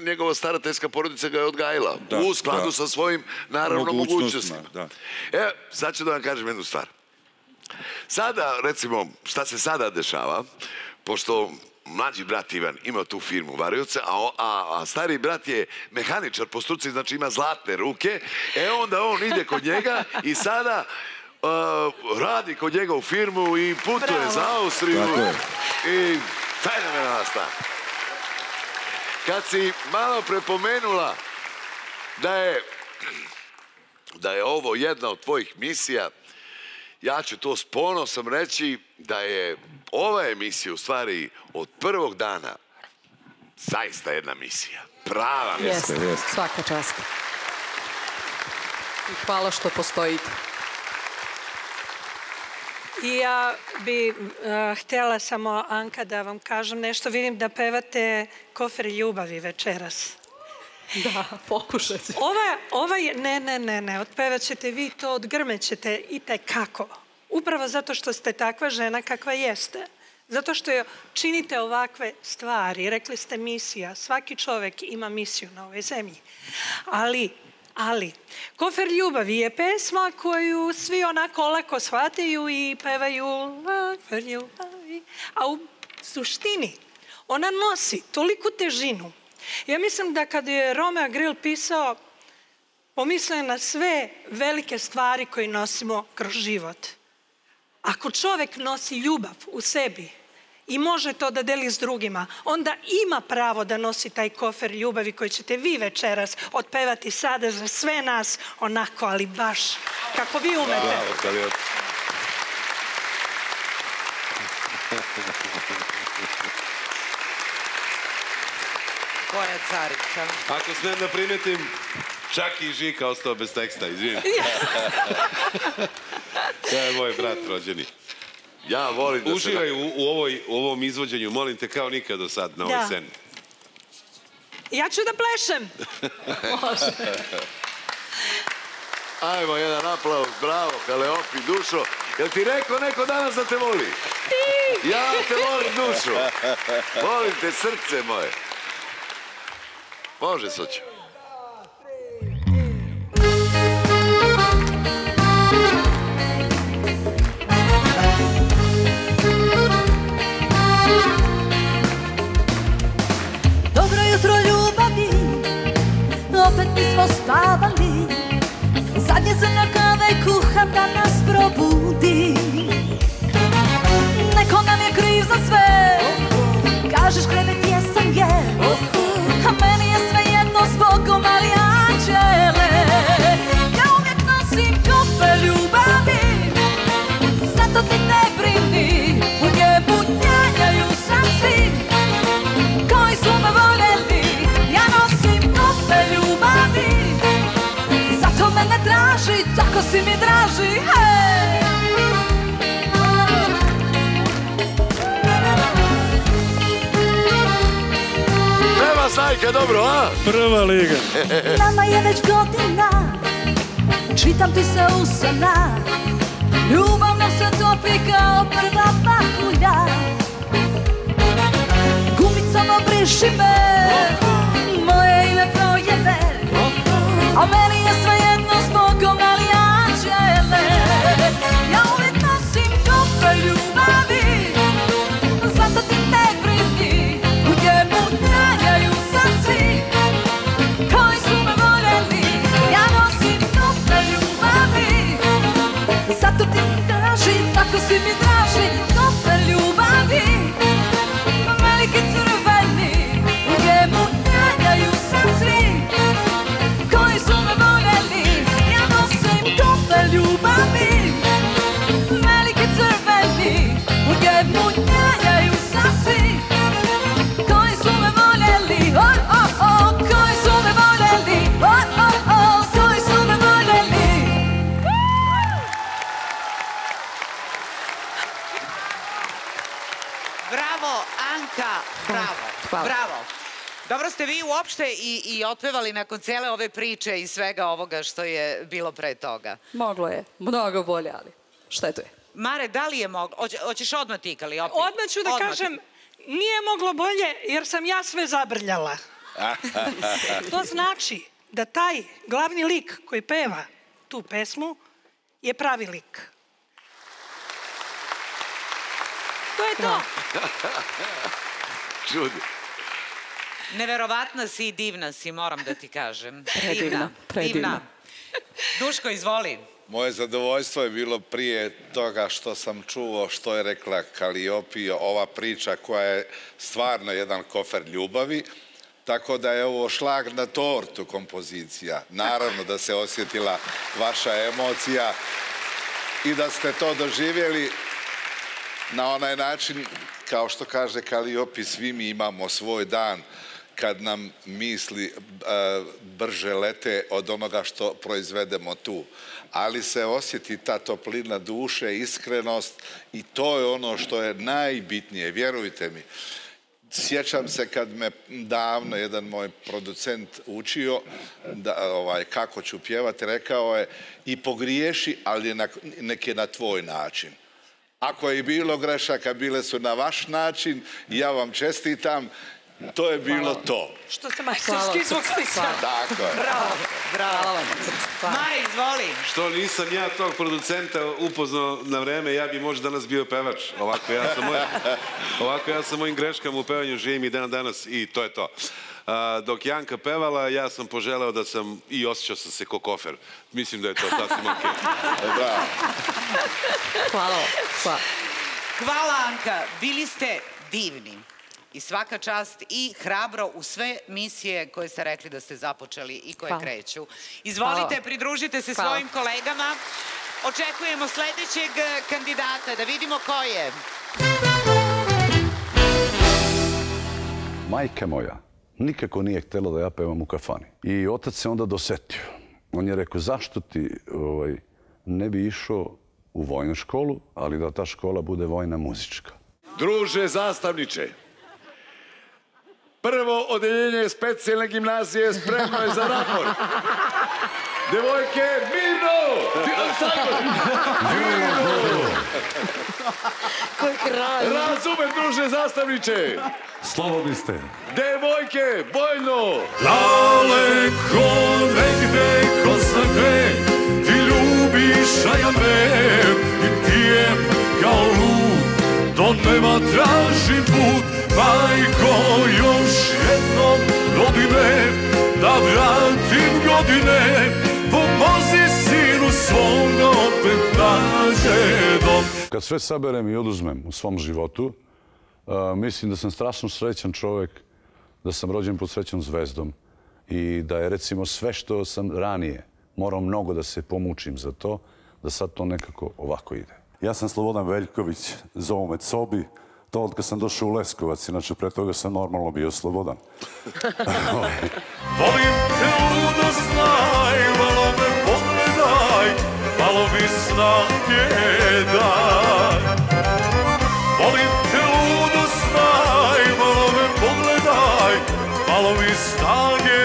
njegova starateljska porodica ga je odgajila. U skladu sa svojim, naravno, mogućnostima. E, sad ću da vam kažem jednu stvar. Sada, recimo, šta se sada dešava, pošto... Mlađi brat Ivan ima tu firmu Varioca, a stari brat je mehaničar po struci, znači ima zlatne ruke. E onda on ide kod njega i sada radi kod njega u firmu i putuje za Austriju. I taj nam je nastao. Kad si malo prepomenula da je ovo jedna od tvojih misija, ja ću to s ponosom reći da je ova emisija u stvari od prvog dana zaista jedna misija. Prava misija. Jeste, svaka čast. I hvala što postojite. I ja bi htjela samo, Anka, da vam kažem nešto. Vidim da pevate Kofer ljubavi večeras. Da, pokušaj ću. Ne, ne, ne, ne, otpevat ćete vi to, odgrmet ćete i tekako. Upravo zato što ste takva žena kakva jeste. Zato što činite ovakve stvari. Rekli ste misija. Svaki čovek ima misiju na ovoj zemlji. Ali, ali, Kofer ljubavi je pesma koju svi onako olako shvataju i pevaju Kofer ljubavi. A u suštini, ona nosi toliku težinu. Ja mislim da kada je Romeo Grill pisao, pomislio na sve velike stvari koje nosimo kroz život. Ako čovek nosi ljubav u sebi i može to da deli s drugima, onda ima pravo da nosi taj kofer ljubavi koji ćete vi večeras otpevati sada za sve nas onako, ali baš kako vi umete. Koja carica. Ako smem da primetim, čak i Žika ostao bez teksta, izvijem. To je moj brat rođeni. Ja volim da se... Uživaj u ovom izvođenju, molim te, kao nikad do sad na ovoj sceni. Ja ću da plešem. Može. Ajmo, jedan aplauz, bravo, Kaliopi, Dušo. Jel ti rekao neko danas da te voli? Ti! Ja te volim, Dušo. Volim te, srce moje. Može, Soću. Dobro jutro, ljubavi, opet mi smo spavali. Zadnje zrno kave kuham da nas probudi. Neko nam je kriv za sve, kažeš krevet jesam je. A meni je sve jedno s Bogom, ali anđele. Ja uvijek nosim kofer ljubavi, zato ti ne brini. U njebu njenjaju sam svi koji su me voljeli. Ja nosim kofer ljubavi, zato me ne traži, tako si mi draži, hej. Sajke, dobro, a? Prva liga. Nama je već godina, čitam ti se usana. Ljubav nam se topi kao prva pahulja. Gumicama briši me, moje ime projeve. A meni je sve jedno s Bogom, ali anđele. Ja uvijek nosim kofer ljubavi, Svi mi traži dosta ljubavi, veliki crveni u njemu tragaju se svi koji su me voljeli. Ja nosim dosta ljubavi, veliki crveni u njemu tragaju se svi koji su me voljeli. Oh, oh, oh, koji su me voljeli. Oh, oh, oh, koji su me voljeli. Bravo, Anka, bravo, bravo. Dobro ste vi uopšte i otpevali nakon cele ove priče i svega ovoga što je bilo pre toga. Moglo je, mnogo bolje, ali šta to je? Mare, da li je moglo? Hoćeš odmah ti, ali opet? Odmah ću da kažem, nije moglo bolje jer sam ja sve zabrljala. To znači da taj glavni lik koji peva tu pesmu je pravi lik. To je to. Čudi. Neverovatna si i divna si, moram da ti kažem. Predivna, predivna. Duško, izvoli. Moje zadovoljstvo je bilo prije toga što sam čuo što je rekla Kaliopi, ova priča koja je stvarno jedan kofer ljubavi, tako da je ovo šlag na tortu kompozicija. Naravno da se osjetila vaša emocija i da ste to doživjeli na onaj način, kao što kaže Kaliopi, svi mi imamo svoj dan kad nam misli brže lete od onoga što proizvedemo tu. Ali se osjeti ta toplina duše, iskrenost i to je ono što je najbitnije, vjerujte mi. Sjećam se kad me davno jedan moj producent učio kako ću pjevati, rekao je i pogriješi, ali nek je na tvoj način. Ako je bilo grešaka, bile su na vaš način, ja vam čestitam, to je bilo to. Što se majstorski zvuk spisao. Tako je. Bravo, bravo. Mare, izvoli. Što nisam ja tog producenta upoznao na vreme, ja bi možda danas bio pevač. Ovako ja sa mojim greškama u pevanju živim i dan danas i to je to. Dok je Anka pevala, ja sam poželeo da sam i osjećao sam se ko kofer. Mislim da je to sasvim okej. Bravo. Hvala. Hvala, Anka. Bili ste divni. I svaka čast i hrabro u sve misije koje ste rekli da ste započeli i koje kreću. Izvolite, pridružite se svojim kolegama. Očekujemo sljedećeg kandidata, da vidimo ko je. Majka moja nikako nije htjela da ja pevam u kafani. I otac se onda dosetio. On je rekao, zašto ti ne bi išao u vojnu školu, ali da ta škola bude vojna muzička. Druže zastavniče, prvo odeljenje specijalne gimnazije spremno je za napor. Devojke, mirno! Mirno! Koji kraj! Razumem, druže zastavniče! Slobodni ste! Devojke, bojno! Daleko negde ko sa gde ti ljubiš, a ja ne i pijem kao lud do neba tražim put. Majko, još jednom rodine da vratim godine, pomozi sinu svom da opet nađe dom. Kad sve saberem i oduzmem u svom životu, mislim da sam strašno srećan čovek, da sam rođen pod srećnom zvezdom i da je recimo sve što sam ranije morao mnogo da se pomučim za to, da sad to nekako ovako ide. Ja sam Slobodan Veljković, zovu me Cobi. To od kad sam došao u Leskovac, inače pre toga sam normalno bio slobodan. Volim te ludo znaj, malo me pogledaj, malo mi snak je daj. Volim te ludo znaj, malo me pogledaj, malo mi snak je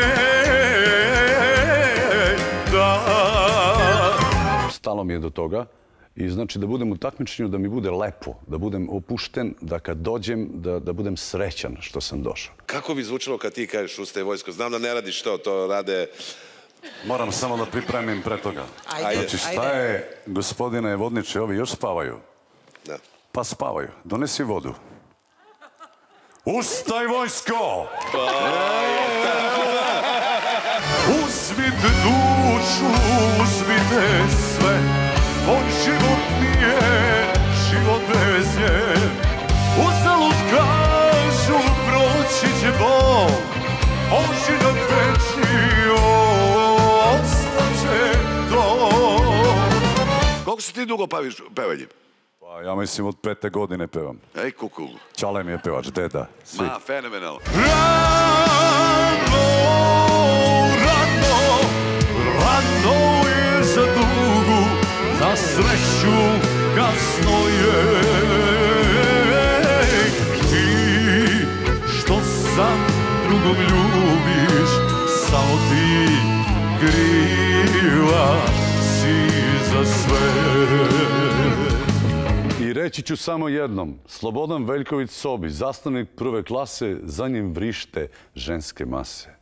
daj. Stalo mi je do toga. I znači da budem u takmičenju, da mi bude lepo, da budem opušten, da kad dođem, da budem srećan što sam došao. Kako bi zvučilo kad ti kažeš ustaje vojsko? Znam da ne radiš to, to rade... Moram samo da pripremim pre toga. Znači šta je, gospodine vodniče, ovi još spavaju? Pa spavaju. Donesi vodu. Ustaj vojsko! Uzmite dušu, uzmite sve. Moj život nije život. Koliko se ti dugo baviš pevanjem? Pa, ja mislim od pete godine pevam. Ej, kuku. Čale mi je pevač, deda. Ma, fenomenalno. Rano, rano, rano je za dugu, za sreću kasno je. Ti što sam drugom ljubiš, samo ti kriva si za sve. I reći ću samo jednom, Slobodan Veljković Sobi, zastavnik prve klase, za njim vrište ženske mase.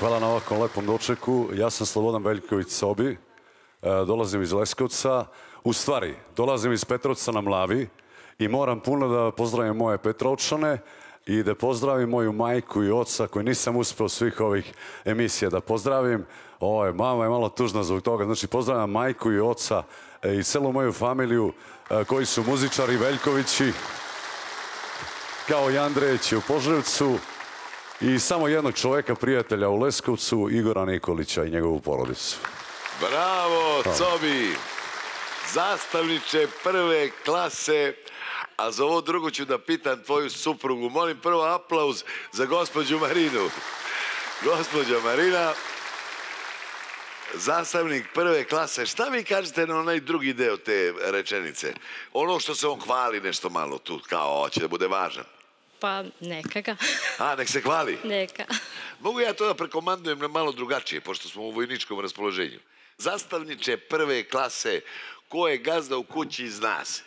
Hvala na ovakvom lepom dočeku. Ja sam Slobodan Veljković Sobi, dolazim iz Leskovca. U stvari, dolazim iz Petrovca na Mlavi i moram puno da pozdravim moje Petrovčane i da pozdravim moju majku i oca koji nisam uspeo svih ovih emisija da pozdravim. Oj, mama je malo tužna zbog toga. Znači, pozdravim majku i oca i celu moju familiju koji su muzičari Veljkovići, kao i Andrejeći u Požarevcu. I samo jednog čoveka, prijatelja u Leskovcu, Igora Nikolića i njegovu porodicu. Bravo, Cobi! Zastavniče prve klase, a za ovo drugo ću da pitam tvoju suprugu. Molim prvo aplauz za gospođu Marinu. Gospođa Marina, zastavnik prve klase. Šta vi kažete na onaj drugi deo te rečenice? Ono što se on hvali nešto malo tu, kao hoće da bude važan. Pa neka ga. A, nek se hvali? Neka. Mogu ja to da prekomandujem na malo drugačije, pošto smo u vojničkom raspoloženju. Zastavniče prve klase, ko je gazda u kući iz nas?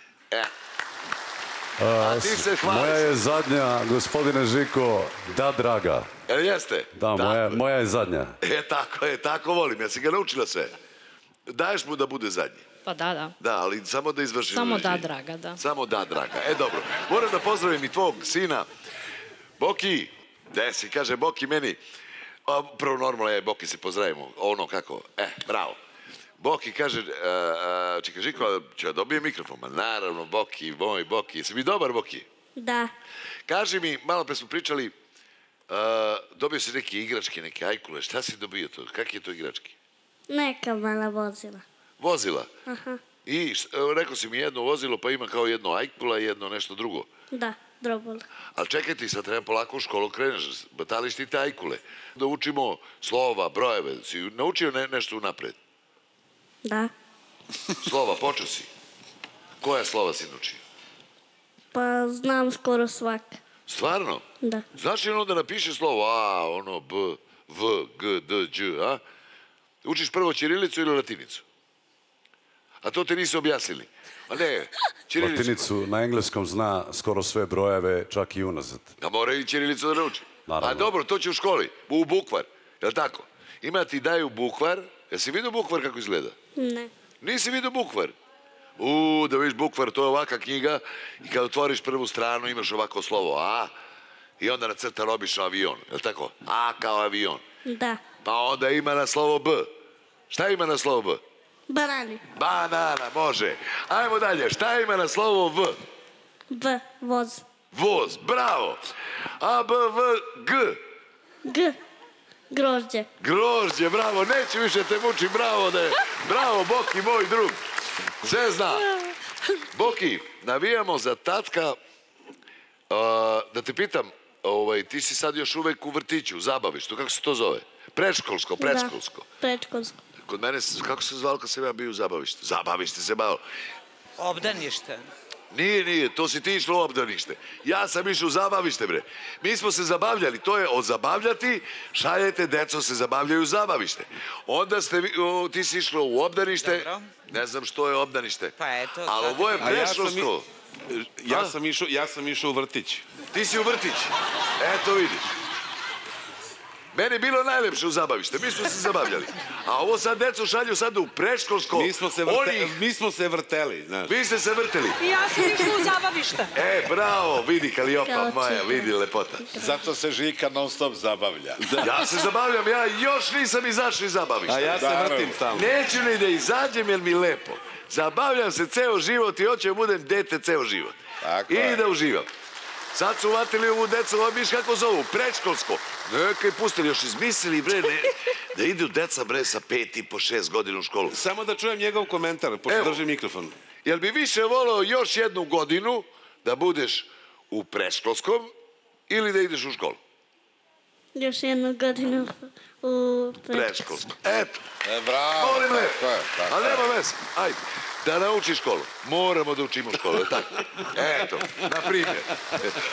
A ti se hvali. Moja je zadnja, gospodine Žiko, da draga. Jel jeste? Da, moja je zadnja. E, tako je, tako volim. Ja si ga naučila sve. Daješ mu da bude zadnji. Pa da, da. Da, ali samo da izvršim... Samo da, draga, da. Samo da, draga. E, dobro. Moram da pozdravim i tvog sina. Boki, gde si, kaže Boki meni. Prvo normalno je, Boki se pozdravimo. Ono kako, e, bravo. Boki kaže, čekaj, Žiko, ću ja dobijem mikrofon? Ma naravno, Boki, moj Boki. Jesi mi dobar, Boki? Da. Kaži mi, malo pre smo pričali, dobio si neke igračke, neke ajkule. Šta si dobio to? Kakve je to igračke? Neka mala vozila. Vozila? Aha. I rekao si mi jedno vozilo, pa ima kao jedno ajkula i jedno nešto drugo. Da, drobula. Ali čekaj ti, sad treba polako u školu kreneš, batališ ti te ajkule. Da učimo slova, brojeve. Si naučio nešto unapred? Da. Slova, počeo si. Koja slova si naučio? Pa znam skoro svaka. Stvarno? Da. Znaš li ono da napiše slovo A, ono B, V, G, D, Đ, a? Učiš prvo ćirilicu ili latinicu? A to te nisu objasnili. A ne, ćirilicu... Latinicu na engleskom zna skoro sve brojeve, čak i unazad. A mora i ćirilicu da nauči. A dobro, to će u školi, u bukvar, je li tako? Ima ti daju bukvar. Jesi vidio bukvar kako izgleda? Ne. Nisi vidio bukvar? Uuu, da vidiš bukvar, to je ovaka knjiga i kad otvoriš prvu stranu imaš ovako slovo A i onda nacrta obično avion, je li tako? A kao avion. Da. Pa onda ima na slovo B. Šta ima na slovo B? Banani. Banana, može. Ajmo dalje, šta ima na slovo V? V, voz. Voz, bravo. A, B, V, G. G, grožđe. Grožđe, bravo, neću više te mučim, bravo da je. Bravo, Boki, moj drug. Sve zna. Boki, navijamo za tatka. Da te pitam, ti si sad još uvek u vrtiću, u zabavištu, kako se to zove? Predškolsko, predškolsko. Predškolsko. Kod mene, kako se zvalo kad sam ja bio u zabavište? Zabavište se malo. Obdanište. Nije, nije, to si ti išlo u obdanište. Ja sam išao u zabavište, bre. Mi smo se zabavljali, to je od zabavljati, šaljete, deco se zabavljaju u zabavište. Onda ti si išlo u obdanište, ne znam što je obdanište. Pa eto. Ali ovo je preškolsko. Ja sam išao u vrtić. Ti si u vrtić? Eto vidiš. Meni je bilo najlepše u zabavište, mi smo se zabavljali. A ovo sad deco šalju sad u preškolsko... Mi smo se vrteli, znaš. Vi ste se vrteli. I ja sam išla u zabavište. E, bravo, vidi Kaliopa moja, vidi lepota. Zato se Žika non stop zabavlja. Ja se zabavljam, ja još nisam izašao iz zabavišta. A ja se vrtim stalno. Neću ni da izađem jer mi lepo. Zabavljam se ceo život i hoćem budem dete ceo život. I da uživam. Sad su uvatili ovu decu, ovo biš kako zovu, prečkolsko. Nekaj pustili, još izmislili, bre, da idu deca, bre, sa pet i po šest godina u školu. Samo da čujem njegov komentar, pošto drži mikrofon. Jel bi više volao još jednu godinu da budeš u prečkolskom ili da ideš u školu? Još jednu godinu u prečkolskom. Eto, molim le, ali nema veze, ajde. Da nauči školu. Moramo da učimo školu. Eto, na primjer.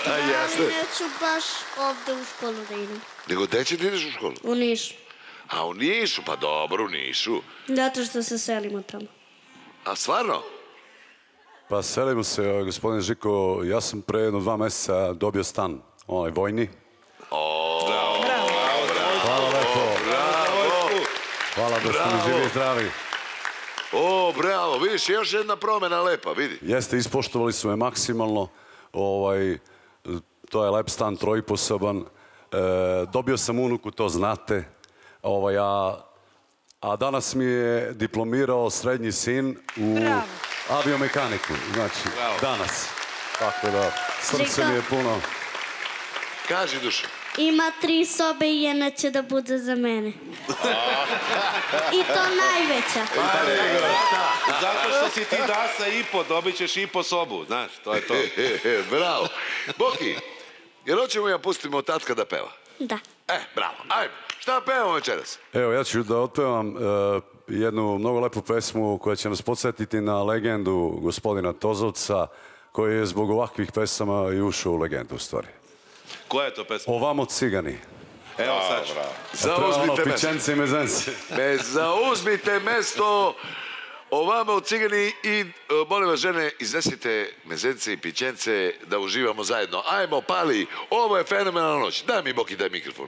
Ja neću baš ovde u školu da idem. Nego gde ćete ideš u školu? U Nišu. A u Nišu? Pa dobro, u Nišu. Zato što se selimo tamo. A stvarno? Pa selimo se, gospodine Žiko. Ja sam pre jedno dva meseca dobio stan. Onaj vojni. Bravo, bravo. Hvala lepo. Hvala da ste mi živi i zdravi. O, bravo, vidiš, još jedna promjena lepa, vidi. Jeste, ispoštovali su me maksimalno. To je lep stan, trojiposoban. Dobio sam unuku, to znate. A danas mi je diplomirao srednji sin u aviomekaniku. Znači, danas. Tako da, srce mi je puno. Kaži, Dušan. Ima tri sobe i jedna će da bude za mene. I to najveća. Zato što si ti da sa i po, dobit ćeš i po sobu. Znaš, to je to. Bravo. Boki, jer hoćemo ja pustimo tatka da peva? Da. E, bravo. Ajmo, šta pevamo večeras? Evo, ja ću da otpevam jednu mnogo lepu pesmu koja će nas podsjetiti na legendu gospodina Tozovca, koji je zbog ovakvih pesama i ušao u legendu u stvari. Koja je to pesma? Ovamo cigani. Evo sad ću. Zauzmite mesto. Zauzmite mesto. Ovamo cigani i, molim vas žene, iznesite mezence i pićence da uživamo zajedno. Ajmo, pali. Ovo je fenomenalna noć. Daj mi, Boki, daj mikrofon.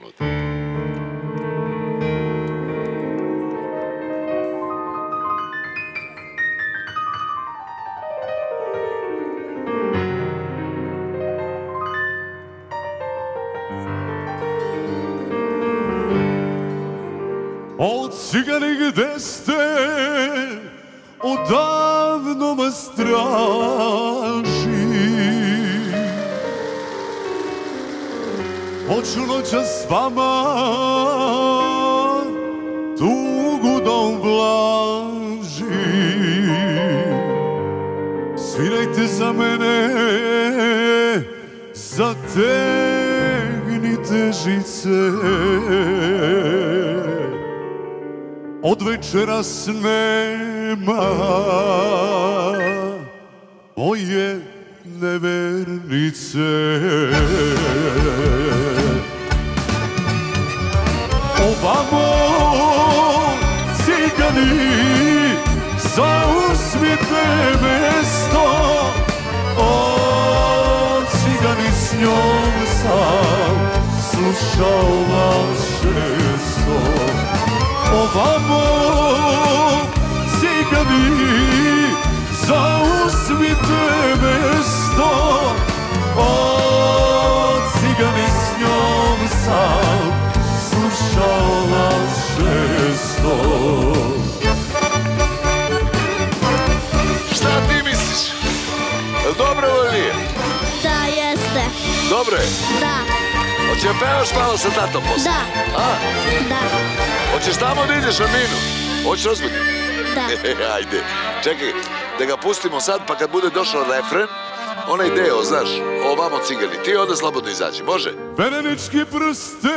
O cigani gde ste, odavno me straši. Hoću noćas s vama tugu da ublaži. Svirajte za mene, zategnite žice. Od večeras nema moje nevernice. Ovamo cigani, zauzmite mesto. O cigani, s njom sam slušao vas često. Ovamo cigani, zauzmite mesto. O cigani, s njom sam slušao vas često. Šta ti misliš? Dobro li je? Da, jeste. Dobro je? Da. Hoće pevaš malo sa tatom posle? Da. A? Da. Hoćeš tamo da ideš na Minu? Hoćeš ozbiljno? Da. Ajde, čekaj, da ga pustimo sad, pa kad bude došao refren, onaj deo, znaš, ovamo cigani, ti onda slobodno izađi, može? Venenički prsten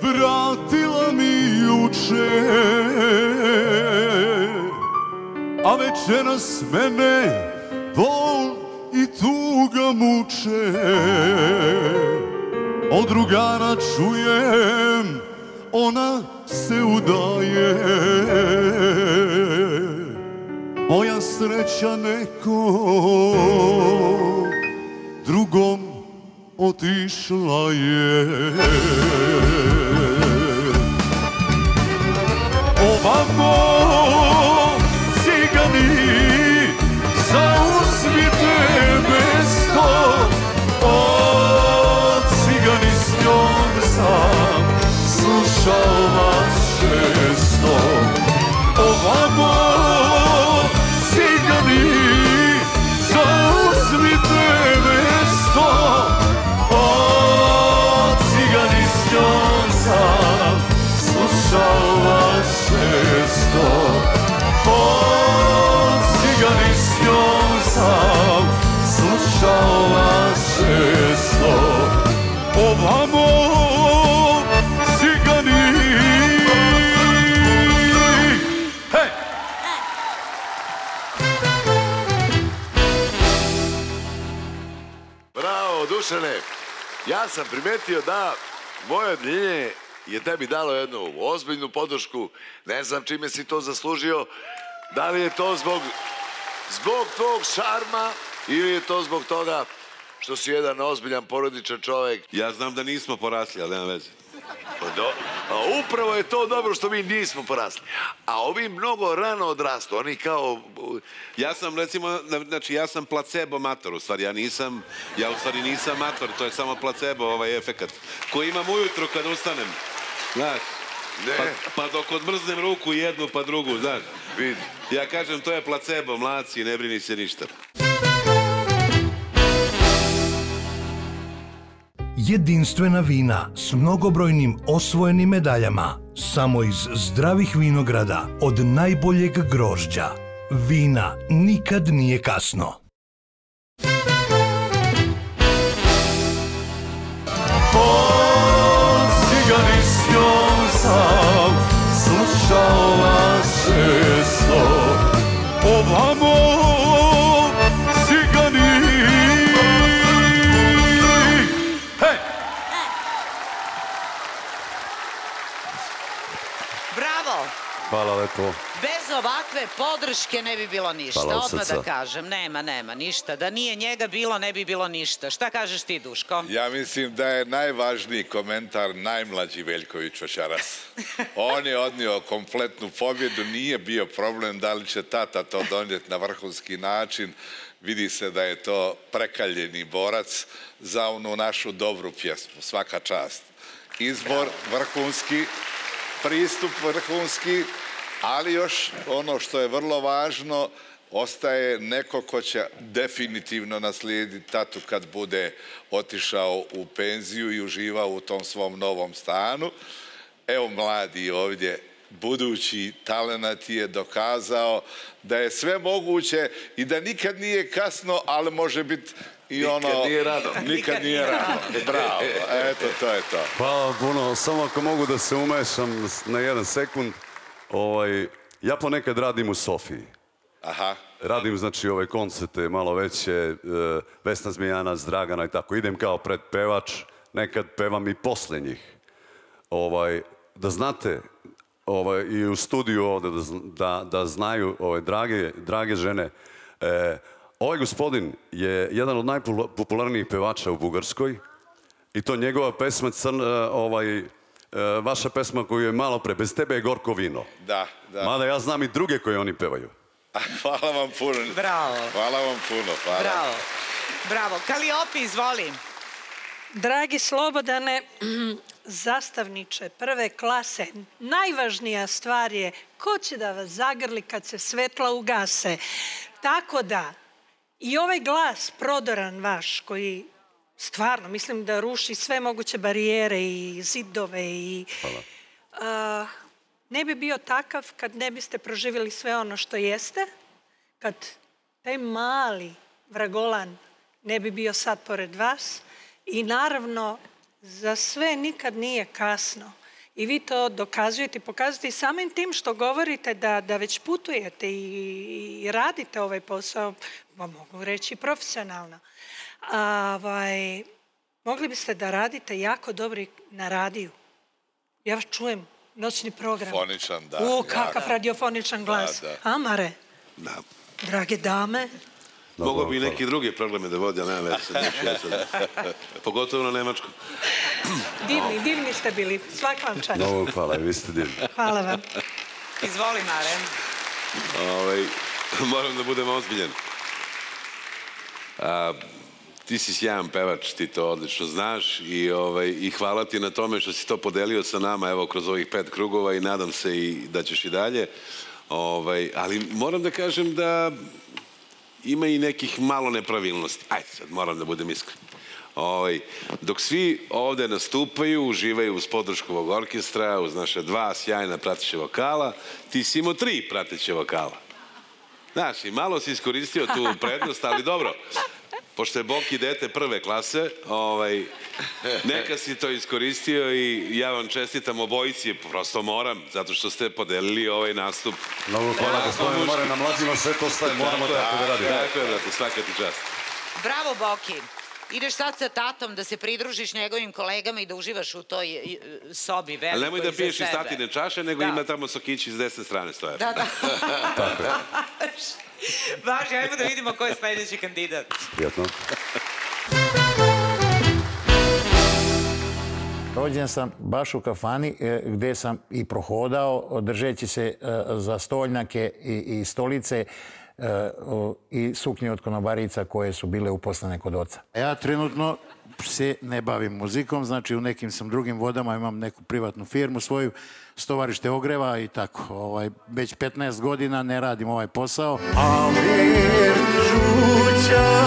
vratila mi juče, a večeras mene bol i tuga muče. Od drugara čujem, ona se udaje. Moja sreća neko drugom otišla je. Ovako cigani zauzmite mesto, o cigani s njom sam slušao vas često. Ovako ja sam primetio da moje odljenje je tebi dalo jednu ozbiljnu podušku. Ne znam čime si to zaslužio. Da li je to zbog zbog tvog šarma ili je to zbog toga što si jedan ozbiljan porodičan čovjek? Ja znam da nismo porasli, ali nema veze. Upravo je to dobro što mi nismo porasli. A ovi mnogo rano odrastu. Oni kao... Ja sam, recimo, znači, ja sam placebo mator. U stvari, ja nisam, ja u stvari nisam mator. To je samo placebo, ovaj efekat. Koji imam ujutro kad ustanem. Znaš? Pa dok odmrznem ruku jednu pa drugu, znaš? Vidi. Ja kažem, to je placebo, mlaci, ne brini se ništa. Jedinstvena vina s mnogobrojnim osvojenim medaljama, samo iz zdravih vinograda od najboljeg grožđa. Vina nikad nije kasno. O cigani s njom sam slušao vas često, ovamo hvala lepo. Bez ovakve podrške ne bi bilo ništa. Odmah da kažem, nema, nema, ništa. Da nije njega bilo, ne bi bilo ništa. Šta kažeš ti, Duško? Ja mislim da je najvažniji komentar najmlađi Veljković večeras. On je odnio kompletnu pobjedu, nije bio problem da li će tata to donijeti na vrhunski način. Vidi se da je to prekaljeni borac za onu našu dobru pjesmu. Svaka čast. Izbor vrhunski, pristup vrhunski, ali još ono što je vrlo važno, ostaje neko ko će definitivno naslijediti tatu kad bude otišao u penziju i uživao u tom svom novom stanu. Evo mladi ovdje, budući talenat je dokazao da je sve moguće i da nikad nije kasno, ali može biti i ono... Nikad nije rano. Nikad nije rano. Bravo. Eto, to je to. Hvala puno. Samo ako mogu da se umešam na jedan sekund. Ja ponekad radim u Sofiji. Aha. Radim, znači, ove koncerte malo veće, Vesna Zmijanac, Dragana i tako. Idem kao predpevač, nekad pevam i posle njih. Da znate, i u studiju ovde, da znaju drage žene, ovaj gospodin je jedan od najpopularnijih pevača u Bugarskoj i to njegova pesma, vaša pesma koju je malo pre, Bez tebe je gorko vino. Da, da. Mada ja znam i druge koje oni pevaju. Hvala vam puno. Bravo. Hvala vam puno, hvala. Bravo, bravo. Kaliopi, izvoli. Dragi Slobodane, zastavniče prve klase, najvažnija stvar je ko će da vas zagrli kad se svetla ugase. Tako da, i ovaj glas prodoran vaš, koji stvarno, mislim da ruši sve moguće barijere i zidove i... Hvala. Ne bi bio takav kad ne biste proživjeli sve ono što jeste, kad taj mali vragolan ne bi bio sad pored vas. I naravno, za sve nikad nije kasno. I vi to dokazujete i pokazujete i samim tim što govorite da već putujete i radite ovaj posao, mogu reći profesionalno. Mogli biste da radite jako dobro na radiju. Ja čujem noćni program. Foničan, da. U, kakav radiofoničan glas. Amare, drage dame, Mogu bi i neke druge programe da vodi, ali nema veze. Pogotovo na nemačkom. Divni, divni ste bili. Svaka vam čast. Mnogo hvala, vi ste divni. Hvala vam. Izvoli, Mare. Moram da budem ozbiljen. Ti si sjajan pevač, ti to odlično znaš i hvala ti na tome što si to podelio sa nama, evo, kroz ovih pet krugova i nadam se i da ćeš i dalje. Ali moram da kažem da ima i nekih malo nepravilnosti. Ajde sad, moram da budem iskren. Dok svi ovde nastupaju, uživaju uz podrškovog orkestra, uz naše dva sjajna prateće vokala, ti si imao tri prateće vokala. Znaš, i malo si iskoristio tu prednost, ali dobro. Pošto je Boki dete prve klase, neka si to iskoristio i ja vam čestitam obojici, prosto moram, zato što ste podelili ovaj nastup. Mnogo hvala, gospodine Mare, na mlađima sve to staje, moramo tako da radimo. Tako je, brate, svaka ti čast. Bravo, Boki. Ideš sad sa tatom da se pridružiš njegovim kolegama i da uživaš u toj sobi velikoj za sebe. Ali nemoj da piješ iz tatine čaše, nego ima tamo sokići s desne strane stoje. Da, da. Tako je. Baš, ajmo da vidimo ko je sljedeći kandidat. Prijatno. Rođen sam baš u kafani gdje sam i prohodao, držeći se za stoljnake i stolice i suknje od konobarica koje su bile uposlane kod oca. Ja trenutno se ne bavim muzikom, znači u nekim sam drugim vodama, imam neku privatnu firmu svoju, stovarište ogreva i tako. Već petnaest godina ne radim ovaj posao. Amir žuća,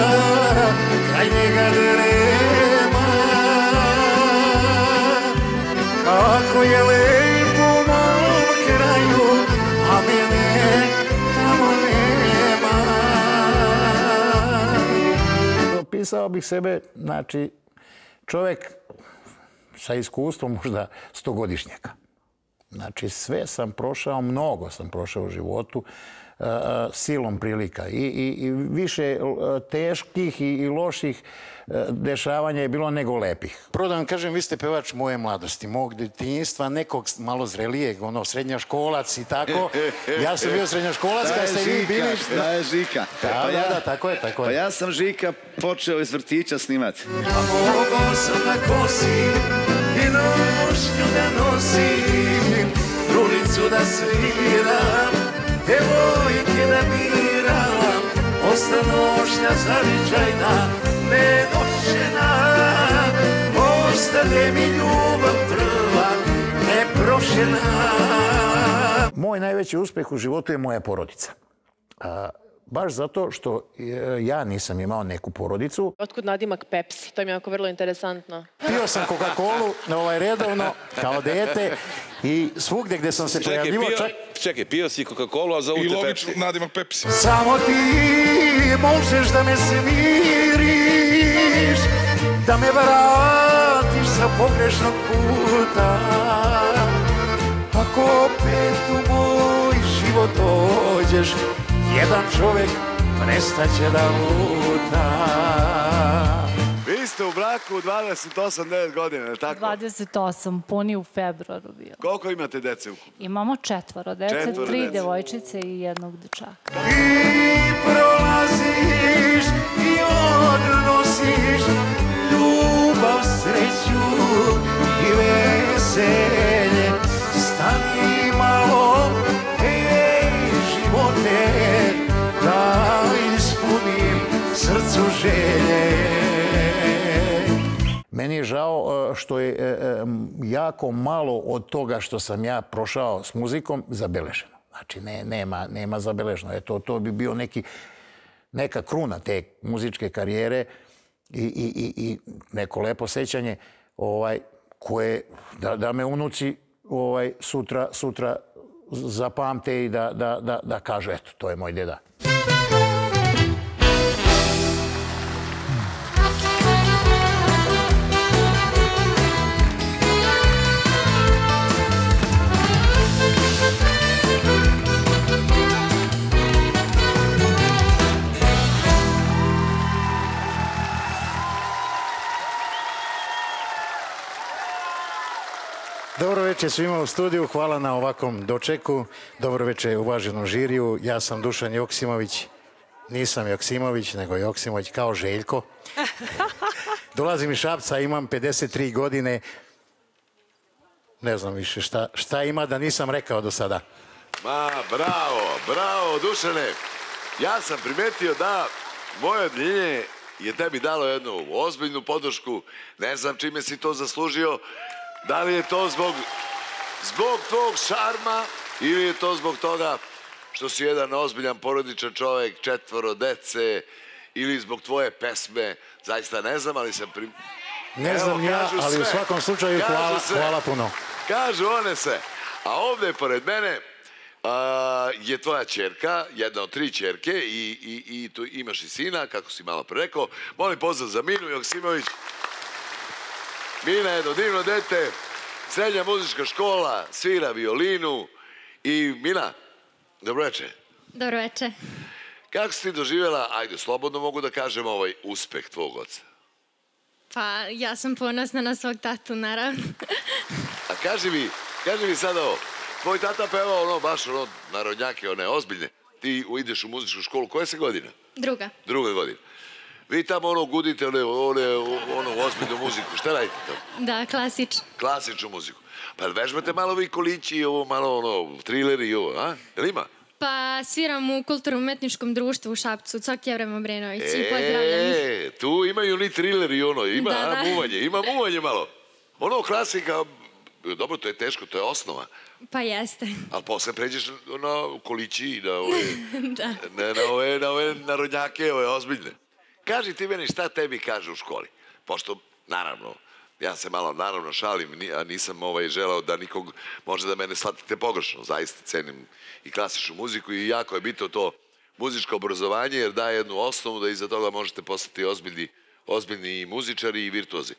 kraj njega drema, kako je lepo mom kraju, a mene tamo nema. Opisao bih sebe, znači, čovjek sa iskustvom možda stogodišnjaka. Znači, sve sam prošao, mnogo sam prošao u životu, silom prilika. I više teških i loših dešavanja je bilo nego lepih. Prvo da vam kažem, vi ste pevač moje mladosti, mog djetinjstva, nekog malo zrelijeg, ono, srednjaškolac i tako. Ja sam bio srednjaškolac kada ste vi bili... Da je Žika. Da, da, tako je, tako je. Pa ja sam Žika počeo iz vrtića snimati. A mogo sam na kosi i nošnju da nosim, drulicu da sviram, devojke da miram, ostanošnja zavičajna, nedošena. Ostane mi ljubav prva, neprošena. Moj najveći uspeh u životu je moja porodica. Baš zato što ja nisam imao neku porodicu. Otkud nadimak Pepsi? To mi je jako vrlo interesantno. Pio sam Coca-Colu redovno, kao dete, i svugde gde sam se pojavljivo... Čekaj, pio si Coca-Colu, a zaute Pepsi. I logično nadimak Pepsi. Samo ti možeš da me smiriš, da me vratiš sa pogrešnog puta. Ako opet u moj život dođeš, jedan čovjek prestaće da luta. Vi ste u braku dvadeset osam devet godina, je tako? dvadeset osam, puni u februaru bio. Koliko imate dece? Imamo četvoro dece, tri devojčice i jednog dečaka. Ti prolaziš i odnosiš ljubav, sreću i veselje. Stani malo, da ispunim srcu želje. Meni je žao što je jako malo od toga što sam ja prošao s muzikom zabeleženo. Znači, nema zabeleženo. To bi bio neka kruna te muzičke karijere i neko lepo sećanje koje da me unuci sutra zapamte i da kažu, eto, to je moj deda. Dobro večer svima u studiju, hvala na ovakvom dočeku. Dobro večer uvaženom žiriju, ja sam Dušan Joksimović Nisam Joksimović, nego Joksimović kao Željko. Dolazim iz Šapca, imam pedeset tri godine. Ne znam više šta ima da nisam rekao do sada. Ma, bravo, bravo, Dušane. Ja sam primetio da moje odljenje je tebi dalo jednu ozbiljnu podršku. Ne znam čime si to zaslužio. Da li je to zbog zbog tvojeg šarma ili je to zbog toga što si jedan ozbiljan porodičan čovjek, četvoro dece, ili zbog tvoje pesme, zaista ne znam, ali sam... Ne znam ja, ali u svakom slučaju hvala puno. Kažu one se. A ovdje, pored mene, je tvoja čerka, jedna od tri čerke, i tu imaš i sina, kako si malo pre rekao. Molim pozdrav za Minu Joksimović. Mina je jedno divno dete, srednja muzička škola, svira violinu. I Mina, dobro večer. Dobro večer. Kako si ti doživjela, ajde, slobodno mogu da kažem, ovaj uspeh tvojeg oca? Pa, ja sam ponosna na svog tatu, naravno. A kaži mi, kaži mi sad ovo, tvoj tata peva ono, baš ono, narodnjake, one ozbiljne. Ti ideš u muzičku školu, koja se godina? Druga. Druga godina. Vi tamo ono gudite, one, ono, ozbiljnu muziku, šta radite tamo? Da, klasičnu. Klasičnu muziku. Pa vežbate malo vi kolići i ovo, malo ono, trileri i ovo, a? Jel ima? Pa sviram u kulturno-umetničkom društvu u Šapcu, Coki Evrema Brenović, i pozdravljam. E, tu imaju ni triler i ono, ima muvanje, ima muvanje malo. Ono klasika, dobro, to je teško, to je osnova. Pa jeste. Ali posle pređeš na kolići, na ove narodnjake, ove ozbiljne. Kaži ti meni šta tebi kaže u školi, pošto, naravno, ja se malo, naravno, šalim, a nisam želao da nikog može da mene shvatite pogrešno. Zaista cenim i klasičnu muziku i jako je bitno to muzičko obrazovanje, jer daje jednu osnovu da iza toga možete postati ozbiljni muzičari i virtuozi.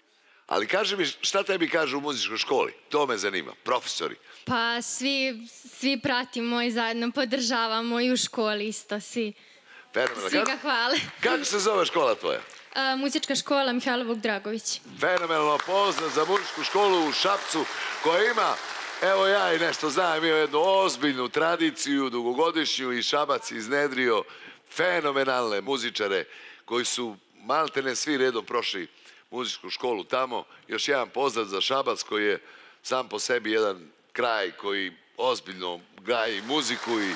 Ali kaži mi šta tebi kažu u muzičkoj školi? To me zanima, profesori. Pa svi pratimo i zajedno podržavamo i u školi isto, svi. Svi ga hvale. Kako se zove škola tvoja? Muzička škola Mihajlo Vukdragović. Fenomenalno, pozdrav za muzičku školu u Šapcu koja ima, evo ja i nešto znam, ima jednu ozbiljnu tradiciju, dugogodišnju, i Šabac iznedrio fenomenalne muzičare koji su maltene svi redom prošli muzičku školu tamo. Još jedan pozdrav za Šabac koji je sam po sebi jedan kraj koji ozbiljno gaji muziku i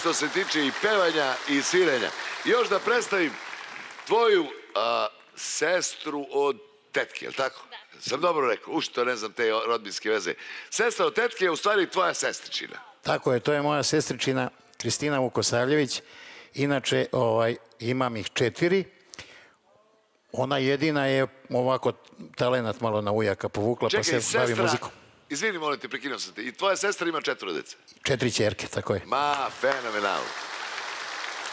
što se tiče i pevanja i sviranja. Još da predstavim tvoju sestru od tetke, je li tako? Da. Sam dobro rekao, ušto ne znam te rodbinske veze. Sestra od tetke je u stvari tvoja sestričina. Tako je, to je moja sestričina Kristina Vukosavljević. Inače, imam ih četiri. Ona jedina je ovako talenat malo na ujaka povukla, pa se bavi muzikom. Izvini, molim te, prekinuo sam te. I tvoja sestra ima četvoro dece? Četiri ćerke, tako je. Ma, fenomenalno.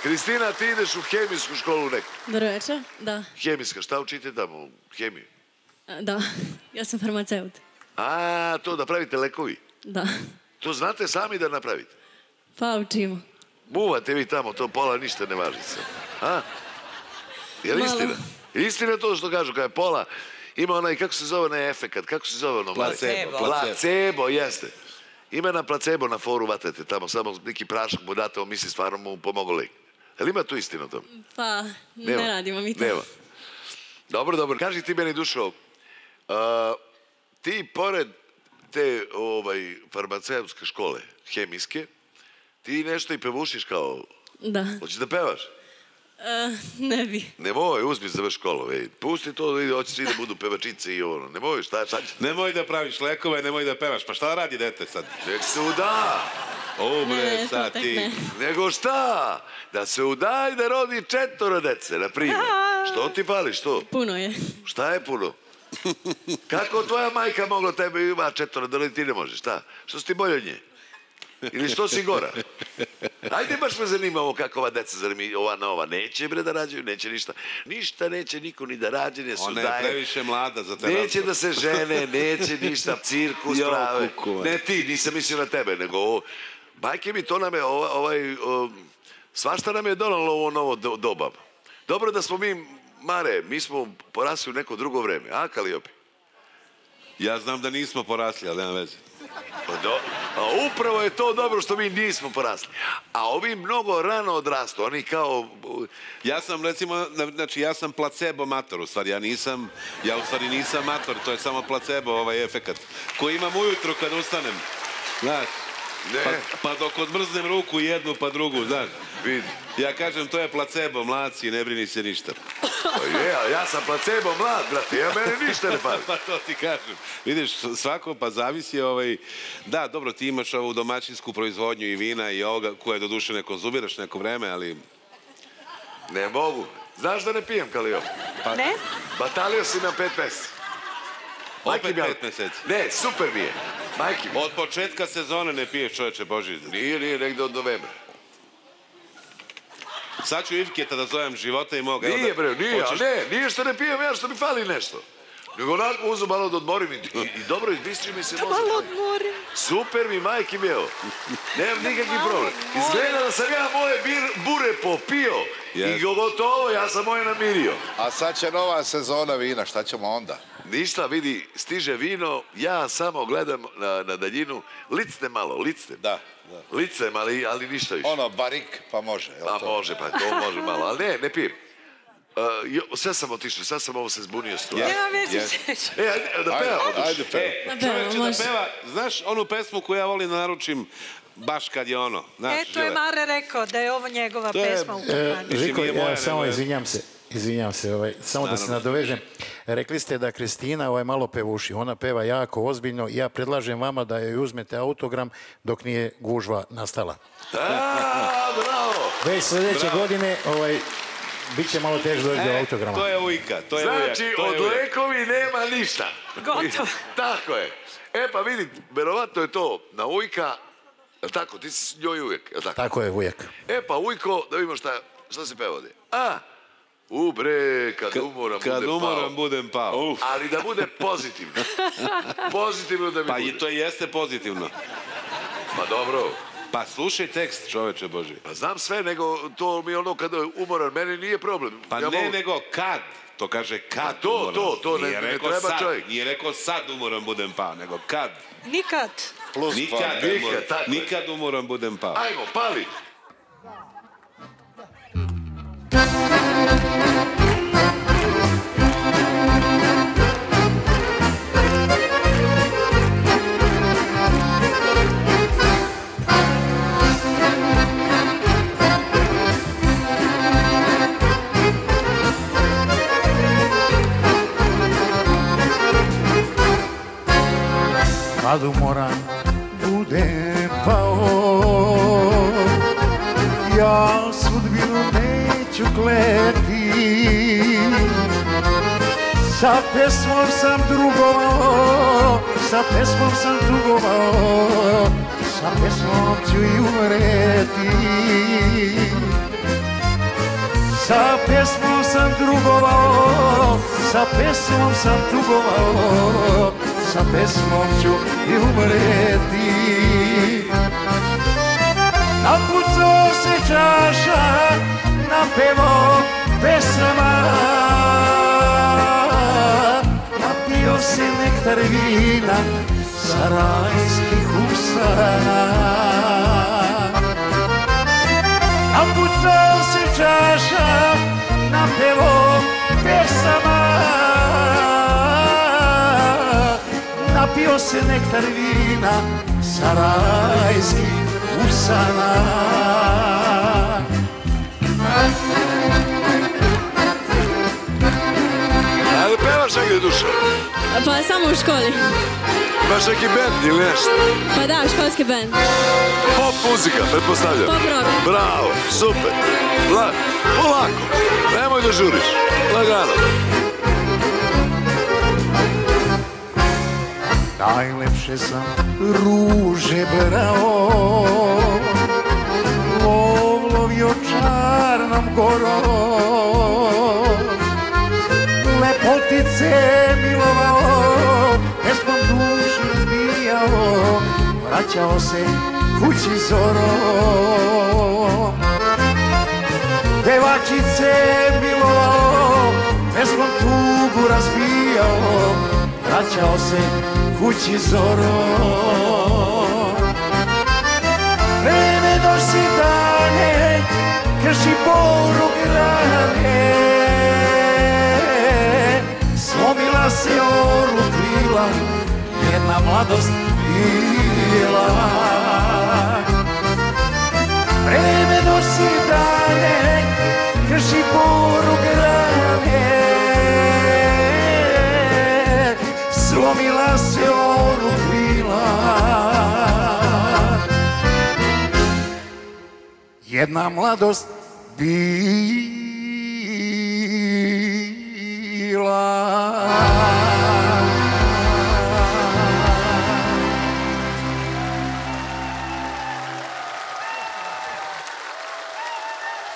Kristina, ti ideš u hemijsku školu neku. Dobro večer, da. Hemijska, šta učite tamo? Hemiju? Da, ja sam farmaceut. A, to da pravite lekovi? Da. To znate sami da napravite? Pa, učimo. Muvate vi tamo, to pola ništa ne važi se. A? Je li istina? Je li istina to što kažu, kada je pola, ima onaj, kako se zove, onaj efekat, kako se zove ono? Placebo. Placebo, jeste. Ima na placebo na foru, vatate tamo, samo neki prašak mu date, on misli stvarno mu pomogao lek. Ali ima tu istinu tamo? Pa, ne radimo mi to. Nema. Dobro, dobro. Kaži ti meni, Dušo, ti pored te farmaceutske škole, hemijske, ti nešto i pevušiš kao... Da. Hoćeš da pevaš? Ne bi. Nemoj, uzmi za vaš školu. Pusti to, hoće svi da budu pevačice i ono. Nemoj, šta, šta ćete? Nemoj da praviš lekove, nemoj da pevaš. Pa šta radi dete sad? Nek se uda! Ubre, sad ti. Nego šta? Da se uda i da rodi četvoro dece, na primjer. Što ti pališ to? Puno je. Šta je puno? Kako tvoja majka mogla tebe ima četvoro, da li ti ne možeš, šta? Što si ti bolje od nje? Ili što si gora? Ajde, baš me zanima ovo kako ova deca, zar mi ova na ova neće bre da rađaju, neće ništa. Ništa neće niko ni da rađe, ne sudaje. Ona je previše mlada za te razloga. Neće da se žene, neće ništa, cirkus prave. Ne ti, nisam mislio na tebe, nego ovo. Bajke mi, to nam je ovaj, svašta nam je donalo ovo novo doba. Dobro da smo mi, Mare, mi smo porasli u neko drugo vreme, a Kaliopi? Ja znam da nismo porasli, ali nema veze. Upravo je to dobro što mi nismo porasli. A ovi mnogo rano odrastu, oni kao... Ja sam, recimo, znači, ja sam placebo mator, u stvari, ja nisam, ja u stvari nisam mator, to je samo placebo, ovaj efekat, koji imam ujutru kad ustanem, znaš. Pa dok odmrznem ruku jednu pa drugu, znaš. Ja kažem, to je placebo, mladci, ne brini se ništa. Ja sam placebo mlad, brate, ja mene ništa ne pali. Pa to ti kažem. Vidiš, svako pa zavisi, ovaj... Da, dobro, ti imaš ovu domaćinsku proizvodnju i vina i ovoga, koje do duše ne konzumiraš neko vreme, ali... Ne mogu. Znaš da ne pijem, Kaliopi? Ne? Batalio si na pet meseci. Opet pet meseci? Ne, super mi je. Od početka sezone ne piješ, čoveče, Boži. Nije, nije, negde od novembra. Sad ću Ivketa da zovem života i moga. Nije, bre, nije, ne, nije što ne pijem, ja što mi fali nešto. Nego onako uzem malo da odmorim i dobro izbistri mi se mozak. Malo odmorim. Super mi, majke mi, evo. Nemam nikakvi problem. Izgleda da sam ja moje bure popio i gotovo, ja sam moje namirio. A sad će nova sezona vina, šta ćemo onda? Ništa, vidi, stiže vino, ja samo gledam na daljinu, licne malo, licne. Da, da. Licnem, ali ništa više. Ono, barik, pa može. Pa može, pa to može malo, ali ne, ne pijem. Sve sam otišao, sad sam ovo se zbunio s toga. Nema veze češće. E, da pevamo duš. Ajde, pevamo. Čovjek će da peva, znaš onu pesmu koju ja volim da naručim, baš kad je ono. E, to je Mare rekao, da je ovo njegova pesma u kompaniji. Žiko, ja samo izvinjam se. Izvinjam se, samo da se nadovežem. Rekli ste da Kristina malo pevuši. Ona peva jako ozbiljno. Ja predlažem vama da joj uzmete autogram dok nije gužva nastala. Bravo! Već sljedeće godine bit će malo teže doći do autograma. To je ujka. Znači, od lekovi nema ništa. Gotovo. Tako je. E pa vidi, verovatno je to na ujka. Tako, ti si njoj uvijek. Tako je, uvijek. E pa ujko, da vidimo šta se peva ovdje. A... U bre, kad umoram budem pao. Kad umoram budem pao. Ali da bude pozitivno. Pozitivno da mi bude. Pa i to jeste pozitivno. Pa dobro. Pa slušaj tekst, čoveče Boži. Pa znam sve, nego to mi je ono kad umoram, meni nije problem. Pa ne, nego kad. To kaže kad umoram. To, to, to ne treba čovjek. Nije rekao sad umoram budem pao, nego kad. Nikad. Nikad umoram budem pao. Ajmo, pali. Kad umoran budem pao, ja sudbinu neću kleti. Sa pesmom sam drugovao, sa pesmom sam drugovao, sa pesmom ću i umreti. Sa pesmom sam drugovao, sa pesmom sam drugovao, sa pesmom ću i umreti. Napucao se čaša, napevao pesama, napio se nektar vina sarajskih usana. Napucao se čaša, napevao pesama, napio se nektar vina sarajskih usana. Ali pevaš negdje, Dušo? Pa samo u školi. Imaš neki band ili nešto? Pa da, školski band. Pop muzika, pretpostavljam. Pop rock. Bravo, super. Polako, nemoj da žuriš. Lagano. Najlepše sam ruže brao, lovio čarnom gorom, lepotice milovao, pesmom dušu zbijao, vraćao se kući zorom. Pevačice milovao, pesmom tugu razbijao, vraćao se kući zoro. Vreme dosi dane, krši poruke rane, slomila se oru krila, jedna mladost bila. Vreme dosi dane, krši poruke rane, slomila se oru krila, jedna mladost bila.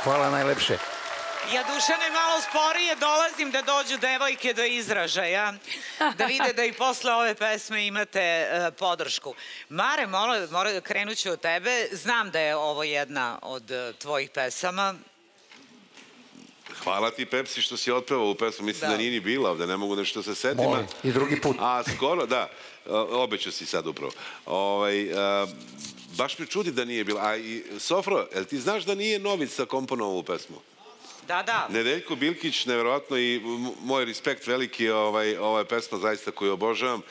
Hvala najlepše. Ja, Dušane, malo sporije dolazim da dođu devojke do izražaja, da vide da i posle ove pesme imate podršku. Mare, krenut ću od tebe. Znam da je ovo jedna od tvojih pesama. Hvala ti, Pepsi, što si otpevao u pesmu. Mislim da nije ni bila ovde, ne mogu nešto se setim. I drugi put. A skoro, da, obećao si sad upravo. Baš mi čudi da nije bila. A i Sofro, jel ti znaš da nije Novica komponovao ovu pesmu? Da, da. Nedeljko Bilkić, nevjerovatno, i moj respekt veliki je ova pesma zaista koju obožavam.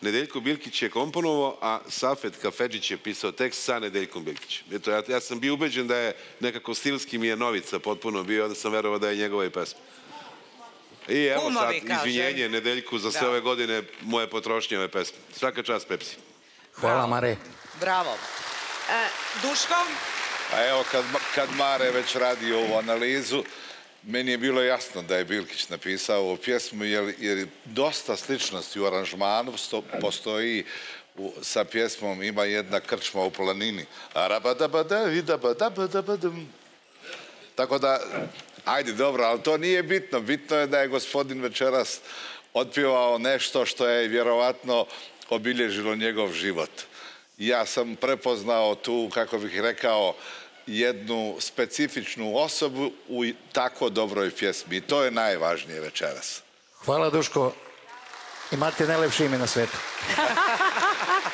Nedeljko Bilkić je komponovao, a Safet Kafedžić je pisao tekst sa Nedeljkom Bilkićem. Ja sam bio ubeđen da je nekako stilski mi je Novica potpuno bio, onda sam verovao da je njegova i pesma. I evo sad, izvinjenje Nedeljku za sve ove godine moje potrošnje ove pesme. Svaka čast, Pepsi. Hvala, Mare. Bravo. Duško? A evo, kad Mare već radi ovu analizu, meni je bilo jasno da je Bilkić napisao ovu pjesmu, jer dosta sličnosti u aranžmanu postoji sa pjesmom Ima jedna krčma u planini. Tako da, ajde, dobro, ali to nije bitno. Bitno je da je gospodin večeras otpjevao nešto što je vjerovatno obilježilo njegov život. Ja sam prepoznao tu, kako bih rekao, jednu specifičnu osobu u tako dobroj pjesmi. I to je najvažnije večeras. Hvala, Duško. Imate najlepše ime na svetu.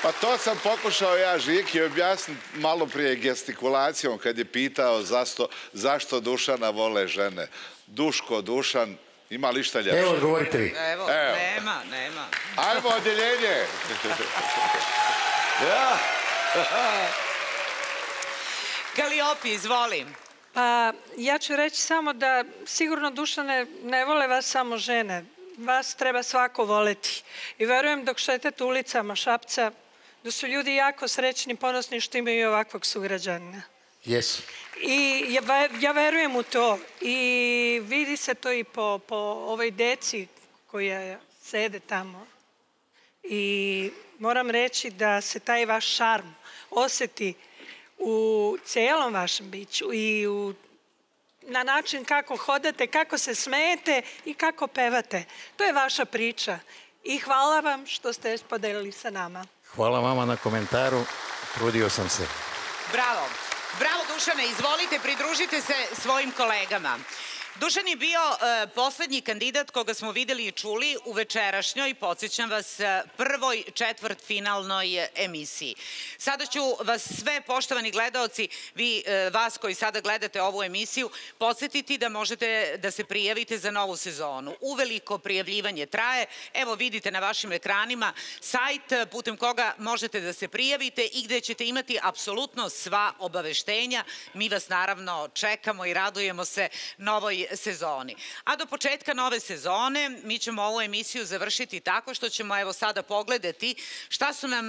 Pa to sam pokušao ja, Žiki, objasniti malo prije gestikulacijom kad je pitao zašto Dušana vole žene. Duško, Dušan, ima li šta ljepo? Evo, odgovorite vi. Evo, nema, nema. Ajmo, odjeljenje! Kaliopi, izvolim. Ja ću reći samo da sigurno, Dušane, ne vole vas samo žene. Vas treba svako voleti. I verujem, dok šetete ulicama Šapca, da su ljudi jako srećni, ponosni što imaju ovakvog sugrađanina. Jesu. I ja verujem u to. I vidi se to i po ovoj deci koja sede tamo. I moram reći da se taj vaš šarm osjeti u cijelom vašem biću i na način kako hodate, kako se smejete i kako pevate. To je vaša priča i hvala vam što ste podelili sa nama. Hvala vama na komentaru, trudio sam se. Bravo, bravo, Dušane, izvolite, pridružite se svojim kolegama. Dušan je bio poslednji kandidat koga smo videli i čuli u večerašnjoj, podsjećam vas, prvoj četvrtfinalnoj emisiji. Sada ću vas sve, poštovani gledaoci, vi vas koji sada gledate ovu emisiju, podsjetiti da možete da se prijavite za novu sezonu. Uveliko prijavljivanje traje. Evo, vidite na vašim ekranima sajt putem koga možete da se prijavite i gde ćete imati apsolutno sva obaveštenja. Mi vas naravno čekamo i radujemo se novoj sezoni. A do početka nove sezone mi ćemo ovu emisiju završiti tako što ćemo evo sada pogledati šta su nam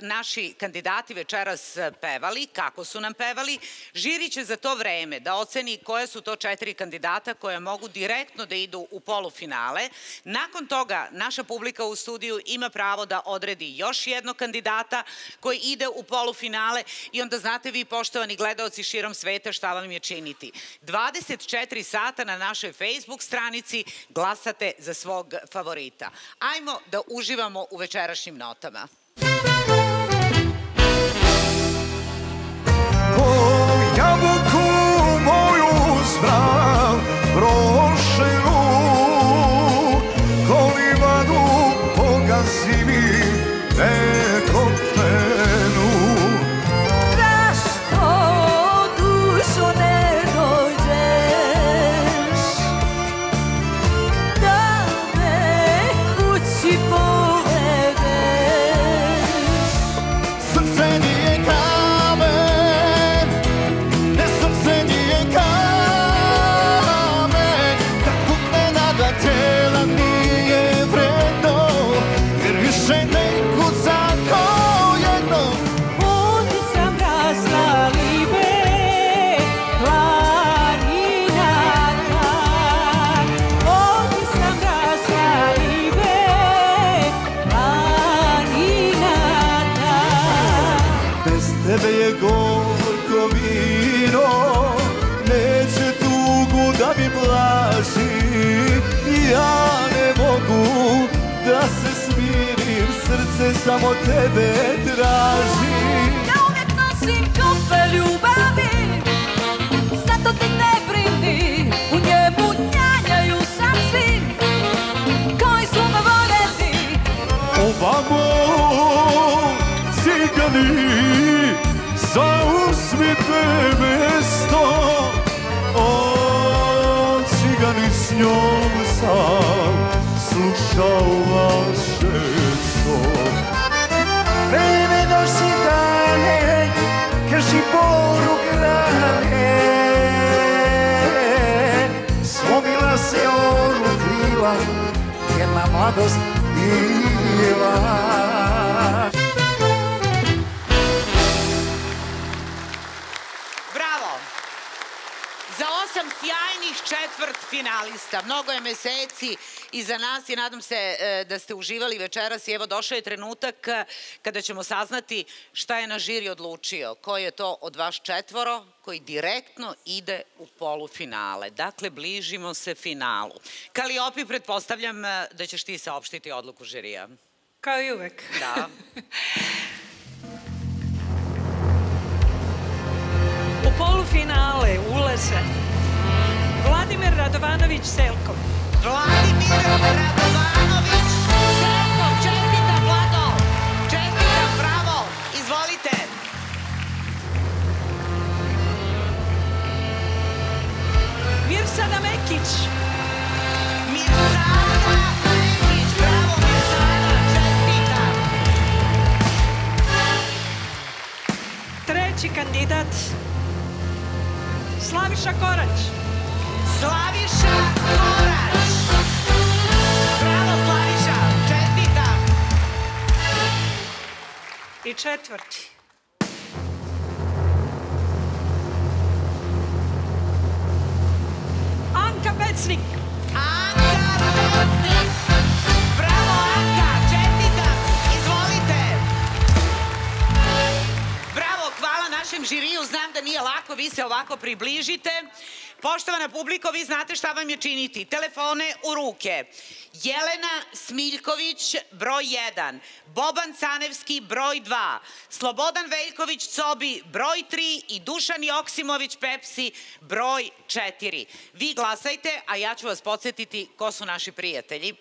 naši kandidati večeras pevali, kako su nam pevali. Žiri će za to vreme da oceni koje su to četiri kandidata koje mogu direktno da idu u polufinale. Nakon toga naša publika u studiju ima pravo da odredi još jednog kandidata koji ide u polufinale i onda znate vi, poštovani gledaoci širom sveta, šta vam je činiti. dvadeset četiri sata na našoj Facebook stranici glasate za svog favorita. Ajmo da uživamo u večerašnjim notama. Po jabuku moju zdrav prošenu, ko livadu Boga tebe je gorko vino, neće tugu da mi plaši. Ja ne mogu da se smirim, srce samo tebe traži. Ja uvijek nosim kofe ljubavi, zato ti ne brini, u njemu njanjaju sam svi koji su me voljeti. Ovamo cigani, zauzmite mesto, o cigani s njom. Slušao vaše son. Vreme nosi dane, krši boru grane, slomila se orutila, jedna mladost bila. Sjajnih četvrt finalista. Mnogo je meseci iza nas i nadam se da ste uživali večeras. I evo, došao je trenutak kada ćemo saznati šta je na žiri odlučio. Ko je to od vas četvoro koji direktno ide u polufinale. Dakle, bližimo se finalu. Kaliopi, pretpostavljam da ćeš ti saopštiti odluku žirija. Kao i uvek. Da. U polufinale ulaze Vladimir Radovanović Selkov. Vladimir Radovanović Selkov. Čestitam, Vlado. Čestitam, bravo. Izvolite. Mirsada Mekić. Mirsada Mekić. Bravo, Mirsada. Čestitam. Treći kandidat Slaviša Korać. Slaviša Korać. Bravo, Slaviša. Čestitam. I četvrti. Anka Pecnik. Anka Pecnik. Bravo, Anka. Čestitam. Izvolite. Bravo, hvala našem žiriju. Znam da nije lako, vi se ovako približite. Poštovana publiko, vi znate šta vam je činiti. Telefone u ruke. Jelena Smiljković, broj jedan. Boban Canevski, broj dva. Slobodan Veljković, Cobi, broj tri. I Dušan Joksimović, Pepsi, broj četiri. Vi glasajte, a ja ću vas podsjetiti ko su naši prijatelji.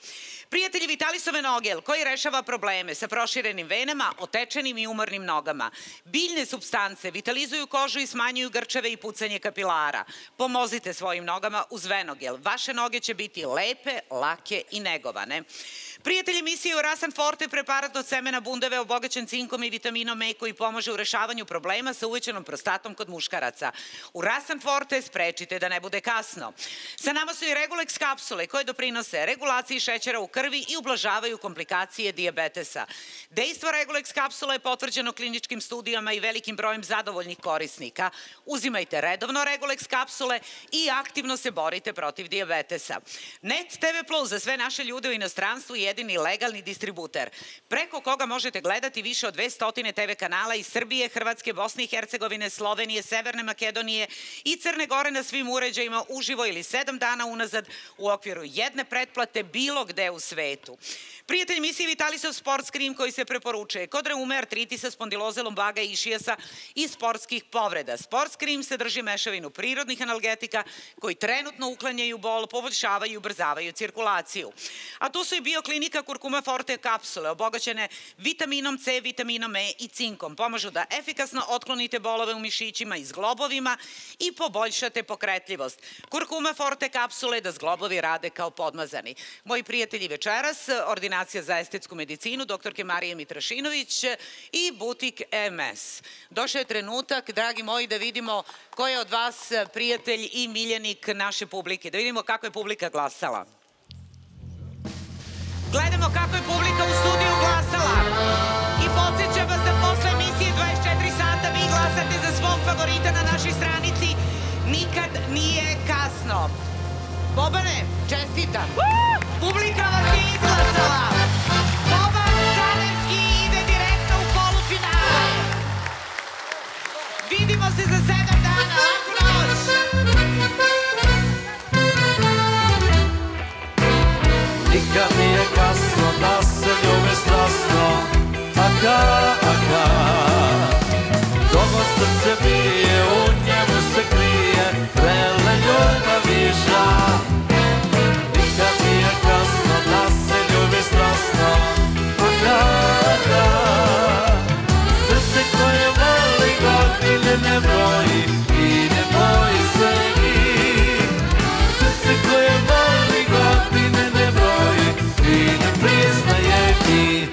Prijatelji Vitalisove noge, koji rešava probleme sa proširenim venama, otečenim i umornim nogama. Biljne supstance vitalizuju kožu i smanjuju grčeve i pucanje kapilara. Pomozite svojim nogama uz venogel. Vaše noge će biti lepe, lake i negovane. Prijatelji misije Urisan Forte, preparat od semena bundeve obogaćen cinkom i vitaminom E koji pomaže u rešavanju problema sa uvećenom prostatom kod muškaraca. Urisan Forte sprečite da ne bude kasno. Sa nama su i Regulex kapsule koje doprinose regulaciji šećera u krvi i ublažavaju komplikacije dijabetesa. Dejstvo Regulex kapsula je potvrđeno kliničkim studijama i velikim brojem zadovoljnih korisnika. Uzimajte redovno Regulex kapsule i aktivno se borite protiv dijabetesa. Net te ve Plus za sve naše ljude u inostranstvu je jedini legalni distributer, preko koga možete gledati više od dvesta te ve kanala iz Srbije, Hrvatske, Bosne i Hercegovine, Slovenije, Severne Makedonije i Crne Gore na svim uređajima uživo ili sedam dana unazad u okviru jedne pretplate bilo gde u svetu. Prijatelj misije Vitalisov Sports Cream koji se preporučuje kod reume, artritisa, spondiloze, lombaga, išijasa i sportskih povreda. Sports Cream sadrži mešavinu prirodnih analgetika koji trenutno uklanjaju bol, poboljšavaju i ubrzavaju cirkulaciju. A tu su i Bio Klinika Kurkuma Forte kapsule obogaćene vitaminom C, vitaminom E i cinkom. Pomažu da efikasno otklonite bolove u mišićima i zglobovima i poboljšate pokretljivost. Kurkuma Forte kapsule da zglobovi rade kao podmazani. Moji prijatelji večeras, ordinacija za estetsku medicinu, doktorke Marije Mitrašinović i butik em es. Došao je trenutak, dragi moji, da vidimo ko je od vas prijatelj i miljenik naše publike. Da vidimo kako je publika glasala. Gledamo kako je publika u studiju glasala. I podsjećam vas da posle emisije dvadeset četiri sata vi glasate za svog favorita na našoj stranici Nikad nije kasno. Bobane, čestitam. Publika vas je izglasala. Boban Canevski ide direktno u polufinale. kaka. Domosta se bije, u njemu se krije prele ljubavi žal. Nikad nije kasno da se ljubi strasno, pa kaka. Srce koje voli godine ne broji i ne boji se njih. Srce koje voli godine ne broji i ne priznaje njih.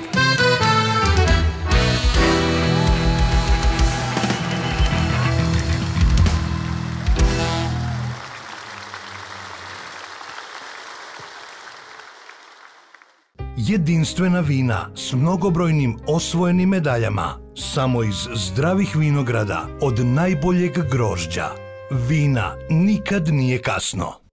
Jedinstvena vina s mnogobrojnim osvojenim medaljama, samo iz zdravih vinograda od najboljeg grožđa. Vina nikad nije kasno.